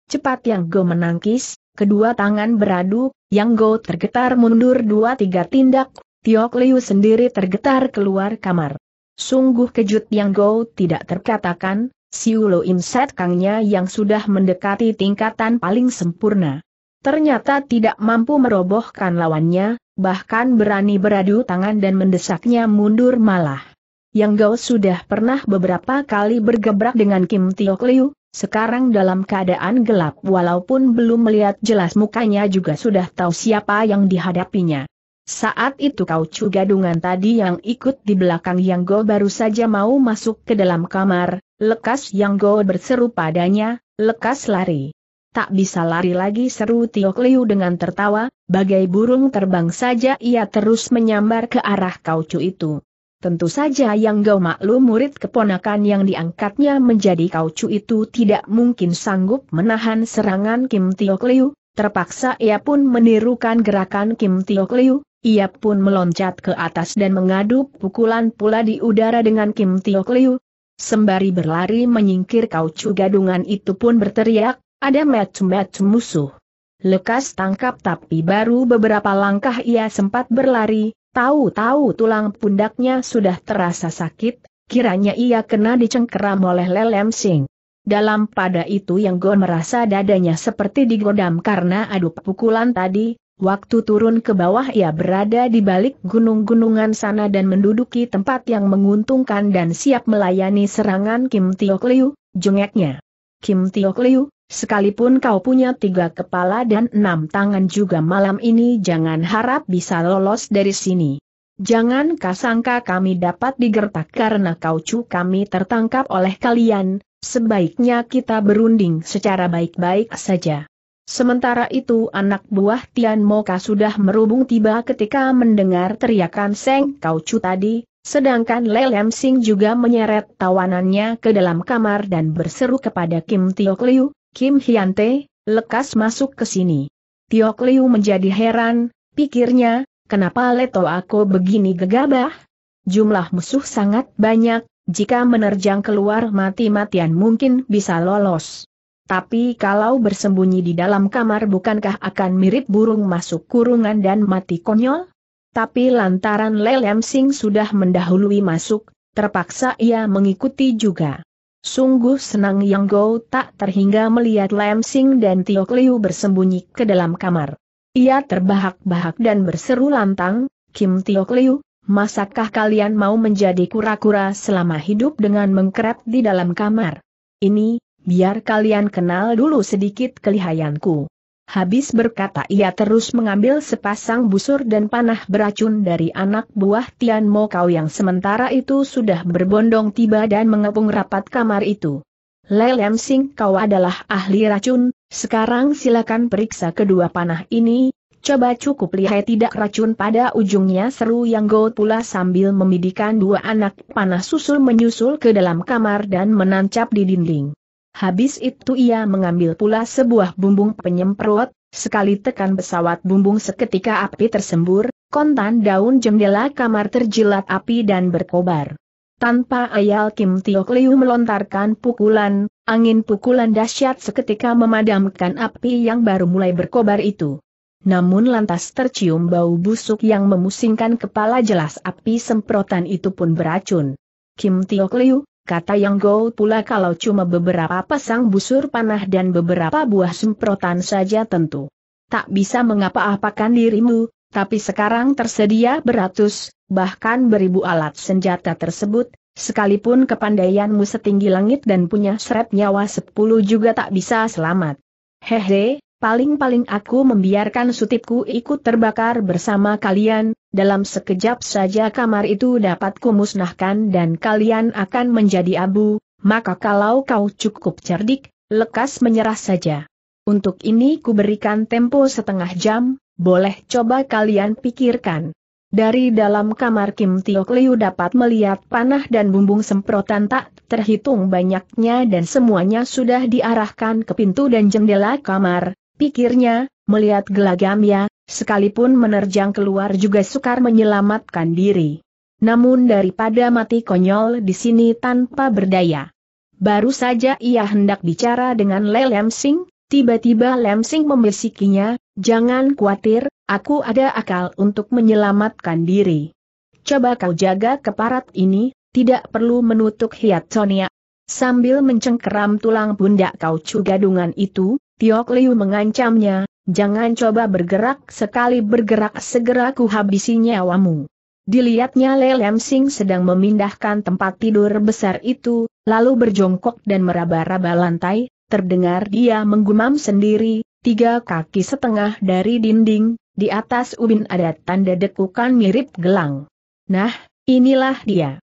Cepat Yang Gao menangkis, kedua tangan beradu, Yang Gao tergetar mundur dua tiga tindak, Tiok Liu sendiri tergetar keluar kamar. Sungguh kejut Yang Gao tidak terkatakan, Siulo Imset Kangnya yang sudah mendekati tingkatan paling sempurna. Ternyata tidak mampu merobohkan lawannya, bahkan berani beradu tangan dan mendesaknya mundur malah. Yang Gao sudah pernah beberapa kali bergebrak dengan Kim Tiok Liu, sekarang dalam keadaan gelap walaupun belum melihat jelas mukanya juga sudah tahu siapa yang dihadapinya. Saat itu Kau Cu Gadungan tadi yang ikut di belakang Yang Gao baru saja mau masuk ke dalam kamar, lekas Yang Gao berseru padanya, lekas lari. Tak bisa lari lagi, seru Tiok Liu dengan tertawa, bagai burung terbang saja ia terus menyambar ke arah Kau Cu itu. Tentu saja Yang Gao maklum murid keponakan yang diangkatnya menjadi Kau Cu itu tidak mungkin sanggup menahan serangan Kim Tiok Liu, terpaksa ia pun menirukan gerakan Kim Tiok Liu, ia pun meloncat ke atas dan mengadu pukulan pula di udara dengan Kim Tiok Liu. Sembari berlari menyingkir Kau Cu Gadungan itu pun berteriak, ada macam-macam musuh. Lekas tangkap, tapi baru beberapa langkah ia sempat berlari. Tahu-tahu tulang pundaknya sudah terasa sakit, kiranya ia kena dicengkeram oleh lelem sing. Dalam pada itu Yang Gao merasa dadanya seperti digodam karena adu pukulan tadi, waktu turun ke bawah ia berada di balik gunung-gunungan sana dan menduduki tempat yang menguntungkan dan siap melayani serangan Kim Tiok Liu, jengeknya. Kim Tiok Liu, sekalipun kau punya tiga kepala dan enam tangan juga malam ini jangan harap bisa lolos dari sini. Jangan kau sangka kami dapat digertak karena Kau Cu kami tertangkap oleh kalian, sebaiknya kita berunding secara baik-baik saja. Sementara itu anak buah Tian Moka sudah merubung tiba ketika mendengar teriakan Seng Kau Cu tadi, sedangkan Lelem Sing juga menyeret tawanannya ke dalam kamar dan berseru kepada Kim Tiok Liu, Kim Hyante, lekas masuk ke sini. Tiok Liu menjadi heran, pikirnya, kenapa leto aku begini gegabah? Jumlah musuh sangat banyak, jika menerjang keluar mati-matian mungkin bisa lolos. Tapi kalau bersembunyi di dalam kamar bukankah akan mirip burung masuk kurungan dan mati konyol? Tapi lantaran Lelem Sing sudah mendahului masuk, terpaksa ia mengikuti juga. Sungguh senang Yang Gao tak terhingga melihat Lem Sing dan Tiok Liu bersembunyi ke dalam kamar. Ia terbahak-bahak dan berseru lantang, Kim Tiok Liu, masakah kalian mau menjadi kura-kura selama hidup dengan mengkerap di dalam kamar? Ini, biar kalian kenal dulu sedikit kelihayanku. Habis berkata ia terus mengambil sepasang busur dan panah beracun dari anak buah Tian Mo Kau yang sementara itu sudah berbondong tiba dan mengepung rapat kamar itu. Lelem Sing, kau adalah ahli racun, sekarang silakan periksa kedua panah ini, coba cukup lihai tidak racun pada ujungnya, seru Yang Gao pula sambil membidikan dua anak panah susul menyusul ke dalam kamar dan menancap di dinding. Habis itu ia mengambil pula sebuah bumbung penyemprot, sekali tekan pesawat bumbung seketika api tersembur, kontan daun jendela kamar terjilat api dan berkobar. Tanpa ayal Kim Tiok Liu melontarkan pukulan, angin pukulan dahsyat seketika memadamkan api yang baru mulai berkobar itu. Namun lantas tercium bau busuk yang memusingkan kepala, jelas api semprotan itu pun beracun. Kim Tiok Liu, kata Yang Gao pula, kalau cuma beberapa pasang busur panah dan beberapa buah semprotan saja tentu tak bisa mengapa-apakan dirimu, tapi sekarang tersedia beratus, bahkan beribu alat senjata tersebut, sekalipun kepandaianmu setinggi langit dan punya seret nyawa sepuluh juga tak bisa selamat. Hehe, paling-paling aku membiarkan sutipku ikut terbakar bersama kalian. Dalam sekejap saja kamar itu dapat kumusnahkan dan kalian akan menjadi abu, maka kalau kau cukup cerdik, lekas menyerah saja. Untuk ini kuberikan tempo setengah jam, boleh coba kalian pikirkan. Dari dalam kamar Kim Tiok Liu dapat melihat panah dan bumbung semprotan tak terhitung banyaknya dan semuanya sudah diarahkan ke pintu dan jendela kamar, pikirnya, melihat gelagamnya. Sekalipun menerjang keluar juga sukar menyelamatkan diri. Namun daripada mati konyol di sini tanpa berdaya. Baru saja ia hendak bicara dengan Lelem Sing, tiba-tiba Lem Sing membisikinya, jangan khawatir, aku ada akal untuk menyelamatkan diri. Coba kau jaga keparat ini, tidak perlu menutup hiat Sonia. Sambil mencengkeram tulang pundak kaucu gadungan itu, Tiok Liu mengancamnya, "Jangan coba bergerak, sekali bergerak segera ku habisi nyawamu." Dilihatnya Lelem Sing sedang memindahkan tempat tidur besar itu, lalu berjongkok dan meraba-raba lantai, terdengar dia menggumam sendiri, "Tiga kaki setengah dari dinding, di atas ubin ada tanda dekukan mirip gelang. Nah, inilah dia."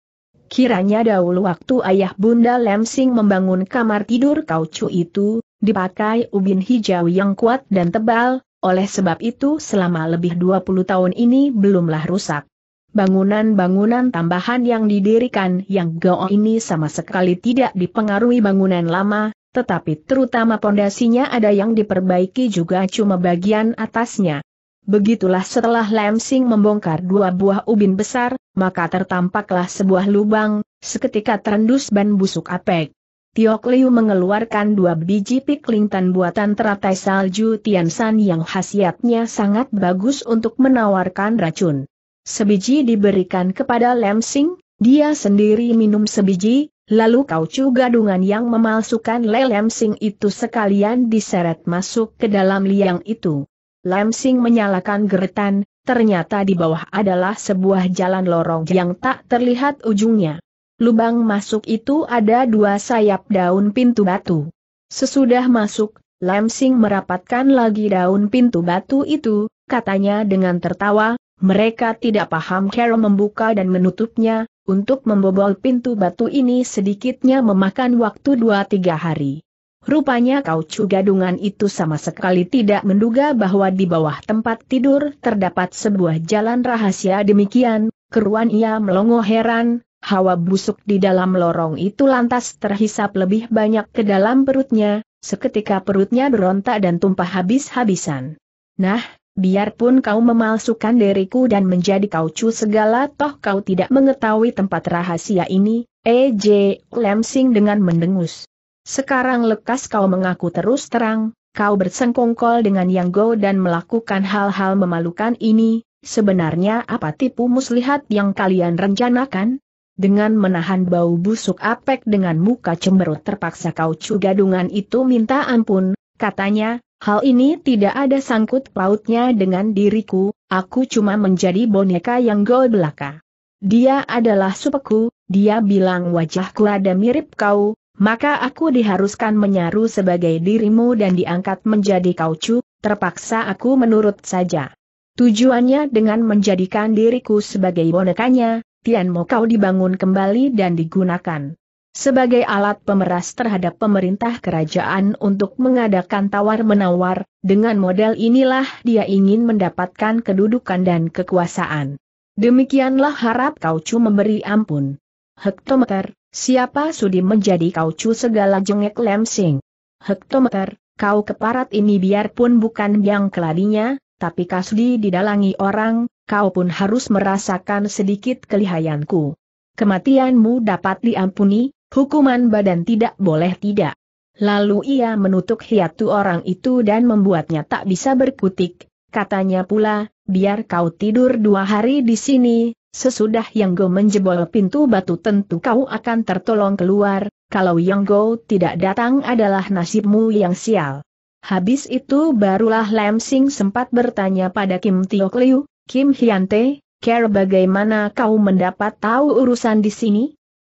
Kiranya dahulu waktu ayah Bunda Lem Sing membangun kamar tidur kaucu itu, dipakai ubin hijau yang kuat dan tebal, oleh sebab itu selama lebih dua puluh tahun ini belumlah rusak. Bangunan-bangunan tambahan yang didirikan yang gao ini sama sekali tidak dipengaruhi bangunan lama, tetapi terutama pondasinya ada yang diperbaiki juga cuma bagian atasnya. Begitulah setelah Lem Sing membongkar dua buah ubin besar, maka tertampaklah sebuah lubang, seketika terendus ban busuk apek. Tiok Liu mengeluarkan dua biji piklintan buatan teratai salju Tiansan yang khasiatnya sangat bagus untuk menawarkan racun. Sebiji diberikan kepada Lem Sing, dia sendiri minum sebiji, lalu kaucu gadungan yang memalsukan Lem Sing itu sekalian diseret masuk ke dalam liang itu. Lem Sing menyalakan geretan, ternyata di bawah adalah sebuah jalan lorong yang tak terlihat ujungnya. Lubang masuk itu ada dua sayap daun pintu batu. Sesudah masuk, Lem Sing merapatkan lagi daun pintu batu itu, katanya dengan tertawa, "Mereka tidak paham cara membuka dan menutupnya, untuk membobol pintu batu ini sedikitnya memakan waktu dua tiga hari. Rupanya kaucu gadungan itu sama sekali tidak menduga bahwa di bawah tempat tidur terdapat sebuah jalan rahasia demikian, keruan ia melongo heran, hawa busuk di dalam lorong itu lantas terhisap lebih banyak ke dalam perutnya, seketika perutnya berontak dan tumpah habis-habisan. "Nah, biarpun kau memalsukan diriku dan menjadi kaucu segala toh kau tidak mengetahui tempat rahasia ini," ej Lem Sing dengan mendengus. "Sekarang lekas kau mengaku terus terang, kau bersengkongkol dengan Yang Go dan melakukan hal-hal memalukan ini, sebenarnya apa tipu muslihat yang kalian rencanakan?" Dengan menahan bau busuk apek dengan muka cemberut terpaksa kaucu gadungan itu minta ampun, katanya, "Hal ini tidak ada sangkut pautnya dengan diriku, aku cuma menjadi boneka Yang Go belaka. Dia adalah supeku, dia bilang wajahku ada mirip kau. Maka aku diharuskan menyaru sebagai dirimu dan diangkat menjadi kaucu, terpaksa aku menurut saja. Tujuannya dengan menjadikan diriku sebagai bonekanya, Tianmo kau dibangun kembali dan digunakan sebagai alat pemeras terhadap pemerintah kerajaan untuk mengadakan tawar-menawar, dengan model inilah dia ingin mendapatkan kedudukan dan kekuasaan. Demikianlah harap kaucu memberi ampun." "Hektometer, siapa sudi menjadi kaucu segala?" jengek Lem Sing. "Hektometer, kau keparat ini biarpun bukan yang keladinya, tapi kasudi didalangi orang, kau pun harus merasakan sedikit kelihayanku. Kematianmu dapat diampuni, hukuman badan tidak boleh tidak." Lalu ia menutup hiatu orang itu dan membuatnya tak bisa berkutik, katanya pula, "Biar kau tidur dua hari di sini. Sesudah Yang Go menjebol pintu batu tentu kau akan tertolong keluar, kalau Yang Go tidak datang adalah nasibmu yang sial." Habis itu barulah Lem Sing sempat bertanya pada Kim Tiok Liu, "Kim Hian Te, care bagaimana kau mendapat tahu urusan di sini?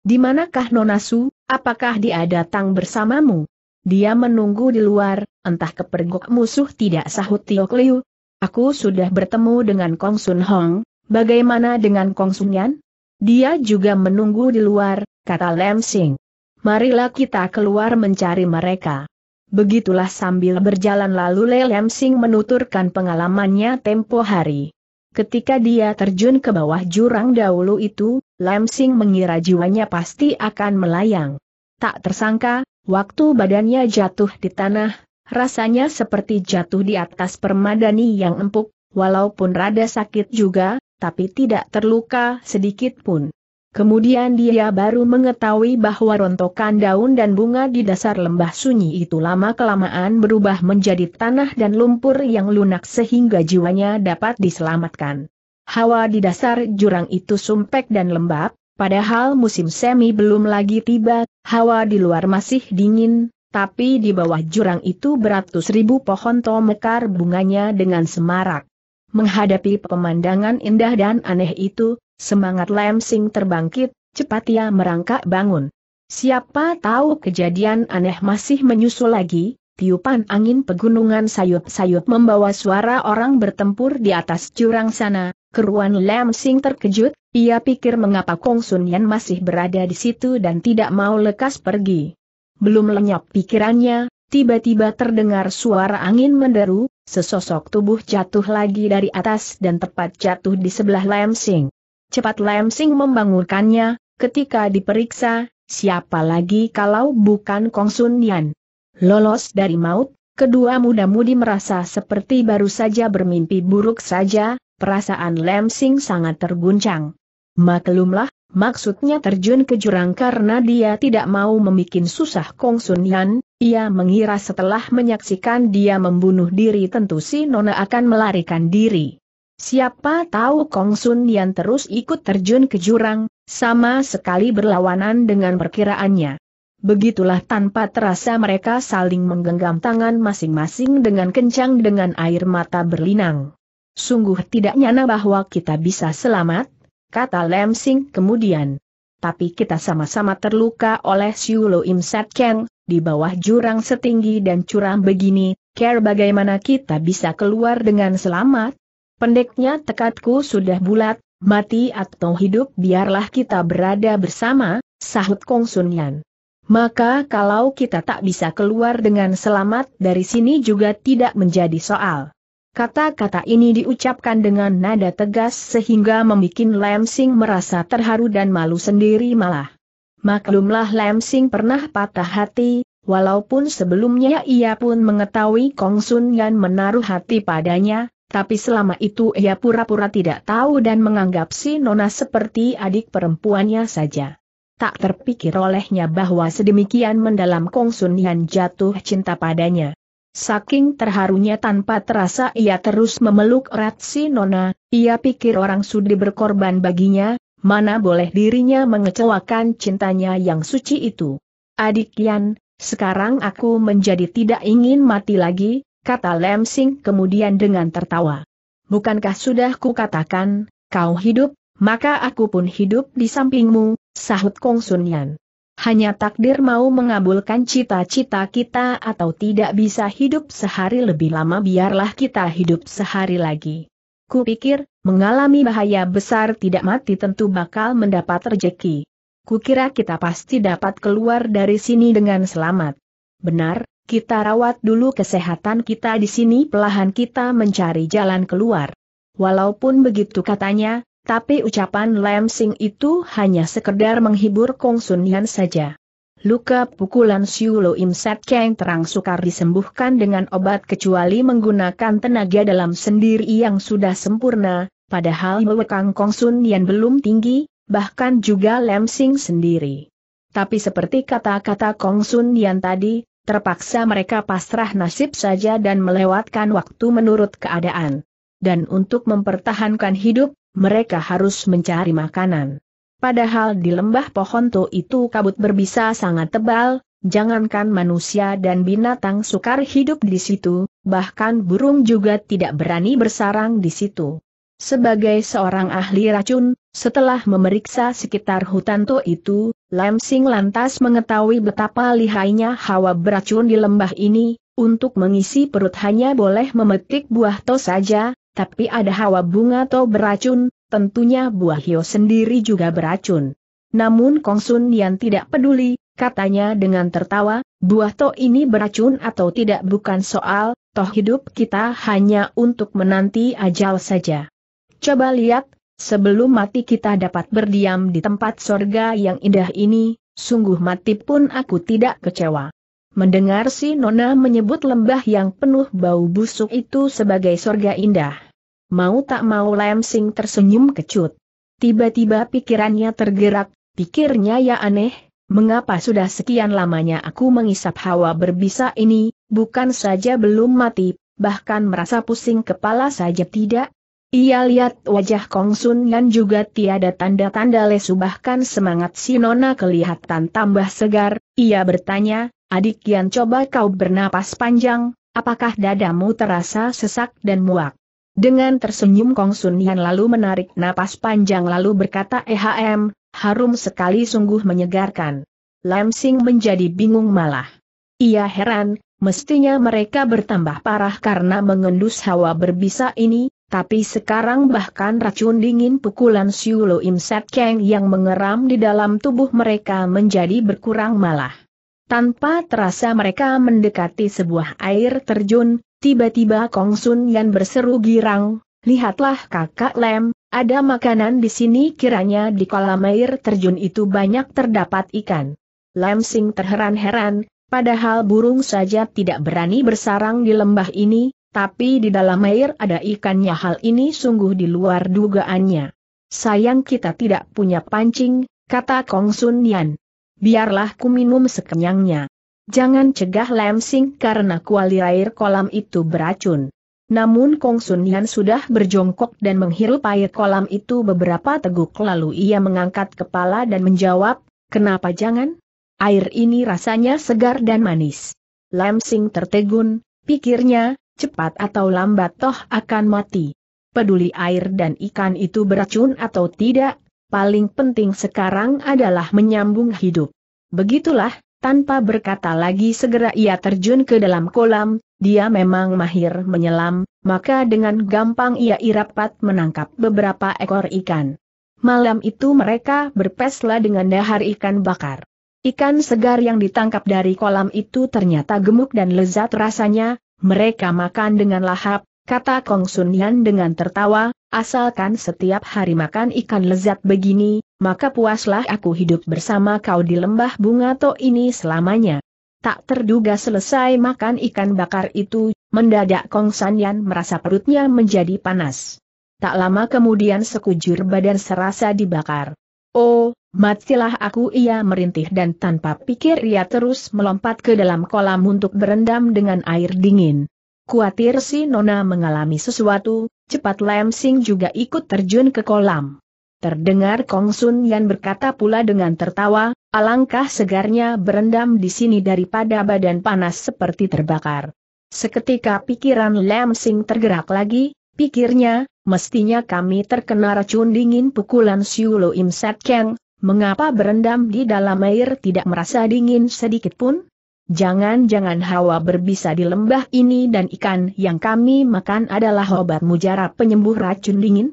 Di manakah Nona Su, apakah dia datang bersamamu?" "Dia menunggu di luar, entah kepergok musuh tidak," sahut Tiok Liu. "Aku sudah bertemu dengan Kong Sun Hong. Bagaimana dengan Kong Sun Yan?" "Dia juga menunggu di luar," kata Lem Sing. "Marilah kita keluar mencari mereka." Begitulah sambil berjalan lalu Lem Sing menuturkan pengalamannya tempo hari. Ketika dia terjun ke bawah jurang dahulu itu, Lem Sing mengira jiwanya pasti akan melayang. Tak tersangka, waktu badannya jatuh di tanah, rasanya seperti jatuh di atas permadani yang empuk, walaupun rada sakit juga, tapi tidak terluka sedikit pun. Kemudian dia baru mengetahui bahwa rontokan daun dan bunga di dasar lembah sunyi itu lama-kelamaan berubah menjadi tanah dan lumpur yang lunak sehingga jiwanya dapat diselamatkan. Hawa di dasar jurang itu sumpek dan lembab, Padahal musim semi belum lagi tiba, hawa di luar masih dingin, tapi di bawah jurang itu beratus ribu pohon to mekar bunganya dengan semarak. Menghadapi pemandangan indah dan aneh itu, semangat Lam Sing terbangkit, cepat ia merangkak bangun. Siapa tahu kejadian aneh masih menyusul lagi, tiupan angin pegunungan sayup-sayup membawa suara orang bertempur di atas jurang sana. Keruan Lam Sing terkejut, ia pikir mengapa Kong Sun Yan masih berada di situ dan tidak mau lekas pergi. Belum lenyap pikirannya, tiba-tiba terdengar suara angin menderu, sesosok tubuh jatuh lagi dari atas dan tepat jatuh di sebelah Lam Sing. Cepat Lam Sing membangunkannya, ketika diperiksa, siapa lagi kalau bukan Kong Sun Yan. Lolos dari maut, kedua muda-mudi merasa seperti baru saja bermimpi buruk saja. Perasaan Lam Sing sangat terguncang. Maklumlah, maksudnya terjun ke jurang karena dia tidak mau membuat susah Kong Sun Yan. Ia mengira setelah menyaksikan dia membunuh diri tentu si nona akan melarikan diri. Siapa tahu Kong Sun Yan terus ikut terjun ke jurang, sama sekali berlawanan dengan perkiraannya. Begitulah tanpa terasa mereka saling menggenggam tangan masing-masing dengan kencang dengan air mata berlinang. Sungguh tidak nyana bahwa kita bisa selamat, kata Lam Sing kemudian. Tapi kita sama-sama terluka oleh Siu Lo Im Sat Keng, di bawah jurang setinggi dan curam begini, care bagaimana kita bisa keluar dengan selamat? Pendeknya tekadku sudah bulat, mati atau hidup biarlah kita berada bersama, sahut Kong Sun Yan. Maka kalau kita tak bisa keluar dengan selamat dari sini juga tidak menjadi soal. Kata-kata ini diucapkan dengan nada tegas sehingga membuat Lam Sing merasa terharu dan malu sendiri malah. Maklumlah Lam Sing pernah patah hati, walaupun sebelumnya ia pun mengetahui Kong Sun Yan menaruh hati padanya, tapi selama itu ia pura-pura tidak tahu dan menganggap si nona seperti adik perempuannya saja. Tak terpikir olehnya bahwa sedemikian mendalam Kong Sun Yan jatuh cinta padanya. Saking terharunya tanpa terasa ia terus memeluk erat si nona, ia pikir orang sudi berkorban baginya, mana boleh dirinya mengecewakan cintanya yang suci itu. Adik Yan, sekarang aku menjadi tidak ingin mati lagi, kata Lam Sing kemudian dengan tertawa. Bukankah sudah kukatakan, kau hidup, maka aku pun hidup di sampingmu, sahut Kong Sun Yan. Hanya takdir mau mengabulkan cita-cita kita atau tidak bisa hidup sehari lebih lama biarlah kita hidup sehari lagi. Kupikir, mengalami bahaya besar tidak mati tentu bakal mendapat rejeki. Kukira kita pasti dapat keluar dari sini dengan selamat. Benar, kita rawat dulu kesehatan kita di sini pelahan kita mencari jalan keluar. Walaupun begitu katanya, tapi ucapan Lam Sing itu hanya sekedar menghibur Kong Sun Yan saja. Luka pukulan Siu Lo Im Sat Keng terang sukar disembuhkan dengan obat kecuali menggunakan tenaga dalam sendiri yang sudah sempurna, padahal wekang Kong Sun Yan belum tinggi, bahkan juga Lam Sing sendiri. Tapi seperti kata-kata Kong Sun Yan tadi, terpaksa mereka pasrah nasib saja dan melewatkan waktu menurut keadaan. Dan untuk mempertahankan hidup, mereka harus mencari makanan. Padahal di lembah pohon to itu kabut berbisa sangat tebal, jangankan manusia dan binatang sukar hidup di situ, bahkan burung juga tidak berani bersarang di situ. Sebagai seorang ahli racun, setelah memeriksa sekitar hutan to itu, Lam Sing lantas mengetahui betapa lihainya hawa beracun di lembah ini, untuk mengisi perut hanya boleh memetik buah to saja. Tapi ada hawa bunga atau beracun, tentunya buah hio sendiri juga beracun. Namun Kong Sun Yan tidak peduli, katanya dengan tertawa, buah to ini beracun atau tidak bukan soal, toh hidup kita hanya untuk menanti ajal saja. Coba lihat, sebelum mati kita dapat berdiam di tempat sorga yang indah ini, sungguh mati pun aku tidak kecewa. Mendengar si nona menyebut lembah yang penuh bau busuk itu sebagai sorga indah. Mau tak mau Lam Sing tersenyum kecut. Tiba-tiba pikirannya tergerak, pikirnya ya aneh, mengapa sudah sekian lamanya aku mengisap hawa berbisa ini, bukan saja belum mati, bahkan merasa pusing kepala saja tidak. Ia lihat wajah Kong Sun Yan juga tiada tanda-tanda lesu, bahkan semangat si nona kelihatan tambah segar. Ia bertanya, "Adik Yan, coba kau bernapas panjang, apakah dadamu terasa sesak dan muak?" Dengan tersenyum Kong Sun Yan lalu menarik napas panjang lalu berkata, "Ehm, harum sekali, sungguh menyegarkan." Lam Sing menjadi bingung malah. Ia heran, mestinya mereka bertambah parah karena mengendus hawa berbisa ini. Tapi sekarang bahkan racun dingin pukulan Siu Lo Im Set Kang yang mengeram di dalam tubuh mereka menjadi berkurang malah. Tanpa terasa mereka mendekati sebuah air terjun, tiba-tiba Kong Sun Yan berseru girang, "Lihatlah kakak Lem, ada makanan di sini." Kiranya di kolam air terjun itu banyak terdapat ikan. Lam Sing terheran-heran, padahal burung saja tidak berani bersarang di lembah ini. Tapi di dalam air ada ikannya, hal ini sungguh di luar dugaannya. "Sayang kita tidak punya pancing," kata Kong Sun Yan. "Biarlah ku minum sekenyangnya." "Jangan," cegah Lam Sing karena kuali air kolam itu beracun. Namun Kong Sun Yan sudah berjongkok dan menghirup air kolam itu beberapa teguk lalu ia mengangkat kepala dan menjawab, "Kenapa jangan? Air ini rasanya segar dan manis." Lam Sing tertegun, pikirnya, cepat atau lambat toh akan mati. Peduli air dan ikan itu beracun atau tidak, paling penting sekarang adalah menyambung hidup. Begitulah, tanpa berkata lagi segera ia terjun ke dalam kolam. Dia memang mahir menyelam, maka dengan gampang ia irapat menangkap beberapa ekor ikan. Malam itu mereka berpesta dengan dahar ikan bakar. Ikan segar yang ditangkap dari kolam itu ternyata gemuk dan lezat rasanya. "Mereka makan dengan lahap," kata Kong Sun Yan dengan tertawa, "asalkan setiap hari makan ikan lezat begini, maka puaslah aku hidup bersama kau di lembah bunga to ini selamanya." Tak terduga selesai makan ikan bakar itu, mendadak Kong Sun Yan merasa perutnya menjadi panas. Tak lama kemudian sekujur badan serasa dibakar. "Oh, matilah aku!" ia merintih dan tanpa pikir ia terus melompat ke dalam kolam untuk berendam dengan air dingin. Kuatir si nona mengalami sesuatu, cepat Lam Sing juga ikut terjun ke kolam. Terdengar Kong Sun Yan berkata pula dengan tertawa, "Alangkah segarnya berendam di sini daripada badan panas seperti terbakar." Seketika pikiran Lam Sing tergerak lagi, pikirnya, "Mestinya kami terkena racun dingin pukulan Siu Lo Im Set Kang. Mengapa berendam di dalam air tidak merasa dingin sedikit pun? Jangan-jangan hawa berbisa di lembah ini dan ikan yang kami makan adalah obat mujarab penyembuh racun dingin?"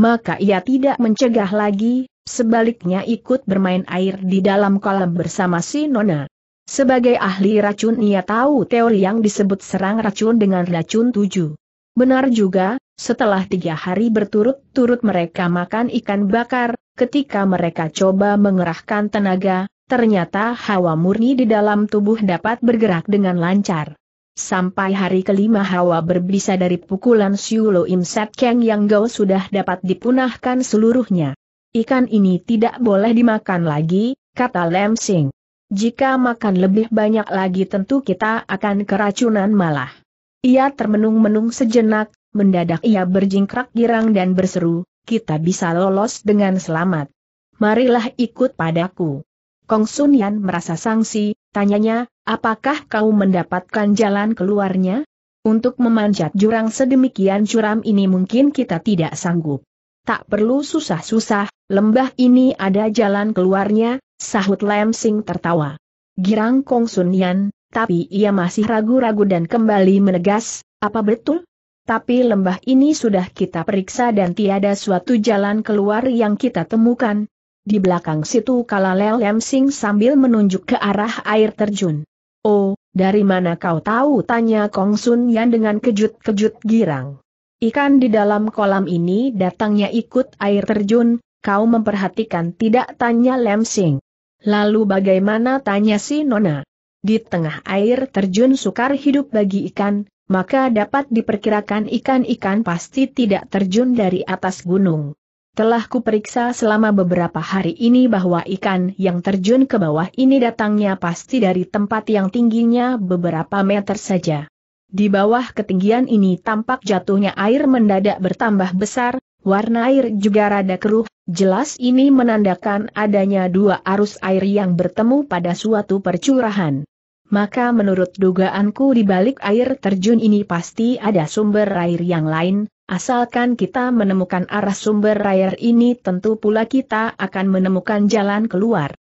Maka ia tidak mencegah lagi, sebaliknya ikut bermain air di dalam kolam bersama si nona. Sebagai ahli racun ia tahu teori yang disebut serang racun dengan racun tujuh. Benar juga, setelah tiga hari berturut-turut mereka makan ikan bakar, ketika mereka coba mengerahkan tenaga, ternyata hawa murni di dalam tubuh dapat bergerak dengan lancar. Sampai hari kelima hawa berbisa dari pukulan Siu Lo Im Set Kang yang Gao sudah dapat dipunahkan seluruhnya. "Ikan ini tidak boleh dimakan lagi," kata Lam Sing. "Jika makan lebih banyak lagi tentu kita akan keracunan malah." Ia termenung-menung sejenak, mendadak ia berjingkrak girang dan berseru, "Kita bisa lolos dengan selamat. Marilah ikut padaku." Kong Sun Yan merasa sangsi, tanyanya, "Apakah kau mendapatkan jalan keluarnya? Untuk memanjat jurang sedemikian curam ini mungkin kita tidak sanggup." "Tak perlu susah-susah, lembah ini ada jalan keluarnya," sahut Lam Sing tertawa. Girang Kong Sun Yan, tapi ia masih ragu-ragu dan kembali menegas, "Apa betul? Tapi lembah ini sudah kita periksa dan tiada suatu jalan keluar yang kita temukan." "Di belakang situ," kala Lam Sing sambil menunjuk ke arah air terjun. "Oh, dari mana kau tahu?" tanya Kong Sun Yan dengan kejut-kejut girang. "Ikan di dalam kolam ini datangnya ikut air terjun, kau memperhatikan tidak?" tanya Lam Sing. "Lalu bagaimana?" tanya si nona. "Di tengah air terjun sukar hidup bagi ikan, maka dapat diperkirakan ikan-ikan pasti tidak terjun dari atas gunung. Telah kuperiksa selama beberapa hari ini bahwa ikan yang terjun ke bawah ini datangnya pasti dari tempat yang tingginya beberapa meter saja. Di bawah ketinggian ini tampak jatuhnya air mendadak bertambah besar, warna air juga rada keruh, jelas ini menandakan adanya dua arus air yang bertemu pada suatu percurahan. Maka menurut dugaanku di balik air terjun ini pasti ada sumber air yang lain, asalkan kita menemukan arah sumber air ini tentu pula kita akan menemukan jalan keluar.